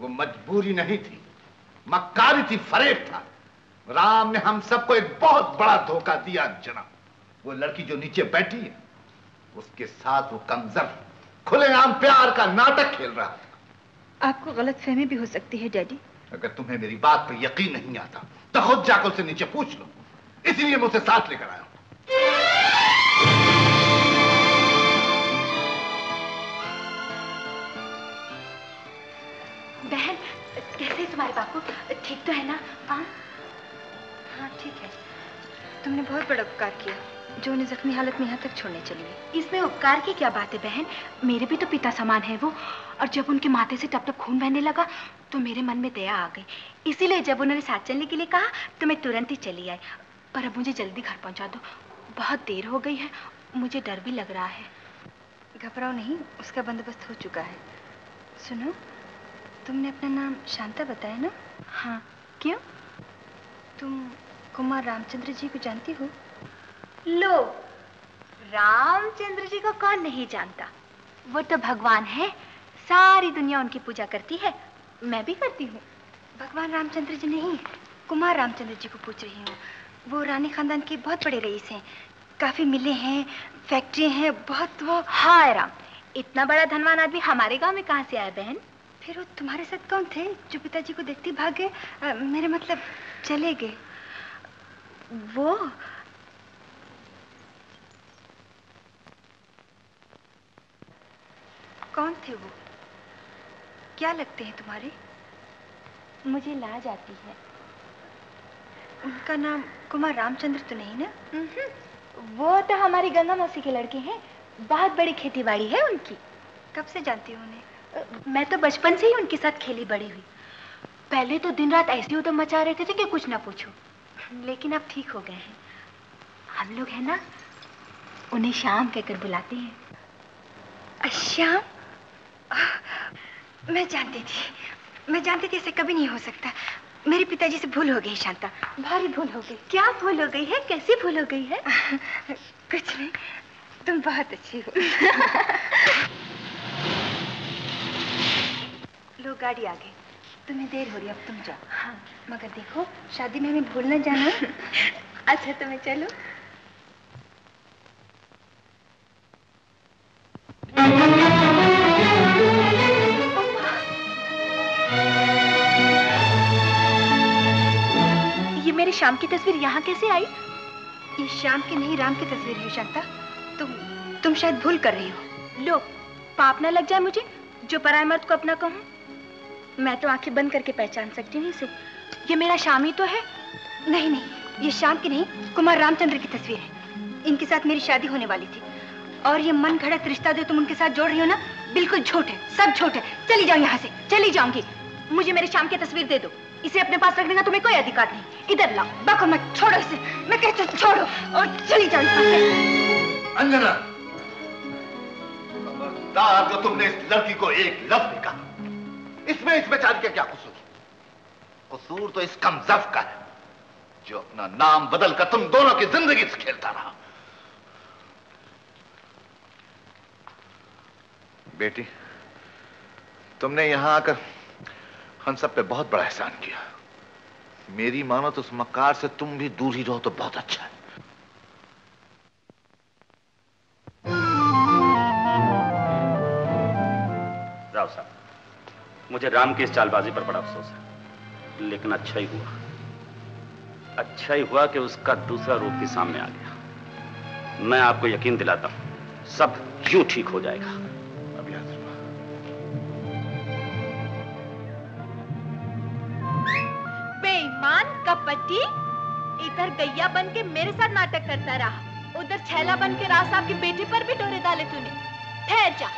वो मजबूरी नहीं थी, मक्कारी थी, फरेब था। राम ने हम सबको एक बहुत बड़ा धोखा दिया जनाब। वो लड़की जो नीचे बैठी है, उसके साथ वो कमजर खुलेआम प्यार का नाटक खेल रहा था। आपको गलतफहमी भी हो सकती है डैडी। अगर तुम्हें मेरी बात पर यकीन नहीं आता तो खुद जाकर उसे नीचे पूछ लो, इसलिए मैं उसे साथ लेकर आया हूं। बहन, कैसे तुम्हारे बाप को? ठीक तो है ना? हाँ हाँ ठीक है। तुमने बहुत बड़ा उपकार किया जो उन्हें जख्मी हालत में यहाँ तक छोड़ने चली गई। इसमें उपकार की क्या बात है बहन, मेरे भी तो पिता समान है वो। और जब उनके माथे से टप टप खून बहने लगा तो मेरे मन में दया आ गई, इसीलिए जब उन्होंने साथ चलने के लिए कहा तो मैं तुरंत ही चली आई। पर अब मुझे जल्दी घर पहुँचा दो, बहुत देर हो गई है, मुझे डर भी लग रहा है। घबराओ नहीं, उसका बंदोबस्त हो चुका है। सुनो, तुमने अपना नाम शांता बताया ना? हाँ, क्यों? तुम कुमार रामचंद्र जी को जानती हो? लो, रामचंद्र जी को कौन नहीं जानता, वो तो भगवान है, सारी दुनिया उनकी पूजा करती है, मैं भी करती हूँ। भगवान रामचंद्र जी नहीं, कुमार रामचंद्र जी को पूछ रही हूँ। वो रानी खानदान के बहुत बड़े रईस हैं, काफी मिले हैं, फैक्ट्री हैं, बहुत वो। हाँ राम, इतना बड़ा धनवान आदमी हमारे गांव में कहाँ से आया बहन? फिर वो तुम्हारे साथ कौन थे जो पिताजी को देखते भाग गए, मेरे मतलब चले गए? वो कौन थे, वो क्या लगते हैं तुम्हारे? मुझे लाज आती है। उनका नाम कुमार रामचंद्र तो नहीं ना? वो तो हमारी गंगा मौसी के लड़के हैं, बहुत बड़ी खेतीबाड़ी है उनकी। कब से जानती हूँ उन्हें? मैं तो बचपन से ही उनके साथ खेली बड़ी हुई। पहले तो दिन रात ऐसे उधम मचा रहे थे कि कुछ ना पूछो, लेकिन अब ठीक हो गए हैं। हम लोग है ना उन्हें श्याम कहकर बुलाते हैं। श्याम? मैं जानती थी, मैं जानती थी ऐसे कभी नहीं हो सकता। मेरे पिताजी से भूल हो गई शांता, भारी भूल हो गई। क्या भूल हो गई है, कैसी भूल हो गई है? कुछ नहीं, तुम बहुत अच्छी हो। लो गाड़ी आ गई, तुम्हें देर हो रही है, अब तुम जाओ। हाँ, मगर देखो शादी में हमें भूल ना जाना। अच्छा तो मैं चलूं? मेरे श्याम की तस्वीर यहाँ कैसे आई? ये श्याम की नहीं राम की तस्वीर है शांता, तुम तुम शायद भूल कर रही हो। लो, पाप ना लग जाए मुझे जो पराये मर्द को अपना कहूं। मैं तो आंखें बंद करके पहचान सकती हूँ इसे, ये मेरा श्याम ही तो है। नहीं नहीं, ये श्याम की नहीं कुमार रामचंद्र की तस्वीर है, इनके साथ मेरी शादी होने वाली थी। और ये मन घड़त रिश्ता जो तुम उनके साथ जोड़ रही हो ना, बिल्कुल झूठ है, सब झूठ है। चली जाओ यहाँ से, चली जाऊंगी। मुझे मेरे श्याम की तस्वीर दे दो, इसे अपने पास रखने का तुम्हें कोई अधिकार नहीं। इधर लाओ, बाको मत, छोड़ो इसे, मैं कहती हूं छोड़ो और चली जाओ यहां से। अंजना, खबरदार जो तुमने इस लड़की को एक लफ्ज नहीं कहा। इसमें इस बेचारी का क्या कसूर? कसूर तो इस कमजफ का है जो अपना नाम बदलकर तुम दोनों की जिंदगी से खेलता रहा। बेटी, तुमने यहां आकर हम सब पे बहुत बड़ा एहसान किया। मेरी मानो तो उस मकार से तुम भी दूर ही रहो तो बहुत अच्छा है। राव साहब, मुझे राम की इस चालबाजी पर बड़ा अफसोस है, लेकिन अच्छा ही हुआ, अच्छा ही हुआ कि उसका दूसरा रूप भी सामने आ गया। मैं आपको यकीन दिलाता हूं सब यूं ठीक हो जाएगा। कपटी, इधर गैया बन के मेरे साथ नाटक करता रहा, उधर छैला बन के राज साहब की बेटी पर भी डोरे डाले तूने। ठहर जा,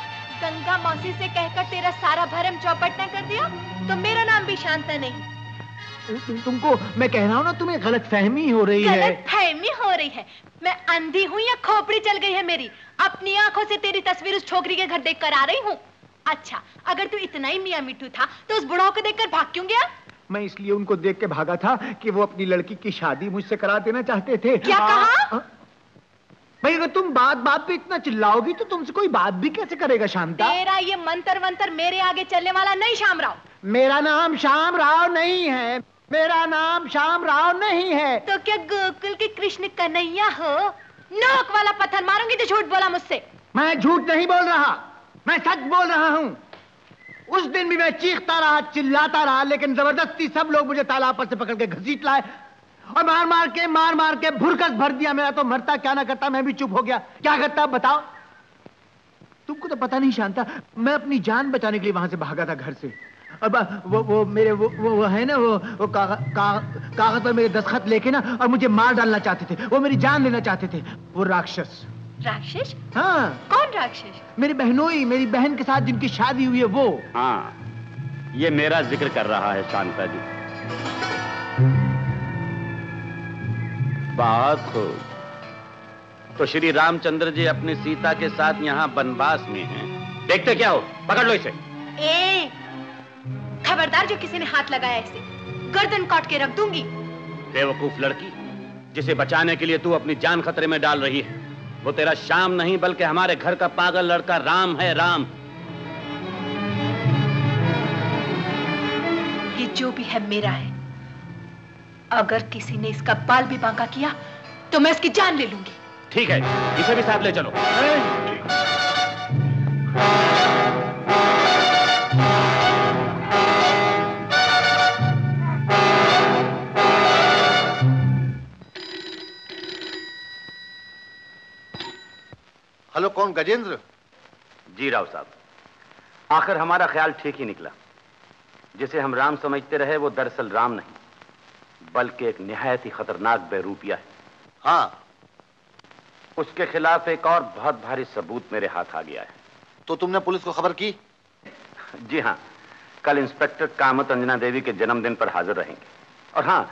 गंगा मौसी से कहकर तेरा सारा भरम चौपट न कर दिया तो मेरा नाम भी शांता नहीं। तुमको मैं कह रहा हूँ ना, तुम्हें गलत फहमी हो रही है। गलत फहमी हो रही है? मैं अंधी हूँ या खोपड़ी चल गई है मेरी? अपनी आँखों से तेरी तस्वीर उस छोकरी के घर देख कर आ रही हूँ। अच्छा, अगर तू इतना ही मियाँ मिठू था तो उस बुढ़ाओ को देखकर भाग क्यों गया? मैं इसलिए उनको देख के भागा था कि वो अपनी लड़की की शादी मुझसे करा देना चाहते थे। क्या कहा? भाई अगर तुम बात बात पे इतना चिल्लाओगी तो तुमसे कोई बात भी कैसे करेगा शांता? तेरा ये मंतर वंतर मेरे आगे चलने वाला नहीं श्याम राव। मेरा नाम श्याम राव नहीं है, मेरा नाम श्याम राव नहीं है। तो क्या गोकुल के कृष्ण कन्हैया हो? नोक वाला पत्थर मारूंगी तो झूठ बोला मुझसे। मैं झूठ नहीं बोल रहा, मैं सच बोल रहा हूँ। उस दिन भी मैं चीखता रहा, चिल्लाता रहा, लेकिन जबरदस्ती सब लोग मुझे तालाब पर से पकड़ के घसीट लाए और मार मार के मार मार के भुरकस भर दिया। मेरा तो मरता क्या ना करता, मैं भी चुप हो गया। क्या करता बताओ? तुमको तो पता नहीं शांता, मैं अपनी जान बचाने के लिए वहां से भागा था घर से। अब वो वो मेरे वो वो है ना वो वो कागज पर मेरे दस्तखत लेके ना और मुझे मार डालना चाहते थे, वो मेरी जान लेना चाहते थे, वो राक्षस। राक्षस? हाँ। कौन राक्षस? मेरी बहनोई, मेरी बहन के साथ जिनकी शादी हुई है वो। हाँ, ये मेरा जिक्र कर रहा है शांता जी। बहुत खूब, तो श्री रामचंद्र जी अपनी सीता के साथ यहाँ बनवास में हैं। देखते क्या हो, पकड़ लो इसे। ए, खबरदार जो किसी ने हाथ लगाया इसे, गर्दन काट के रख दूंगी। बेवकूफ लड़की, जिसे बचाने के लिए तू अपनी जान खतरे में डाल रही है, वो तेरा श्याम नहीं बल्कि हमारे घर का पागल लड़का राम है। राम, ये जो भी है मेरा है, अगर किसी ने इसका बाल भी बांका किया तो मैं इसकी जान ले लूंगी। ठीक है, इसे भी साथ ले चलो। हेलो, कौन? गजेंद्र जी। राव साहब, आखिर हमारा ख्याल ठीक ही निकला। जिसे हम राम समझते रहे वो दरअसल राम नहीं बल्कि एक निहायत ही खतरनाक बेरूपिया है। हाँ, उसके खिलाफ एक और बहुत भारी सबूत मेरे हाथ आ गया है। तो तुमने पुलिस को खबर की? जी हाँ, कल इंस्पेक्टर कामत अंजना देवी के जन्मदिन पर हाजिर रहेंगे। और हाँ,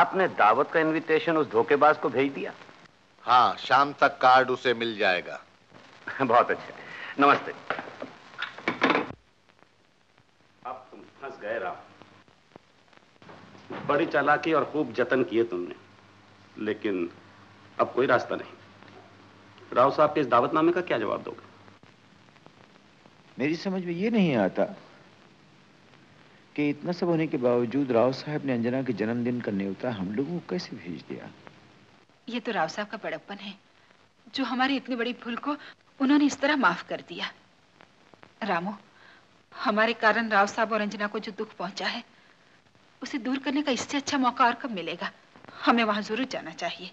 आपने दावत का इन्विटेशन उस धोखेबाज को भेज दिया? हाँ, शाम तक कार्ड उसे मिल जाएगा। बहुत अच्छे, नमस्ते। अब तुम फंस गए राम। बड़ी चालाकी और खूब जतन किए तुमने, लेकिन अब कोई रास्ता नहीं। राव साहब के इस दावतनामे का क्या जवाब दोगे? मेरी समझ में ये नहीं आता कि इतना सब होने के बावजूद राव साहब ने अंजना के जन्मदिन का न्योता हम लोगों को कैसे भेज दिया। ये तो राव साहब का बड़प्पन है जो हमारी इतनी बड़ी भूल को उन्होंने इस तरह माफ कर दिया। रामो, हमारे कारण राव साहब और अंजना को जो दुख पहुंचा है उसे दूर करने का इससे अच्छा मौका और कब मिलेगा। हमें वहां जरूर जाना चाहिए।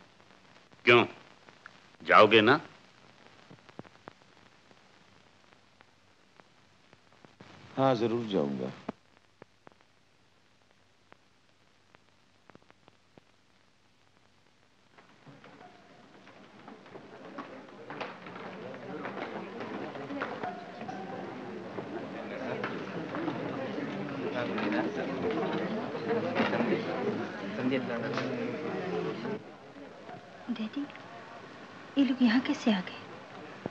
क्यों, जाओगे ना? हाँ, जरूर जाऊंगा। डैडी, ये लोग यहाँ कैसे आ गए?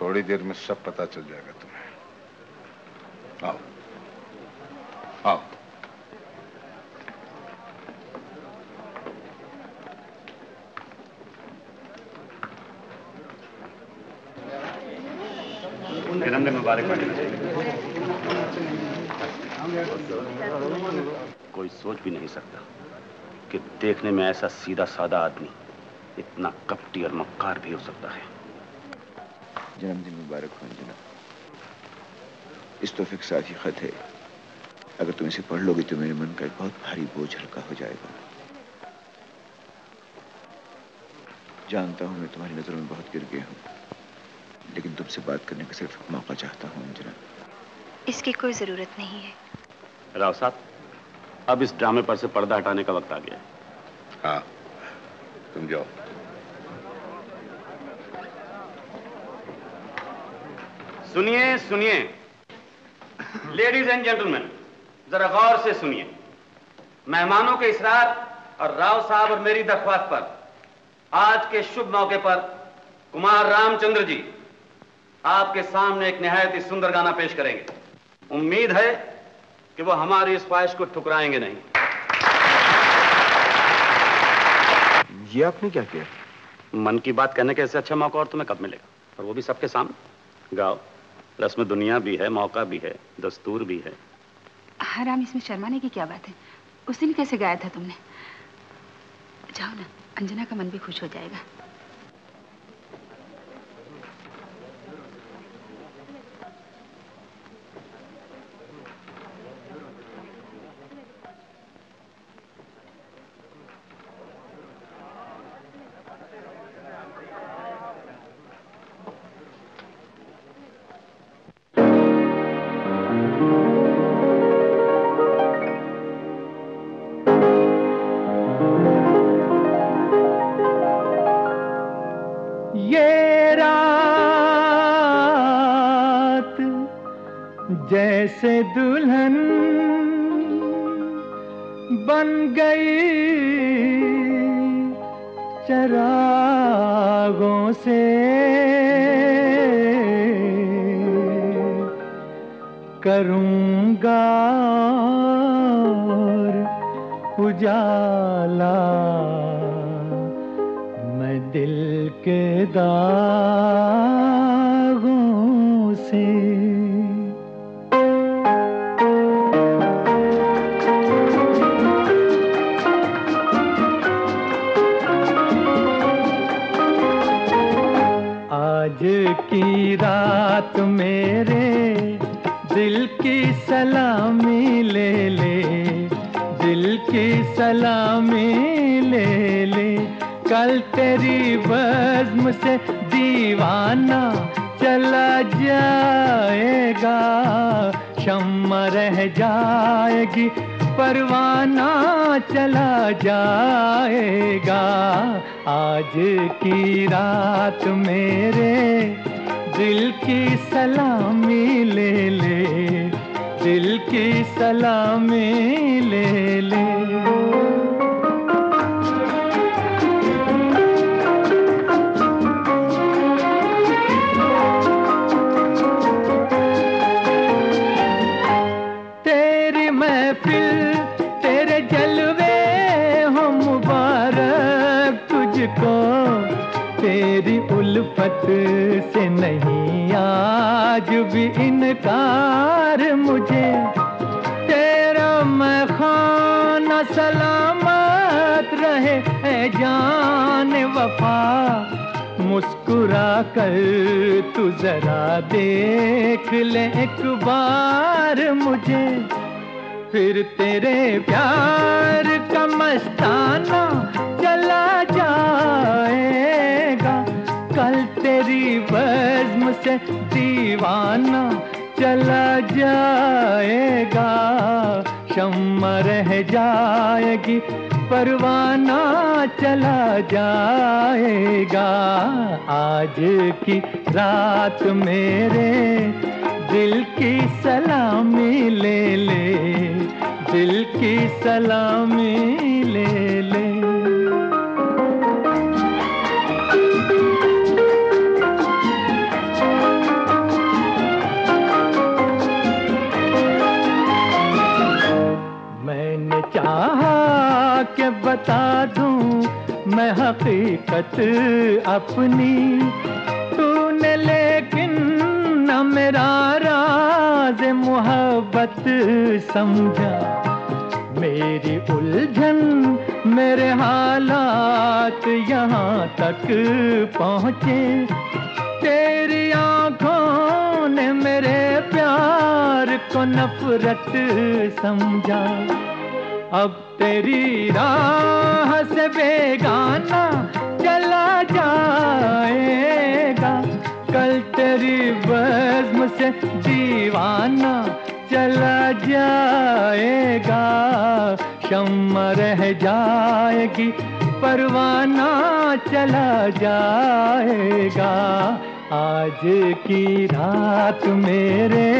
थोड़ी देर में सब पता चल जाएगा तुम्हें। आओ आओ। जन्मदिन मुबारक हो। कोई सोच भी नहीं सकता कि देखने में ऐसा सीधा साधा आदमी इतना कपटी और मक्कार भी हो सकता है। जन्मदिन मुबारक हो अंजना। इस तोहफे के साथ ही खत है, अगर तुम इसे पढ़ लोगी तो मेरे मन का एक बहुत भारी बोझ हल्का हो जाएगा। जानता हूं मैं तुम्हारी नजरों में बहुत गिर गया हूं, लेकिन तुमसे बात करने का सिर्फ मौका चाहता हूं अंजना। इसकी कोई जरूरत नहीं है। राव साहब, अब इस ड्रामे पर से पर्दा हटाने का वक्त आ गया है। हाँ, तुम जाओ। सुनिए सुनिए लेडीज एंड जेंटलमैन, जरा गौर से सुनिए। मेहमानों के इसरार और राव साहब और मेरी दरख्वास्त पर आज के शुभ मौके पर कुमार रामचंद्र जी आपके सामने एक निहायत ही सुंदर गाना पेश करेंगे। उम्मीद है कि वो हमारी इस ख्वाहिश को ठुकराएंगे नहीं। ये आपने क्या किया? मन की बात कहने का ऐसे अच्छा मौका और तुम्हें कब मिलेगा, और वो भी सबके सामने। गाओ, रस्म दुनिया भी है, मौका भी है, दस्तूर भी है। हाँ राम, इसमें शर्माने की क्या बात है? उस दिन कैसे गाया था तुमने? जाओ ना, अंजना का मन भी खुश हो जाएगा। जैसे दुल्हन बन गई चरागों से करूँगा और उजाला मैं दिल के दागों से। आज की रात मेरे दिल की सलामी ले ले, दिल की सलामी ले ले, कल तेरी बज़्म से दीवाना चला जाएगा, शम्मा रह जाएगी परवाना चला जाएगा। आज की रात मेरे दिल की सलामी ले ले, दिल की सलामी ले ले। तेरी उल्फत से नहीं आज भी इनकार मुझे, तेरा मैं खाना सलामत रहे है जान वफा। मुस्कुरा कर तू जरा देख ले एक बार मुझे, फिर तेरे प्यार का मस्ताना चला जाएगा, कल तेरी बज़्म से दीवाना चला जाएगा, शम्मा रह जाएगी परवाना चला जाएगा। आज की रात मेरे दिल की सलामी ले ले, दिल की सलामी ले ले। मैंने चाहा के बता दूं मैं हकीकत अपनी, तूने लेकिन न मेरा राज मोहब्बत समझा, मेरी उलझन मेरे हालात यहाँ तक पहुँचे, तेरी आँखों ने मेरे प्यार को नफरत समझा। अब तेरी राह से बेगाना चला जाएगा, कल तेरी बज़्म से दीवाना चला जाएगा, शम्मा रह जाएगी परवाना चला जाएगा। आज की रात मेरे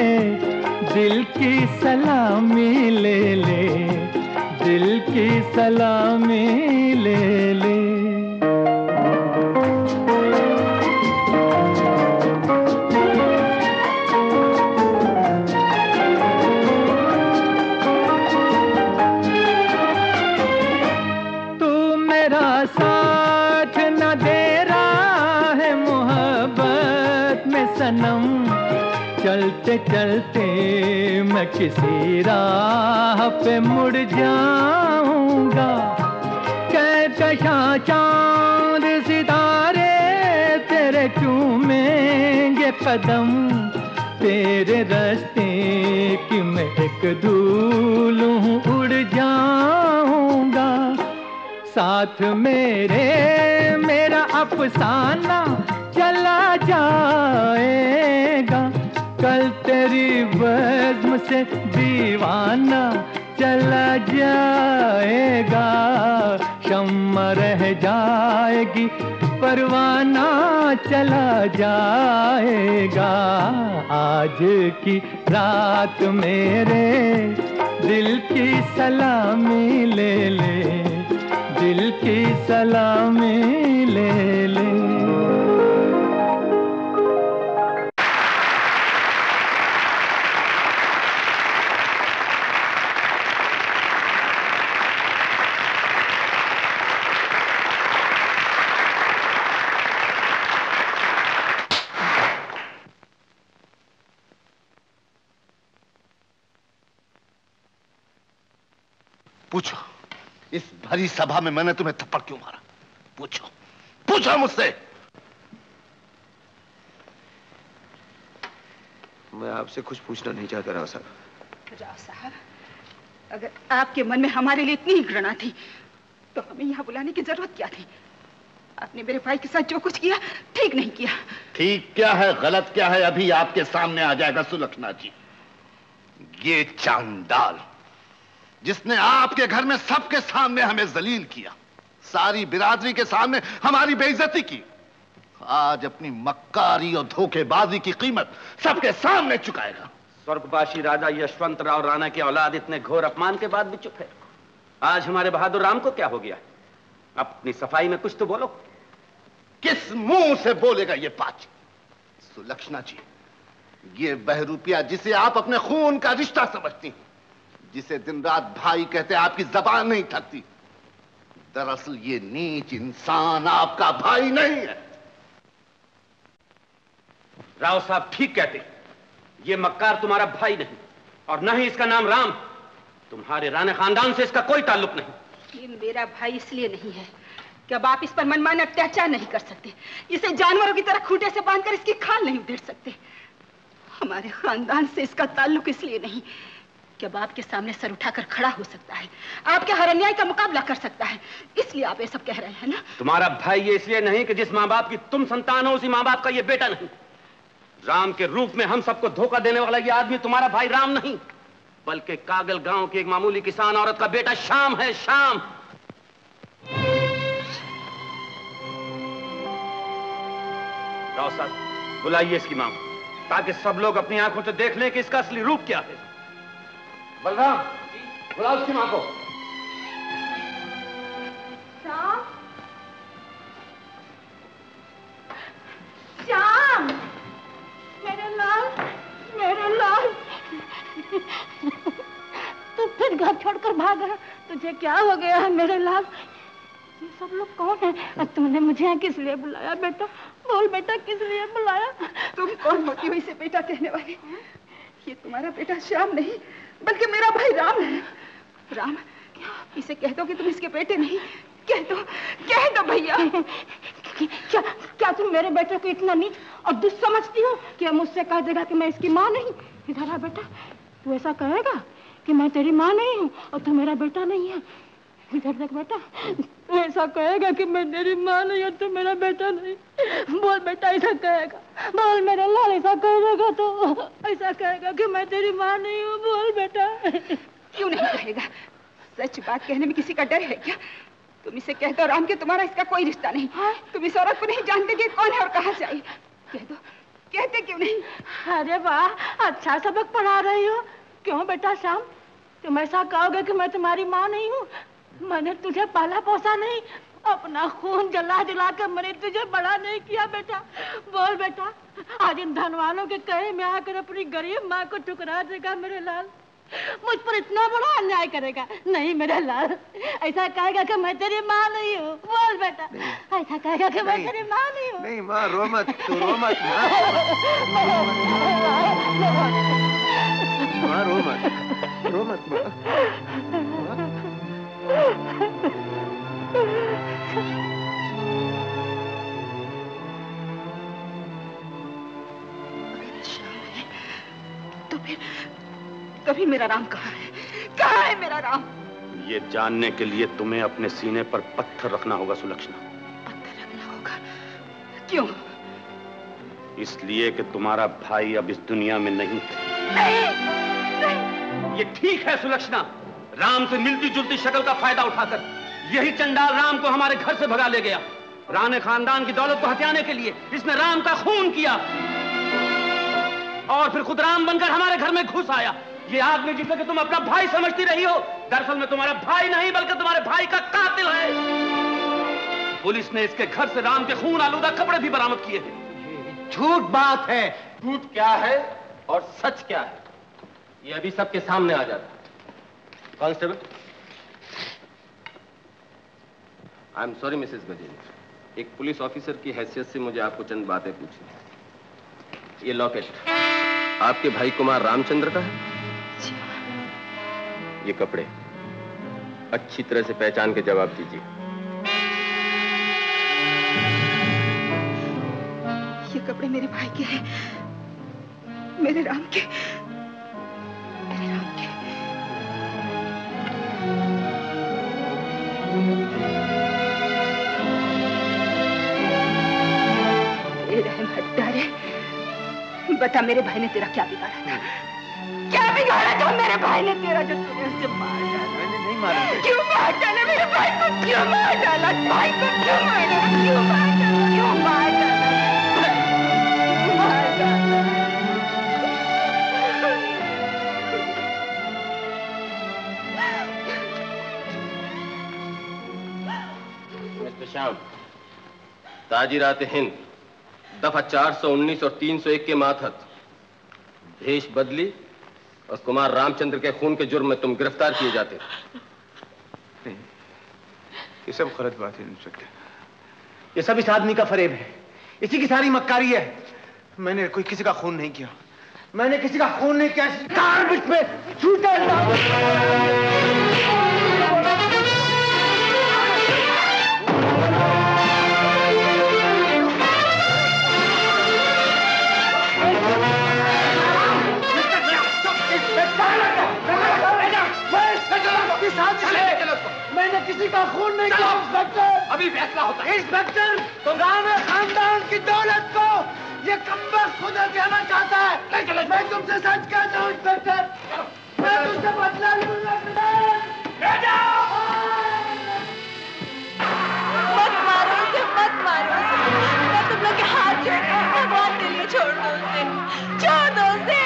दिल की सलामी ले ले, दिल की सलामी ले ले। साथ न दे रहा है मोहब्बत में सनम, चलते चलते मैं किसी राह पे मुड़ जाऊंगा, कहकशां चाँद सितारे तेरे चूमेंगे कदम, तेरे रास्ते की मैं एक धूल हूँ उड़ जाऊंगा, साथ मेरे मेरा अफसाना चला जाएगा, कल तेरी बज़्म से दीवाना चला जाएगा, शम्मा रह जाएगी परवाना चला जाएगा। आज आज की रात मेरे दिल की सलामी ले ले, दिल की सलामी ले ले। पूछो, इस भरी सभा में मैंने तुम्हें थप्पड़ क्यों मारा? पूछो, पूछो मुझसे। मैं आपसे कुछ पूछना नहीं चाहता राव साहब। राव साहब, अगर आपके मन में हमारे लिए इतनी घृणा थी तो हमें यहाँ बुलाने की जरूरत क्या थी? आपने मेरे भाई के साथ जो कुछ किया ठीक नहीं किया। ठीक क्या है, गलत क्या है, अभी आपके सामने आ जाएगा सुलक्षणा जी। ये चांडाल जिसने आपके घर में सबके सामने हमें जलील किया, सारी बिरादरी के सामने हमारी बेइज्जती की, आज अपनी मक्कारी और धोखेबाजी की कीमत सबके सामने चुकाएगा। स्वर्गवासी राजा यशवंत राव राणा की औलाद इतने घोर अपमान के बाद भी चुप है। आज हमारे बहादुर राम को क्या हो गया? अपनी सफाई में कुछ तो बोलो। किस मुंह से बोलेगा ये पाच? सुलक्षणा जी, ये बहरूपिया जिसे आप अपने खून का रिश्ता समझती हैं, जिसे दिन रात भाई कहते, आपकी जबान नहीं थकती, दरअसल ये नीच इंसान आपका भाई नहीं है। राव साहब ठीक कहते, ये मक्कार तुम्हारा भाई नहीं और न ही इसका नाम राम। तुम्हारे राणा खानदान से इसका कोई ताल्लुक नहीं। ये मेरा भाई इसलिए नहीं है कि अब आप इस पर मनमाना अत्याचार नहीं कर सकते, इसे जानवरों की तरह खूंटे से बांधकर इसकी खाल नहीं उधेड़ सकते। हमारे खानदान से इसका ताल्लुक इसलिए नहीं कि अब आपके सामने सर उठाकर खड़ा हो सकता है, आपके हर अन्याय का मुकाबला कर सकता है, इसलिए आप ये सब कह रहे हैं ना। तुम्हारा भाई ये इसलिए नहीं कि जिस माँ बाप की तुम संतान हो उसी माँ बाप का ये बेटा नहीं। राम के रूप में हम सबको धोखा देने वाला ये आदमी तुम्हारा भाई राम नहीं बल्कि कागल गांव की एक मामूली किसान औरत का बेटा श्याम है। श्याम राव साहब बुलाइए इसकी माँ ताकि सब लोग अपनी आंखों से देख ले कि इसका असली रूप क्या है। बलराम बुलाओ उसकी मां को। श्याम, श्याम, मेरे लाल, मेरे लाल, तू फिर घर छोड़कर भागा, तुझे क्या हो गया है मेरे लाल? ये सब लोग कौन है? तुमने मुझे यहाँ किस लिए बुलाया बेटा? बोल बेटा, किस लिए बुलाया? तुम कौन होती हो इसे बेटा कहने वाली? ये तुम्हारा बेटा श्याम नहीं बल्कि मेरा भाई राम है। राम, इसे कह दो कि तुम इसके बेटे नहीं। कह दो, कह दो भैया। क्या क्या तुम मेरे बेटे को इतना नीच और दुष्ट समझती हो कि मुझसे कह देगा कि मैं इसकी माँ नहीं? इधर आ बेटा, तू ऐसा कहेगा कि मैं तेरी माँ नहीं हूँ और तू मेरा बेटा नहीं है। इधर देख बेटा, तू ऐसा कहेगा कि मैं तेरी माँ नहीं और तू मेरा बेटा नहीं। बोल बेटा, ऐसा कहेगा, बोल मेरा लाल, ऐसा कहेगा तो ऐसा कहेगा कि मैं तेरी माँ नहीं हूँ। बोल बेटा। क्यों नहीं कहेगा? सच बात कहने में किसी का डर है क्या? तुम इसे कह दो राम के तुम्हारा इसका कोई रिश्ता नहीं। हाँ? तुम इस औरत को नहीं जानते कि कौन है और कहाँ से आई। कह दो। कहते क्यों नहीं? अरे वाह, अच्छा सबक पढ़ा रही हो। क्यों बेटा श्याम, तुम ऐसा कहोगे कि मैं तुम्हारी माँ नहीं हूँ? मैंने तुझे पाला पोसा नहीं, अपना खून जला जला कर मैंने तुझे बड़ा नहीं किया बेटा। बोल बेटा, आज इन धनवानों के कहे में आकर अपनी गरीब माँ को ठुकरा देगा मेरे लाल, मुझ पर इतना बड़ा अन्याय करेगा। नहीं मेरे लाल, ऐसा कहेगा कि मैं तेरी माँ नहीं हूँ। बोल बेटा, ऐसा कहेगा कि मैं तेरी माँ नहीं हूँ। नहीं माँ, रो मत, तू रो मत माँ, रो मत, रो मत माँ। तो फिर कभी मेरा राम कहाँ है? कहाँ है मेरा राम? ये जानने के लिए तुम्हें अपने सीने पर पत्थर रखना होगा सुलक्षणा। पत्थर रखना होगा? क्यों? इसलिए कि तुम्हारा भाई अब इस दुनिया में नहीं है। नहीं, नहीं। ये ठीक है सुलक्षणा, राम से मिलती जुलती शक्ल का फायदा उठाकर यही चंडाल राम को हमारे घर से भगा ले गया। राणे खानदान की दौलत को हथियाने के लिए इसने राम का खून किया और फिर खुद राम बनकर हमारे घर में घुस आया। ये आदमी जिसे कि तुम अपना भाई समझती रही हो, दरअसल में तुम्हारा भाई नहीं बल्कि तुम्हारे भाई का कातिल है। पुलिस ने इसके घर से राम के खून आलूदा कपड़े भी बरामद किए हैं। झूठ बात है। झूठ क्या है और सच क्या है ये अभी सबके सामने आ जाता। Constable, I am sorry Mrs Gajendra, एक पुलिस ऑफिसर की हैसियत से मुझे आपको चंद बातें पूछनी। ये लॉकेट आपके भाई कुमार रामचंद्र का है। ये कपड़े अच्छी तरह से पहचान के जवाब दीजिए। ये कपड़े मेरे भाई के हैं, मेरे राम के, मेरे राम के। ए रहम हत्यारे, बता मेरे भाई ने तेरा क्या बिगाड़ा था? क्या बिगाड़ा था मेरे भाई ने तेरा जो तूने उसे मार डाला? मैंने नहीं मारा। क्यों मार डाला मेरे भाई को? क्यों मार डाला भाई को? क्यों मार डाला? क्यों मार डाला? क्यों मार डाला? क्यों मार डाला? मिस्टर श्याम, ताजीरात हिंद दफा चार सौ उन्नीस और तीन सौ एक के मातहत भेष बदली और कुमार रामचंद्र के खून के जुर्म में तुम गिरफ्तार किए जाते हो। नहीं, ये सब गलत बात है इंस्पेक्टर। ये सब इस आदमी का फरेब है, इसी की सारी मक्कारी है। मैंने कोई किसी का खून नहीं किया, मैंने किसी का खून नहीं किया। कार्बिट में छूटा किसी का खून नहीं किया। इंस्पेक्टर, अभी फैसला होता है। इंस्पेक्टर, तुम राम खानदान की दौलत को ये कमबख्त खुदा देना चाहता है। मैं तुमसे सच कहता हूँ इंस्पेक्टर, मैं तुमसे बदला लूंगा। मत मारो उसे, मत मारो उसे। मैं तुम लोग के हाथ जोड़ रहा हूँ, भगवान के लिए छोड़ दो उसे, छोड़ दो उसे।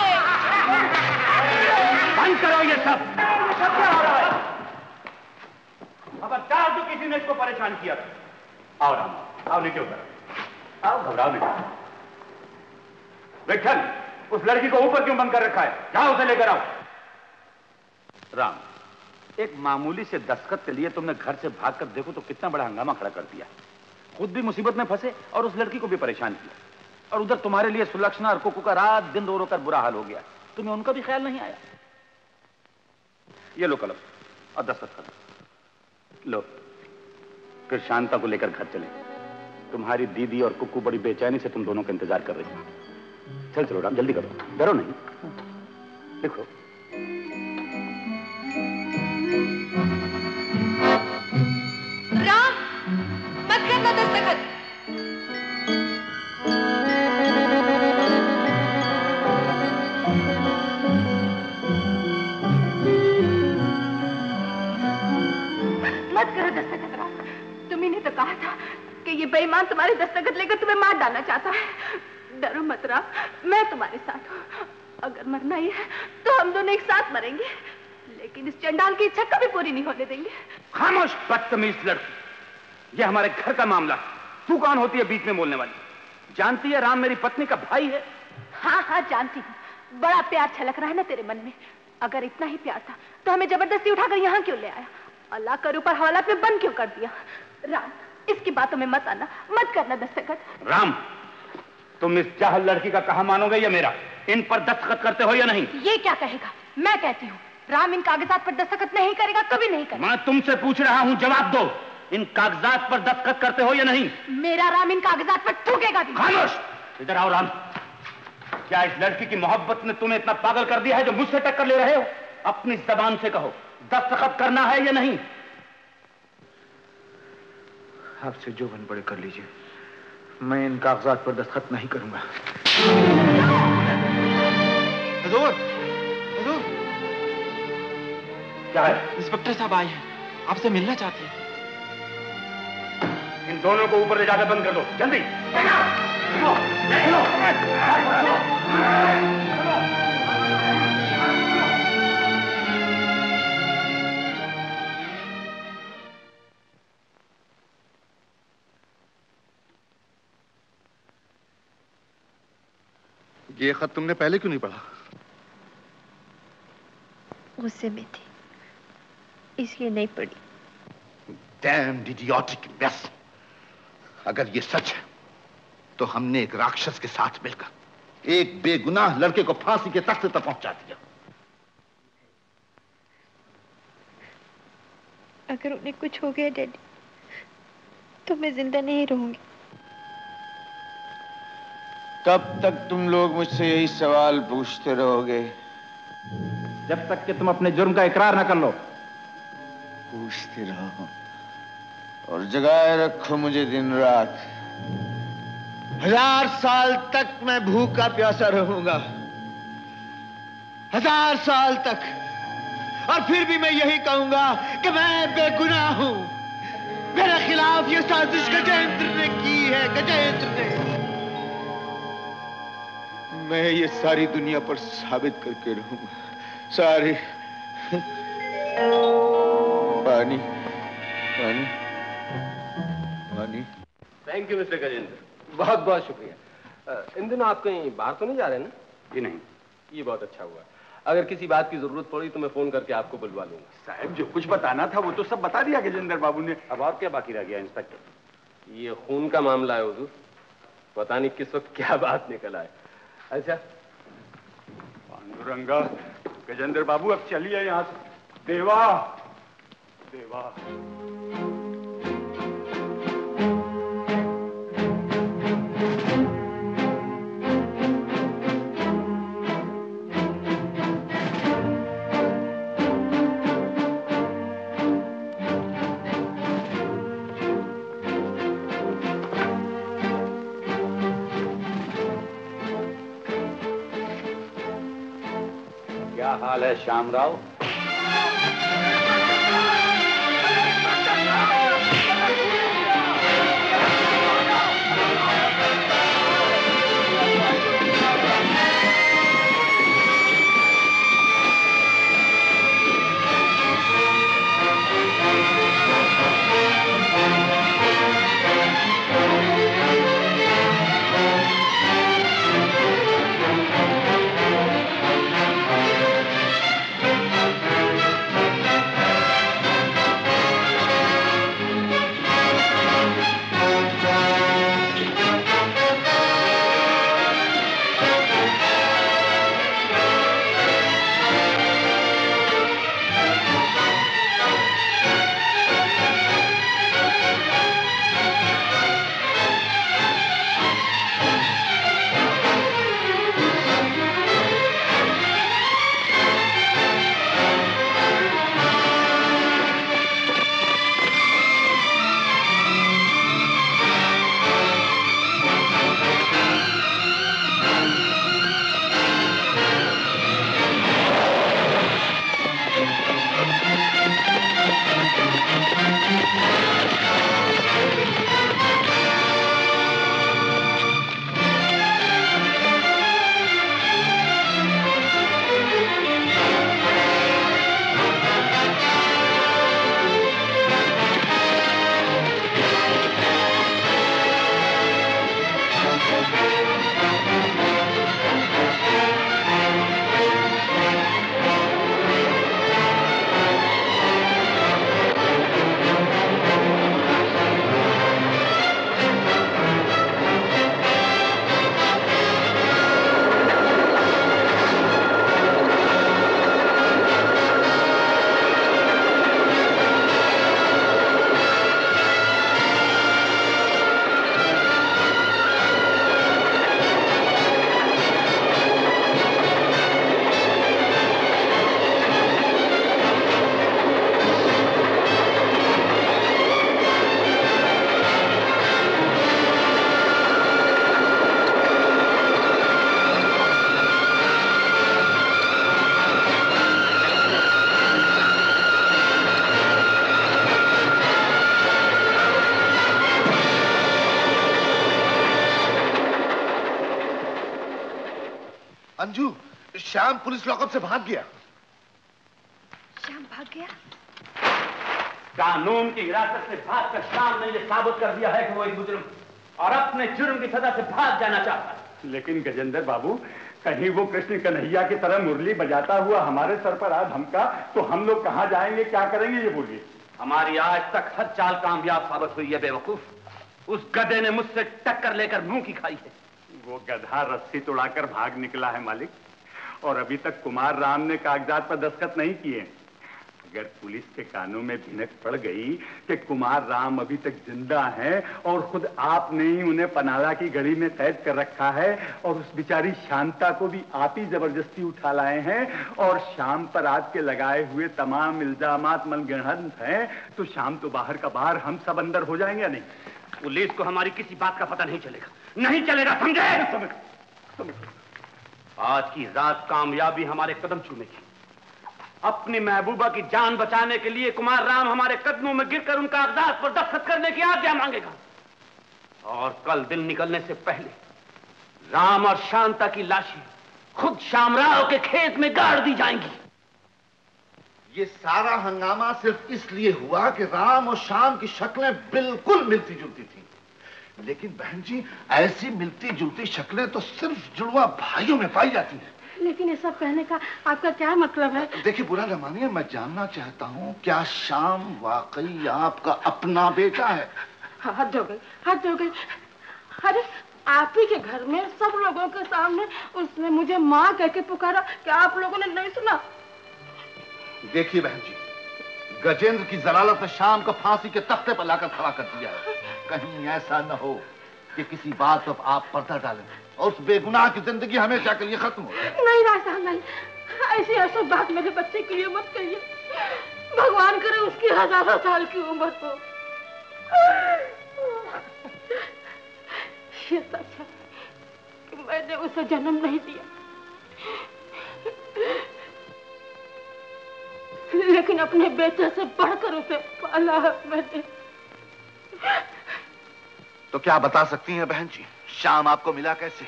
बंद करो ये सब। सब क्या हो रहा है? खबरदार जो किसी ने इसको परेशान किया था। आओ राम, आओ नीचे उतर, आओ, घबराओ नहीं। विठल, उस लड़की को ऊपर क्यों बंद कर रखा है? जाओ उसे लेकर आओ। राम, एक मामूली से दस्तखत के लिए तुमने घर से भागकर देखो तो कितना बड़ा हंगामा खड़ा कर दिया। खुद भी मुसीबत में फंसे और उस लड़की को भी परेशान किया, और उधर तुम्हारे लिए सुलक्षणा और कुकू का रात दिन रो रो कर बुरा हाल हो गया। तुम्हें उनका भी ख्याल नहीं आया। ये लो कलम और दस्तखत करो। लो, फिर शांता को लेकर घर चले। तुम्हारी दीदी और कुक्कू बड़ी बेचैनी से तुम दोनों का इंतजार कर रही हैं। चल चलो राम, जल्दी करो, डरो नहीं। देखो, राम मत करना दस्तखत। तो कहा था कि ये बेईमान तुम्हारे दस्तखत लेकर तुम्हें मार डालना चाहता है। डरो मत राम, मैं तुम्हारे साथ हूँ। अगर मरना ही है तो हम दोनों एक साथ मरेंगे, लेकिन इस चंडाल की इच्छा कभी पूरी नहीं होने देंगे। खामोश बदतमीज लड़की, ये हमारे घर का मामला, तू कौन होती है बीच में बोलने वाली? जानती है राम मेरी पत्नी का भाई है। हाँ हाँ जानती हूँ। बड़ा प्यार छलक रहा है ना तेरे मन में। अगर इतना ही प्यार था तो हमें जबरदस्ती उठाकर यहाँ क्यों ले आया? अल्लाह कर ऊपर हवालात में बंद क्यों कर दिया? राम, इसकी बातों में मत आना, मत करना दस्तखत। राम, तुम इस जाहल लड़की का कहा मानोगे या मेरा? इन पर दस्तखत करते हो या नहीं? ये क्या कहेगा? मैं कहती हूँ राम इन कागजात पर दस्तखत नहीं करेगा, कभी नहीं करेगा। मैं तुमसे पूछ रहा हूँ, जवाब दो, इन कागजात पर दस्तखत करते हो या नहीं? मेरा राम इन कागजात पर थूकेगा। खामोश, इधर आओ राम। क्या इस लड़की की मोहब्बत ने तुम्हें इतना पागल कर दिया है जो मुझसे टक्कर ले रहे हो? अपनी जबान से कहो, दस्तखत करना है या नहीं? आपसे जो बन पड़े कर लीजिए, मैं इन कागजात पर दस्तखत नहीं करूंगा। हुजूर, हुजूर। क्या है? इंस्पेक्टर साहब आए हैं, आपसे मिलना चाहते हैं। इन दोनों को ऊपर ले जाकर बंद कर दो, जल्दी। ये खत तुमने पहले क्यों नहीं पढ़ा? गुस्से में थी इसलिए नहीं पढ़ी। Damn idiotic mess। अगर ये सच है तो हमने एक राक्षस के साथ मिलकर एक बेगुनाह लड़के को फांसी के तख्त तक पहुंचा दिया। अगर उन्हें कुछ हो गया डैडी तो मैं जिंदा नहीं रहूंगी। तब तक तुम लोग मुझसे यही सवाल पूछते रहोगे जब तक कि तुम अपने जुर्म का इकरार ना कर लो। पूछते रहो और जगाए रखो मुझे दिन रात। हजार साल तक मैं भूखा प्यासा रहूंगा, हजार साल तक, और फिर भी मैं यही कहूंगा कि मैं बेगुनाह हूं। मेरे खिलाफ ये साजिश गजेंद्र ने की है, गजेंद्र ने। मैं ये सारी दुनिया पर साबित करके रहूंगा, सारी। पानी पानी पानी। थैंक यू मिस्टर गजेंद्र, बहुत बहुत शुक्रिया। इन दिनों आप कहीं बाहर तो नहीं जा रहे ना? जी नहीं। ये बहुत अच्छा हुआ। अगर किसी बात की जरूरत पड़ी तो मैं फोन करके आपको बुलवा लूंगा। साहब जो कुछ बताना था वो तो सब बता दिया गजेंद्र बाबू ने, अब और क्या बाकी रह गया इंस्पेक्टर? ये खून का मामला है हुजूर, पता नहीं किस वक्त क्या बात निकल आए। अच्छा पांडुरंगा, गजेंद्र बाबू अब चलिए यहाँ से। देवा देवा हाल है श्यामराव? श्याम पुलिस लॉकअप से भाग गया। श्याम भाग गया? कानून की हिरासत से भाग कर श्याम ने यह साबित कर दिया है कि वो एक मुजरिम और अपने जुर्म की सजा से भाग जाना चाहता है। लेकिन गजेंद्र बाबू, कहीं वो कृष्ण कन्हैया की तरह मुरली बजाता हुआ हमारे सर पर आ धमका तो हम लोग कहाँ जाएंगे, क्या करेंगे, ये बोलिए। हमारी आज तक हर चाल कामयाब साबित हुई है बेवकूफ। उस गधे ने मुझसे टक्कर लेकर मुंह की खाई है। वो गधा रस्सी तोड़ाकर भाग निकला है मालिक, और अभी तक कुमार राम ने कागजात पर दस्तखत नहीं किए। अगर पुलिस के कानों में भिनक पड़ गई कि कुमार राम अभी तक जिंदा है और खुद आपने ही उन्हें पनाला की गली में कैद कर रखा है और उस बिचारी शांता को भी आप ही जबरदस्ती उठा लाए हैं और शाम पर आपके लगाए हुए तमाम इल्जामात मनगढ़ंत हैं, तो शाम तो बाहर का बाहर, हम सब अंदर हो जाएंगे या नहीं? पुलिस को हमारी किसी बात का पता नहीं चलेगा, नहीं चलेगा, समझे? समझ, समझ। आज की रात कामयाबी हमारे कदम चूमेगी। अपनी महबूबा की जान बचाने के लिए कुमार राम हमारे कदमों में गिरकर उनका कागजात पर दस्तखत करने की आज्ञा मांगेगा, और कल दिन निकलने से पहले राम और शांता की लाशें खुद शामराव के खेत में गाड़ दी जाएंगी। ये सारा हंगामा सिर्फ इसलिए हुआ कि राम और शाम की शक्लें बिल्कुल मिलती जुलती थी, लेकिन बहन जी ऐसी मिलती जुलती शक्लें तो सिर्फ जुड़वा भाइयों में पाई जाती हैं। लेकिन ये सब कहने का आपका क्या मतलब है? देखिए, बुरा न मानिए, मैं जानना चाहता हूँ क्या शाम वाकई आपका अपना बेटा है? हद हो गई, हद हो गई। अरे आप ही के घर में सब लोगों के सामने उसने मुझे माँ कह के पुकारा, क्या आप लोगों ने नहीं सुना? देखिए बहन जी, गजेंद्र की जलालत ने शाम को फांसी के तख्ते पर लाकर खड़ा कर दिया है। कहीं ऐसा न हो कि किसी बात पर आप पर्दा डालें और उस बेगुनाह की जिंदगी हमेशा के लिए खत्म हो। नहीं राज साहब, नहीं, ऐसी ऐसी बात मेरे बच्चे के लिए मत करिए। भगवान करे उसकी हजारों साल की उम्र हो। ये सच है कि मैंने उसे जन्म नहीं दिया, लेकिन अपने बेटे से बढ़कर उसे पाला मैंने। तो क्या बता सकती हैं बहन जी, शाम आपको मिला कैसे?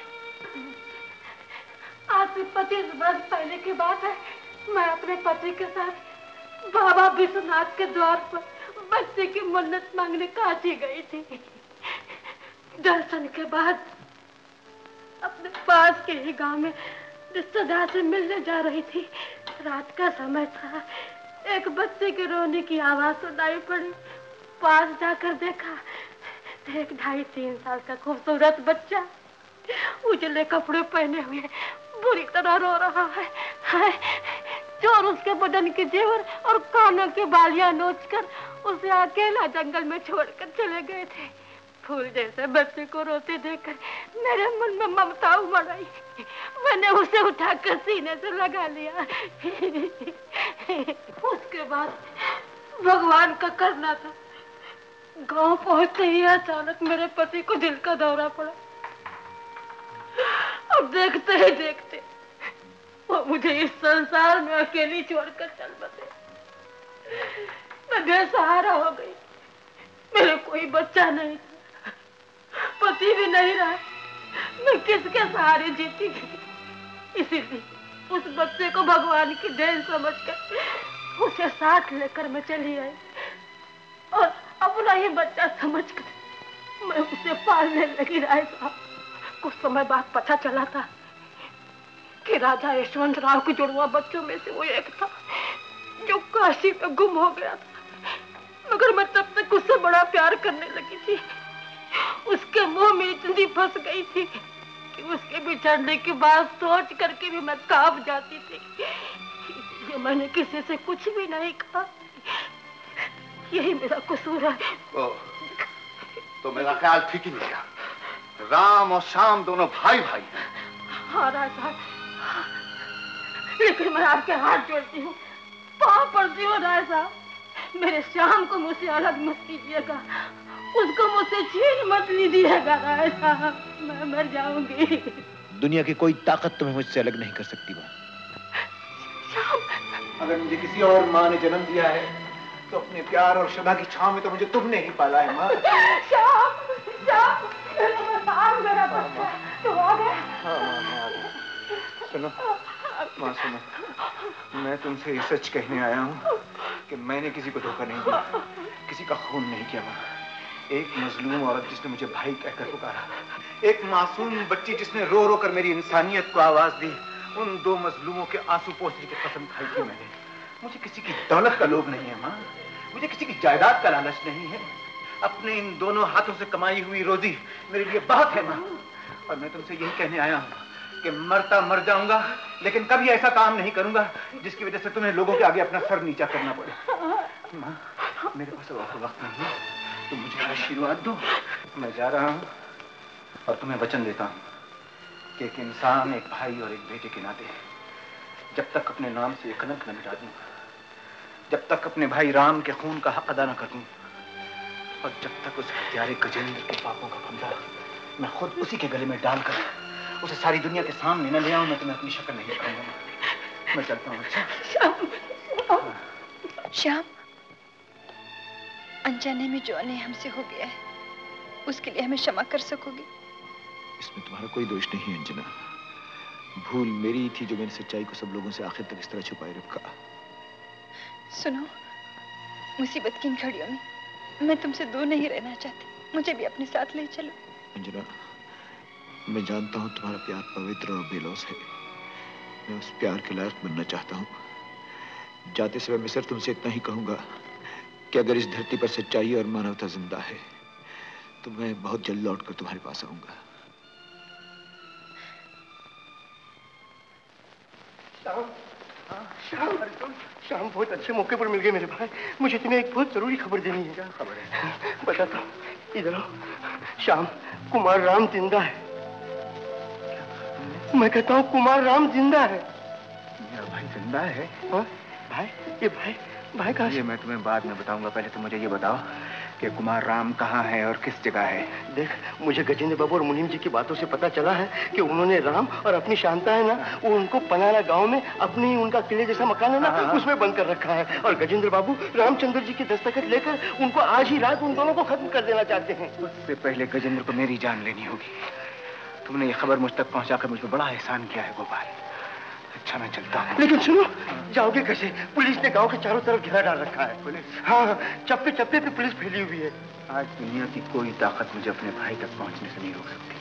आज से पच्चीस वर्ष पहले की बात है। मैं अपने पति के साथ बाबा विश्वनाथ के द्वार पर बच्चे की मन्नत मांगने काशी गई थी। दर्शन के बाद अपने पास के ही गांव में रिश्तेदार से मिलने जा रही थी। रात का समय था, एक बच्चे के रोने की आवाज सुनाई पड़ी। पास जाकर देखा, एक ढाई तीन साल का खूबसूरत बच्चा उजले कपड़े पहने हुए बुरी तरह रो रहा है। हाँ, चोर उसके बदन के जेवर और कानों की बालियां नोचकर उसे अकेला जंगल में छोड़कर चले गए थे। फूल जैसे बच्चे को रोते देखकर मेरे मन में ममता उमड़ आई। मैंने उसे उठाकर सीने से लगा लिया। उसके बाद भगवान का करना था। गांव पहुंचते ही अचानक मेरे पति को दिल का दौरा पड़ा। अब देखते ही देखते वो मुझे इस संसार में अकेली छोड़कर चल बसे। मैं बेसहारा हो गई। मेरा कोई बच्चा नहीं था, पति भी नहीं रहा। मैं किसके सहारे जीती गई? इसीलिए उस बच्चे को भगवान की देन समझकर उसे साथ लेकर मैं चली आई और अपना ही बच्चा समझकर मैं उसे पालने लगी। राय साहब, कुछ समय बाद पता चला था कि राजा यशवंत राव के जुड़वा बच्चों में से वो एक था जो काशी में गुम हो गया था। मगर मैं तब तक उससे बड़ा प्यार करने लगी थी। उसके मुंह में इतनी फंस गई थी कि उसके बिछड़ने की बात सोच करके भी मैं कांप जाती थी। इसलिए मैंने किसी से कुछ भी नहीं कहा। यही मेरा कसूर है। ओ, तो मेरा ख्याल ठीक ही नहीं था। राम और शाम दोनों भाई भाई हैं। हाँ राजा, लेकिन मैं आपके हाथ जोड़ती हूँ, पांव पड़ती हूँ राजा, मेरे शाम को मुझसे अलग मत कीजिएगा, उसको मुझसे छीन मत लीजिएगा राजा, मैं मर जाऊंगी। दुनिया की कोई ताकत तुम्हें मुझसे अलग नहीं कर सकती। शाम, अगर मुझे किसी और माँ ने जन्म दिया है तो अपने प्यार और शबा की छांव में तो मुझे तुमने ही पाला है माँ। शाम, शाम, मेरा बच्चा, तू आ गया? हाँ माँ, मैं आ गया। सुनो माँ, सुनो, मैं तुमसे ये सच कहने आया हूँ कि मैंने किसी को धोखा नहीं दिया, किसी का खून नहीं किया माँ। एक मजलूम औरत जिसने मुझे भाई कहकर पुकारा, एक मासूम बच्ची जिसने रो रो कर मेरी इंसानियत को आवाज दी, उन दो मजलूमों के आंसू पोंछने की कसम खाई थी मैंने। मुझे किसी की दौलत का लोभ नहीं है माँ, मुझे किसी की जायदाद का लालच नहीं है। अपने इन दोनों हाथों से कमाई हुई रोजी मेरे लिए बहुत है माँ, और मैं तुमसे यही कहने आया हूँ कि मरता मर जाऊंगा लेकिन कभी ऐसा काम नहीं करूंगा जिसकी वजह से तुम्हें लोगों के आगे अपना सर नीचा करना पड़े। माँ मेरे पास और वक्त नहीं है, तुम मुझे आशीर्वाद दो। मैं जा रहा हूँ और तुम्हें वचन देता हूँ कि एक इंसान, एक भाई और एक बेटे के नाते जब तक अपने नाम से एक कलंक न मिटा दूँ, जब तक अपने भाई राम के खून का हक अदा न कर दूँ, और जब तक उस हत्यारे गजेंद्र के पापों का फंदा मैं खुद उसी के गले में डालकर उसे सारी दुनिया के सामने न ले आऊँ, मैं तुम्हें अपनी शक्ल नहीं दिखाऊंगा। मैं चलता हूँ। श्याम, श्याम, अनजाने में जो अन्याय हमसे हो गया है उसके लिए हमें क्षमा कर सकोगे? इसमें तुम्हारा कोई दोष नहीं अंजना, भूल मेरी थी जो मैंने सच्चाई को सब लोगों से आखिर तक इस तरह छुपाए रखा। सुनो, मुसीबत की इन घड़ियों में मैं तुमसे दूर नहीं रहना चाहती, मुझे भी अपने साथ ले चलो। अंजना, मैं जानता हूँ तुम्हारा प्यार पवित्र और बेलौस है, मैं उस प्यार के लायक बनना चाहता हूँ। जाते समय मैं सिर्फ तुमसे इतना ही कहूँगा कि अगर इस धरती पर सच्चाई और मानवता जिंदा है तो मैं बहुत जल्द लौट कर तुम्हारे पास आऊंगा। श्याम, श्याम, श्याम, श्याम बहुत अच्छे मौके पर मिल गए मेरे भाई। मुझे तुम्हें एक बहुत जरूरी खबर देनी है। क्या खबर है? बताता हूँ, इधर आओ। श्याम, कुमार राम जिंदा है। मैं कहता हूँ कुमार राम जिंदा है। मेरा भाई जिंदा है? हाँ भाई, ये भाई भाई कहाँ? ये मैं तुम्हें बाद में बताऊंगा, पहले तुम मुझे ये बताओ कि कुमार राम कहाँ है और किस जगह है। देख, मुझे गजेंद्र बाबू और मुनीम जी की बातों से पता चला है कि उन्होंने राम और अपनी शांता है ना, वो उनको पनाला गांव में अपनी उनका किले जैसा मकान है ना, उसमें बंद कर रखा है, और गजेंद्र बाबू रामचंद्र जी की दस्तखत लेकर उनको आज ही रात उन दोनों को खत्म कर देना चाहते हैं। उससे पहले गजेंद्र को मेरी जान लेनी होगी। तुमने ये खबर मुझ तक पहुँचा कर मुझ पर बड़ा एहसान किया है गोपाल। अच्छा, मैं चलता हूँ। लेकिन सुनो, जाओगे कैसे? पुलिस ने गांव के चारों तरफ घेरा डाल रखा है। पुलिस? हाँ, चप्पे चप्पे पे पुलिस फैली हुई है। आज दुनिया की कोई ताकत मुझे अपने भाई तक पहुँचने से नहीं रोक सकती।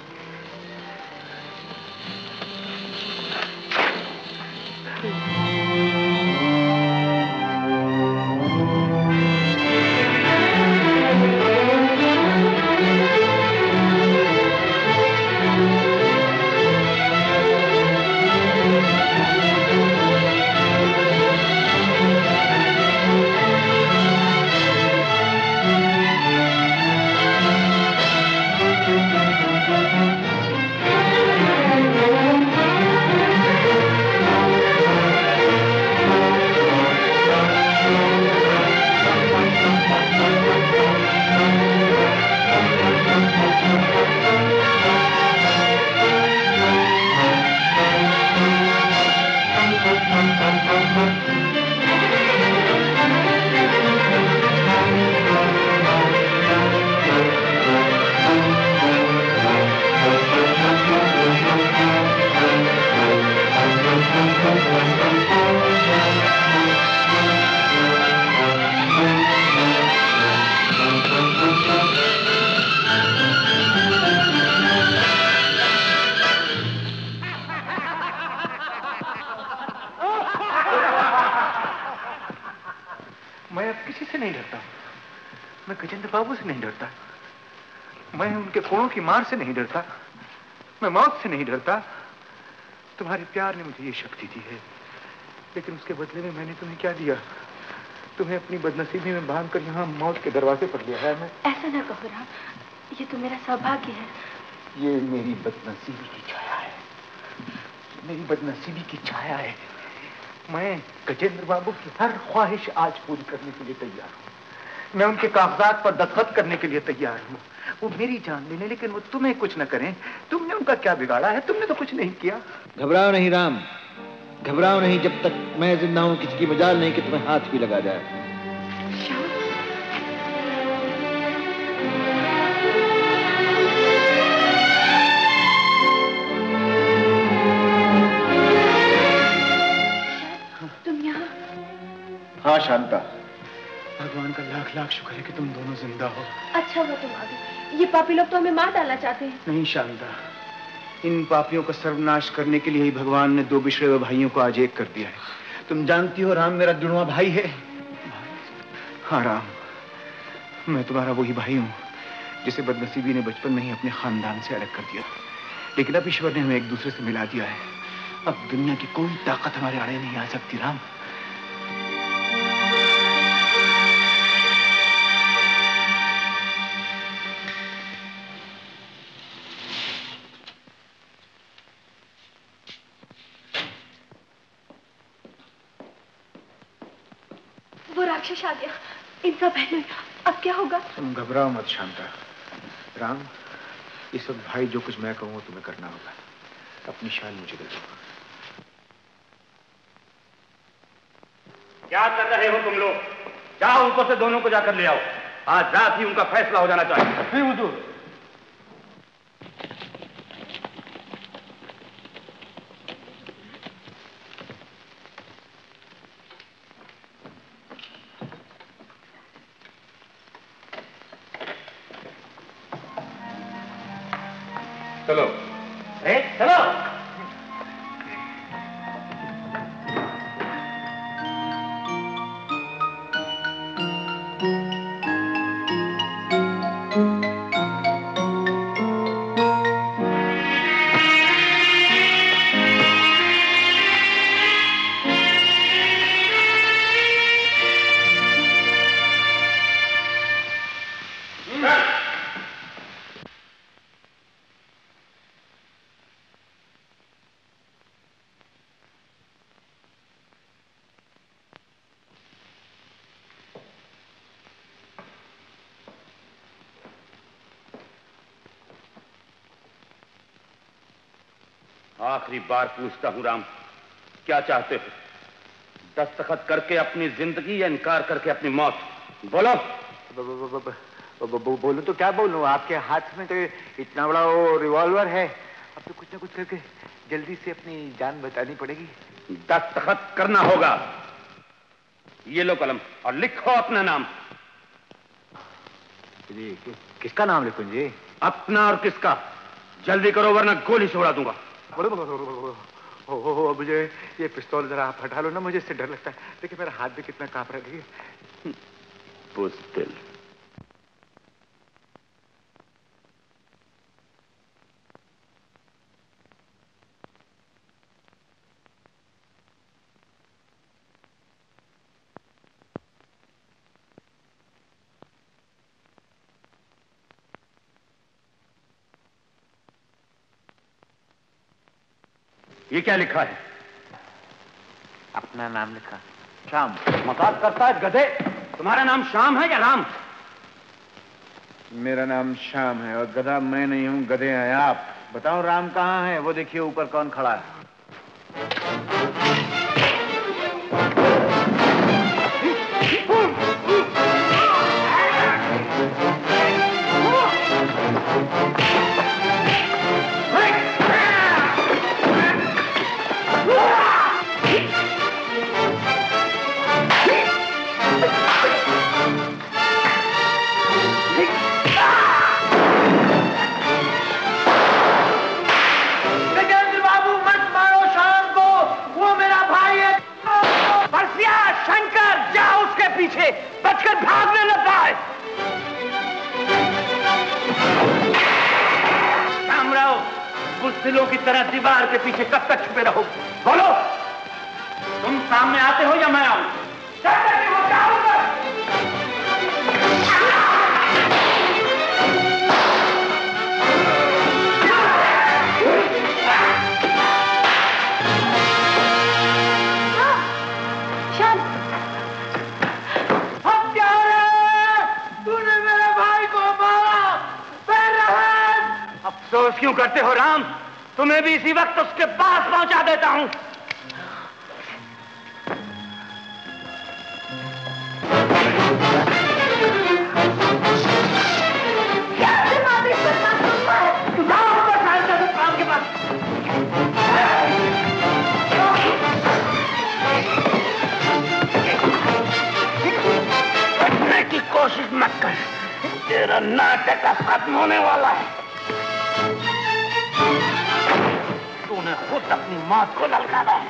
मार से नहीं डरता, मैं मौत से नहीं डरता। तुम्हारे प्यार ने मुझे ये शक्ति दी है, लेकिन उसके बदले में मैंने तुम्हें क्या दिया? तुम्हें अपनी बदनसीबी में बांध कर यहाँ मौत के दरवाजे पर लिया है। मैं ऐसा ना कहो राम, ये तो मेरा सौभाग्य है। ये मेरी बदनसीबी की छाया है, मेरी बदनसीबी की छाया है। मैं गजेंद्र बाबू की हर ख्वाहिश आज पूरी करने के लिए तैयार हूँ, मैं उनके कागजात पर दस्तखत करने के लिए तैयार हूँ। वो मेरी जान लेने लेकिन वो तुम्हें कुछ न करें। तुमने उनका क्या बिगाड़ा है? तुमने तो कुछ नहीं किया। घबराओ नहीं राम, घबराओ नहीं। जब तक मैं जिंदा हूँ किसी की मजाल नहीं कि तुम्हें हाथ भी लगा जाए। तुम यहाँ? हाँ शांता, भगवान का लाख लाख शुक्र है कि तुम दोनों जिंदा हो। अच्छा हुआ तुम आ गए। ये पापी लोग तो हमें मार डालना चाहते हैं। नहीं शांता, इन पापियों का सर्वनाश करने के लिए ही भगवान ने दो बिछड़े हुए भाइयों को आज एक कर दिया है। तुम जानती हो राम मेरा जुड़वा भाई है। हाँ राम, मैं तुम्हारा वही भाई हूँ जिसे बदनसीबी ने बचपन में ही अपने खानदान से अलग कर दिया, लेकिन अब ईश्वर ने हमें एक दूसरे से मिला दिया है। अब दुनिया की कोई ताकत हमारे आड़े नहीं आ सकती राम। वो राक्षस आ गया, इनका बहन, अब क्या होगा? तुम घबराओ मत शांता। राम, इस वक्त भाई जो कुछ मैं कहूँगा तुम्हें करना होगा। अपनी शाल मुझे दे दो। क्या कर रहे हो तुम लोग? जाओ ऊपर से दोनों को जाकर ले आओ। आज रात ही उनका फैसला हो जाना चाहिए। जी हुजूर। चलो ए, चलो आखिरी बार पूछता हूं राम, क्या चाहते हो? दस्तखत करके अपनी जिंदगी या इनकार करके अपनी मौत? बोलो। ब, ब, ब, ब, ब, ब, बोलूं तो क्या बोलूं? आपके हाथ में तो इतना बड़ा वो रिवॉल्वर है। अब तो कुछ ना कुछ करके जल्दी से अपनी जान बचानी पड़ेगी। दस्तखत करना होगा। ये लो कलम और लिखो अपना नाम। जी कि, किसका नाम लिखूं जी? अपना और किसका। जल्दी करो वरना गोली छोड़ा दूंगा। बोलो बोलो हो हो, मुझे ये पिस्तौल जरा आप हटा लो ना, मुझे इससे डर लगता है। देखिए मेरा हाथ भी कितना कांप रहा है। बुज़दिल। ये क्या लिखा है? अपना नाम लिखा। शाम। मजाक करता है गधे, तुम्हारा नाम शाम है या राम? मेरा नाम शाम है और गधा मैं नहीं हूं, गधे हैं आप। बताओ राम कहाँ है? वो देखिए ऊपर कौन खड़ा है। बुज़दिलों की तरह दीवार के पीछे कब तक छुपे रहो? बोलो, तुम सामने आते हो या मैं आऊं? अफसोस क्यों करते हो राम? तुम्हें भी इसी वक्त उसके पास पहुंचा देता हूं। तेरा नाटक का खत्म होने वाला है। तूने खुद अपनी माँ को ललकारा है।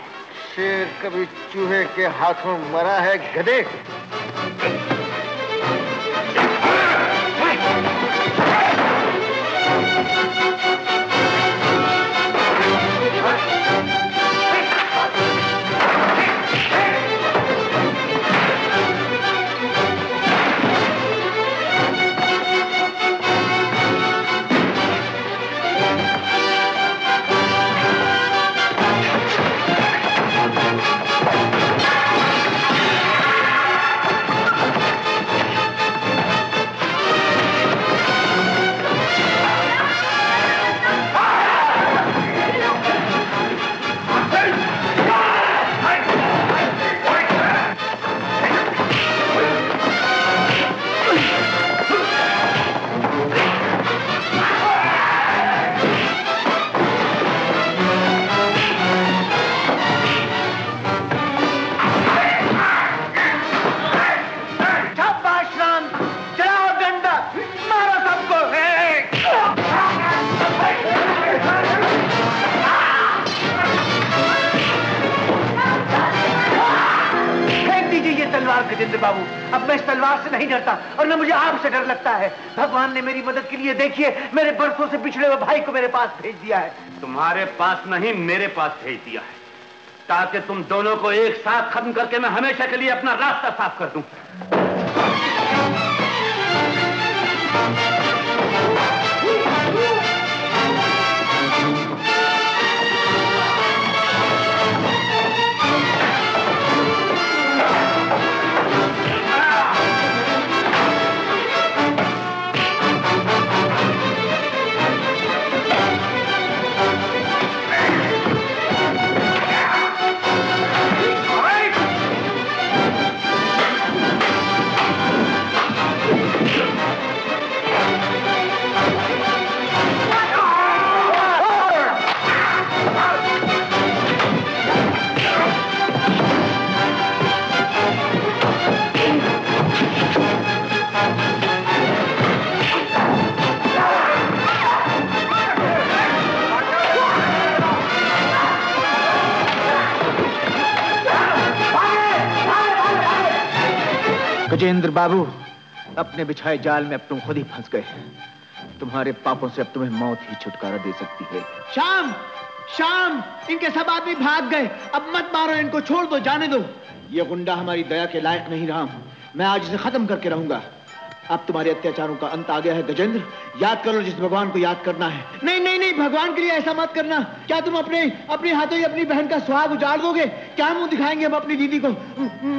शेर कभी चूहे के हाथों मरा है गधे। बाबू, अब मैं इस तलवार से नहीं डरता और न मुझे आग से डर लगता है। भगवान ने मेरी मदद के लिए देखिए मेरे बरसों से पिछड़े हुए भाई को मेरे पास भेज दिया है। तुम्हारे पास नहीं, मेरे पास भेज दिया है ताकि तुम दोनों को एक साथ खत्म करके मैं हमेशा के लिए अपना रास्ता साफ कर दूं। गजेंद्र बाबू, अपने बिछाए जाल में अब तुम खुद ही फंस गए। तुम्हारे पापों से अब तुम्हें मौत ही छुटकारा दे सकती है। शाम, शाम, इनके सब आदमी भाग गए। अब मत मारो इनको, छोड़ दो, जाने दो। ये गुंडा हमारी दया के लायक नहीं रहा। मैं आज इसे खत्म करके रहूंगा। अब तुम्हारे अत्याचारों का अंत आ गया है गजेंद्र। याद करो जिस भगवान को याद करना है। नहीं नहीं नहीं, भगवान के लिए ऐसा मत करना। क्या तुम अपने अपने हाथों ही अपनी बहन का सुहाग उजाड़ दोगे? क्या मुंह दिखाएंगे हम अपनी दीदी को?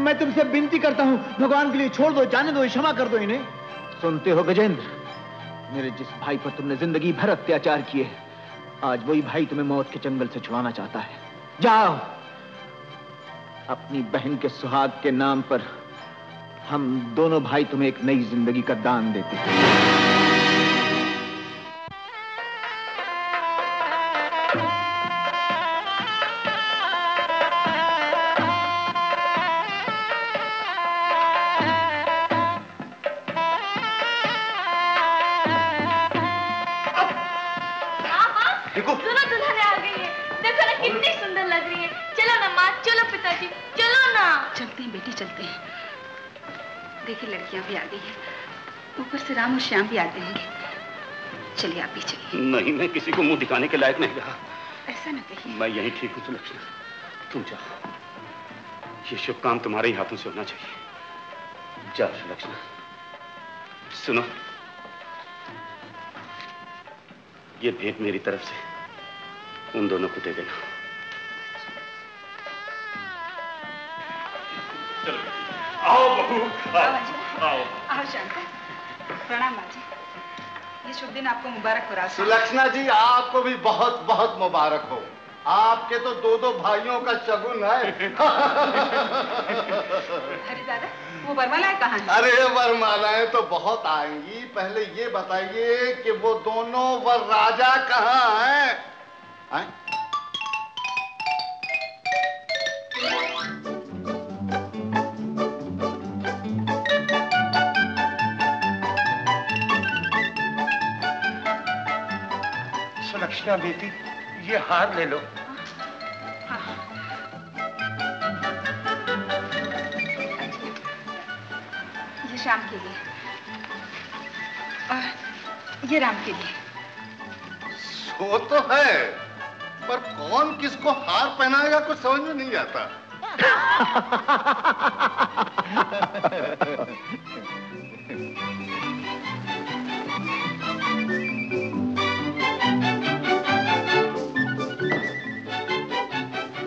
मैं तुमसे विनती करता हूँ, भगवान के लिए छोड़ दो, जाने दो, क्षमा कर दो इन्हें। सुनते हो गजेंद्र, मेरे जिस भाई पर तुमने जिंदगी भर अत्याचार किए, आज वही भाई तुम्हें मौत के जंगल से छुड़ाना चाहता है। जाओ, अपनी बहन के सुहाग के नाम पर हम दोनों भाई तुम्हें एक नई जिंदगी का दान देते हैं। राम और श्याम भी आ जाएंगे। चलिए आप भी चलिए। नहीं, मैं किसी को मुंह दिखाने के लायक नहीं रहा। ऐसा न कहिए। मैं यही ठीक हूँ सुलक्षणा, तुम जाओ। ये शुभ काम तुम्हारे ही हाथों से होना चाहिए। जाओ सुलक्षणा। सुनो, ये भेंट मेरी तरफ से उन दोनों को दे देना। चलो आओ बहू, आओ आओ शांता। प्रणाम बाजी, ये शुभ दिन आपको मुबारक हो। राज सुलक्षणा जी, आपको भी बहुत बहुत मुबारक हो। आपके तो दो दो भाइयों का शगुन है। अरे दादा, वो वरमालाएं कहाँ हैं? अरे वरमालाएं तो बहुत आएंगी, पहले ये बताइए कि वो दोनों वर राजा कहाँ हैं? है? दक्षिणा बेटी, ये हार ले लो। ये शाम के लिए और ये राम के लिए। सो तो है, पर कौन किसको हार पहनाएगा कुछ समझ में नहीं आता।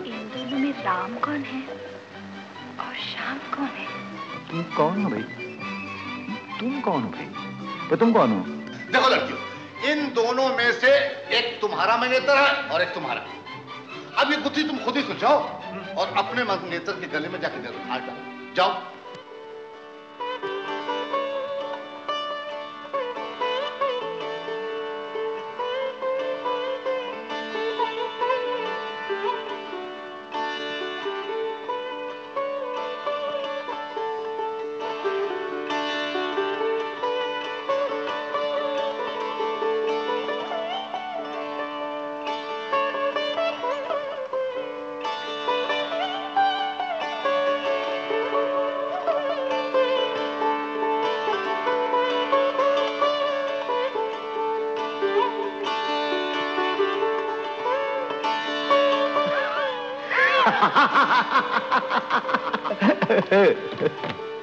इन दोनों में राम कौन है और शाम कौन है? तुम कौन हो भाई? तुम कौन हो भाई? पर तुम कौन हो? देखो लड़कियों, इन दोनों में से एक तुम्हारा मंगेतर है और एक तुम्हारा। अब ये गुत्थी तुम खुद ही सुलझाओ और अपने मंगेतर के गले में जाके जरूर हार डालो। जाओ। Hey!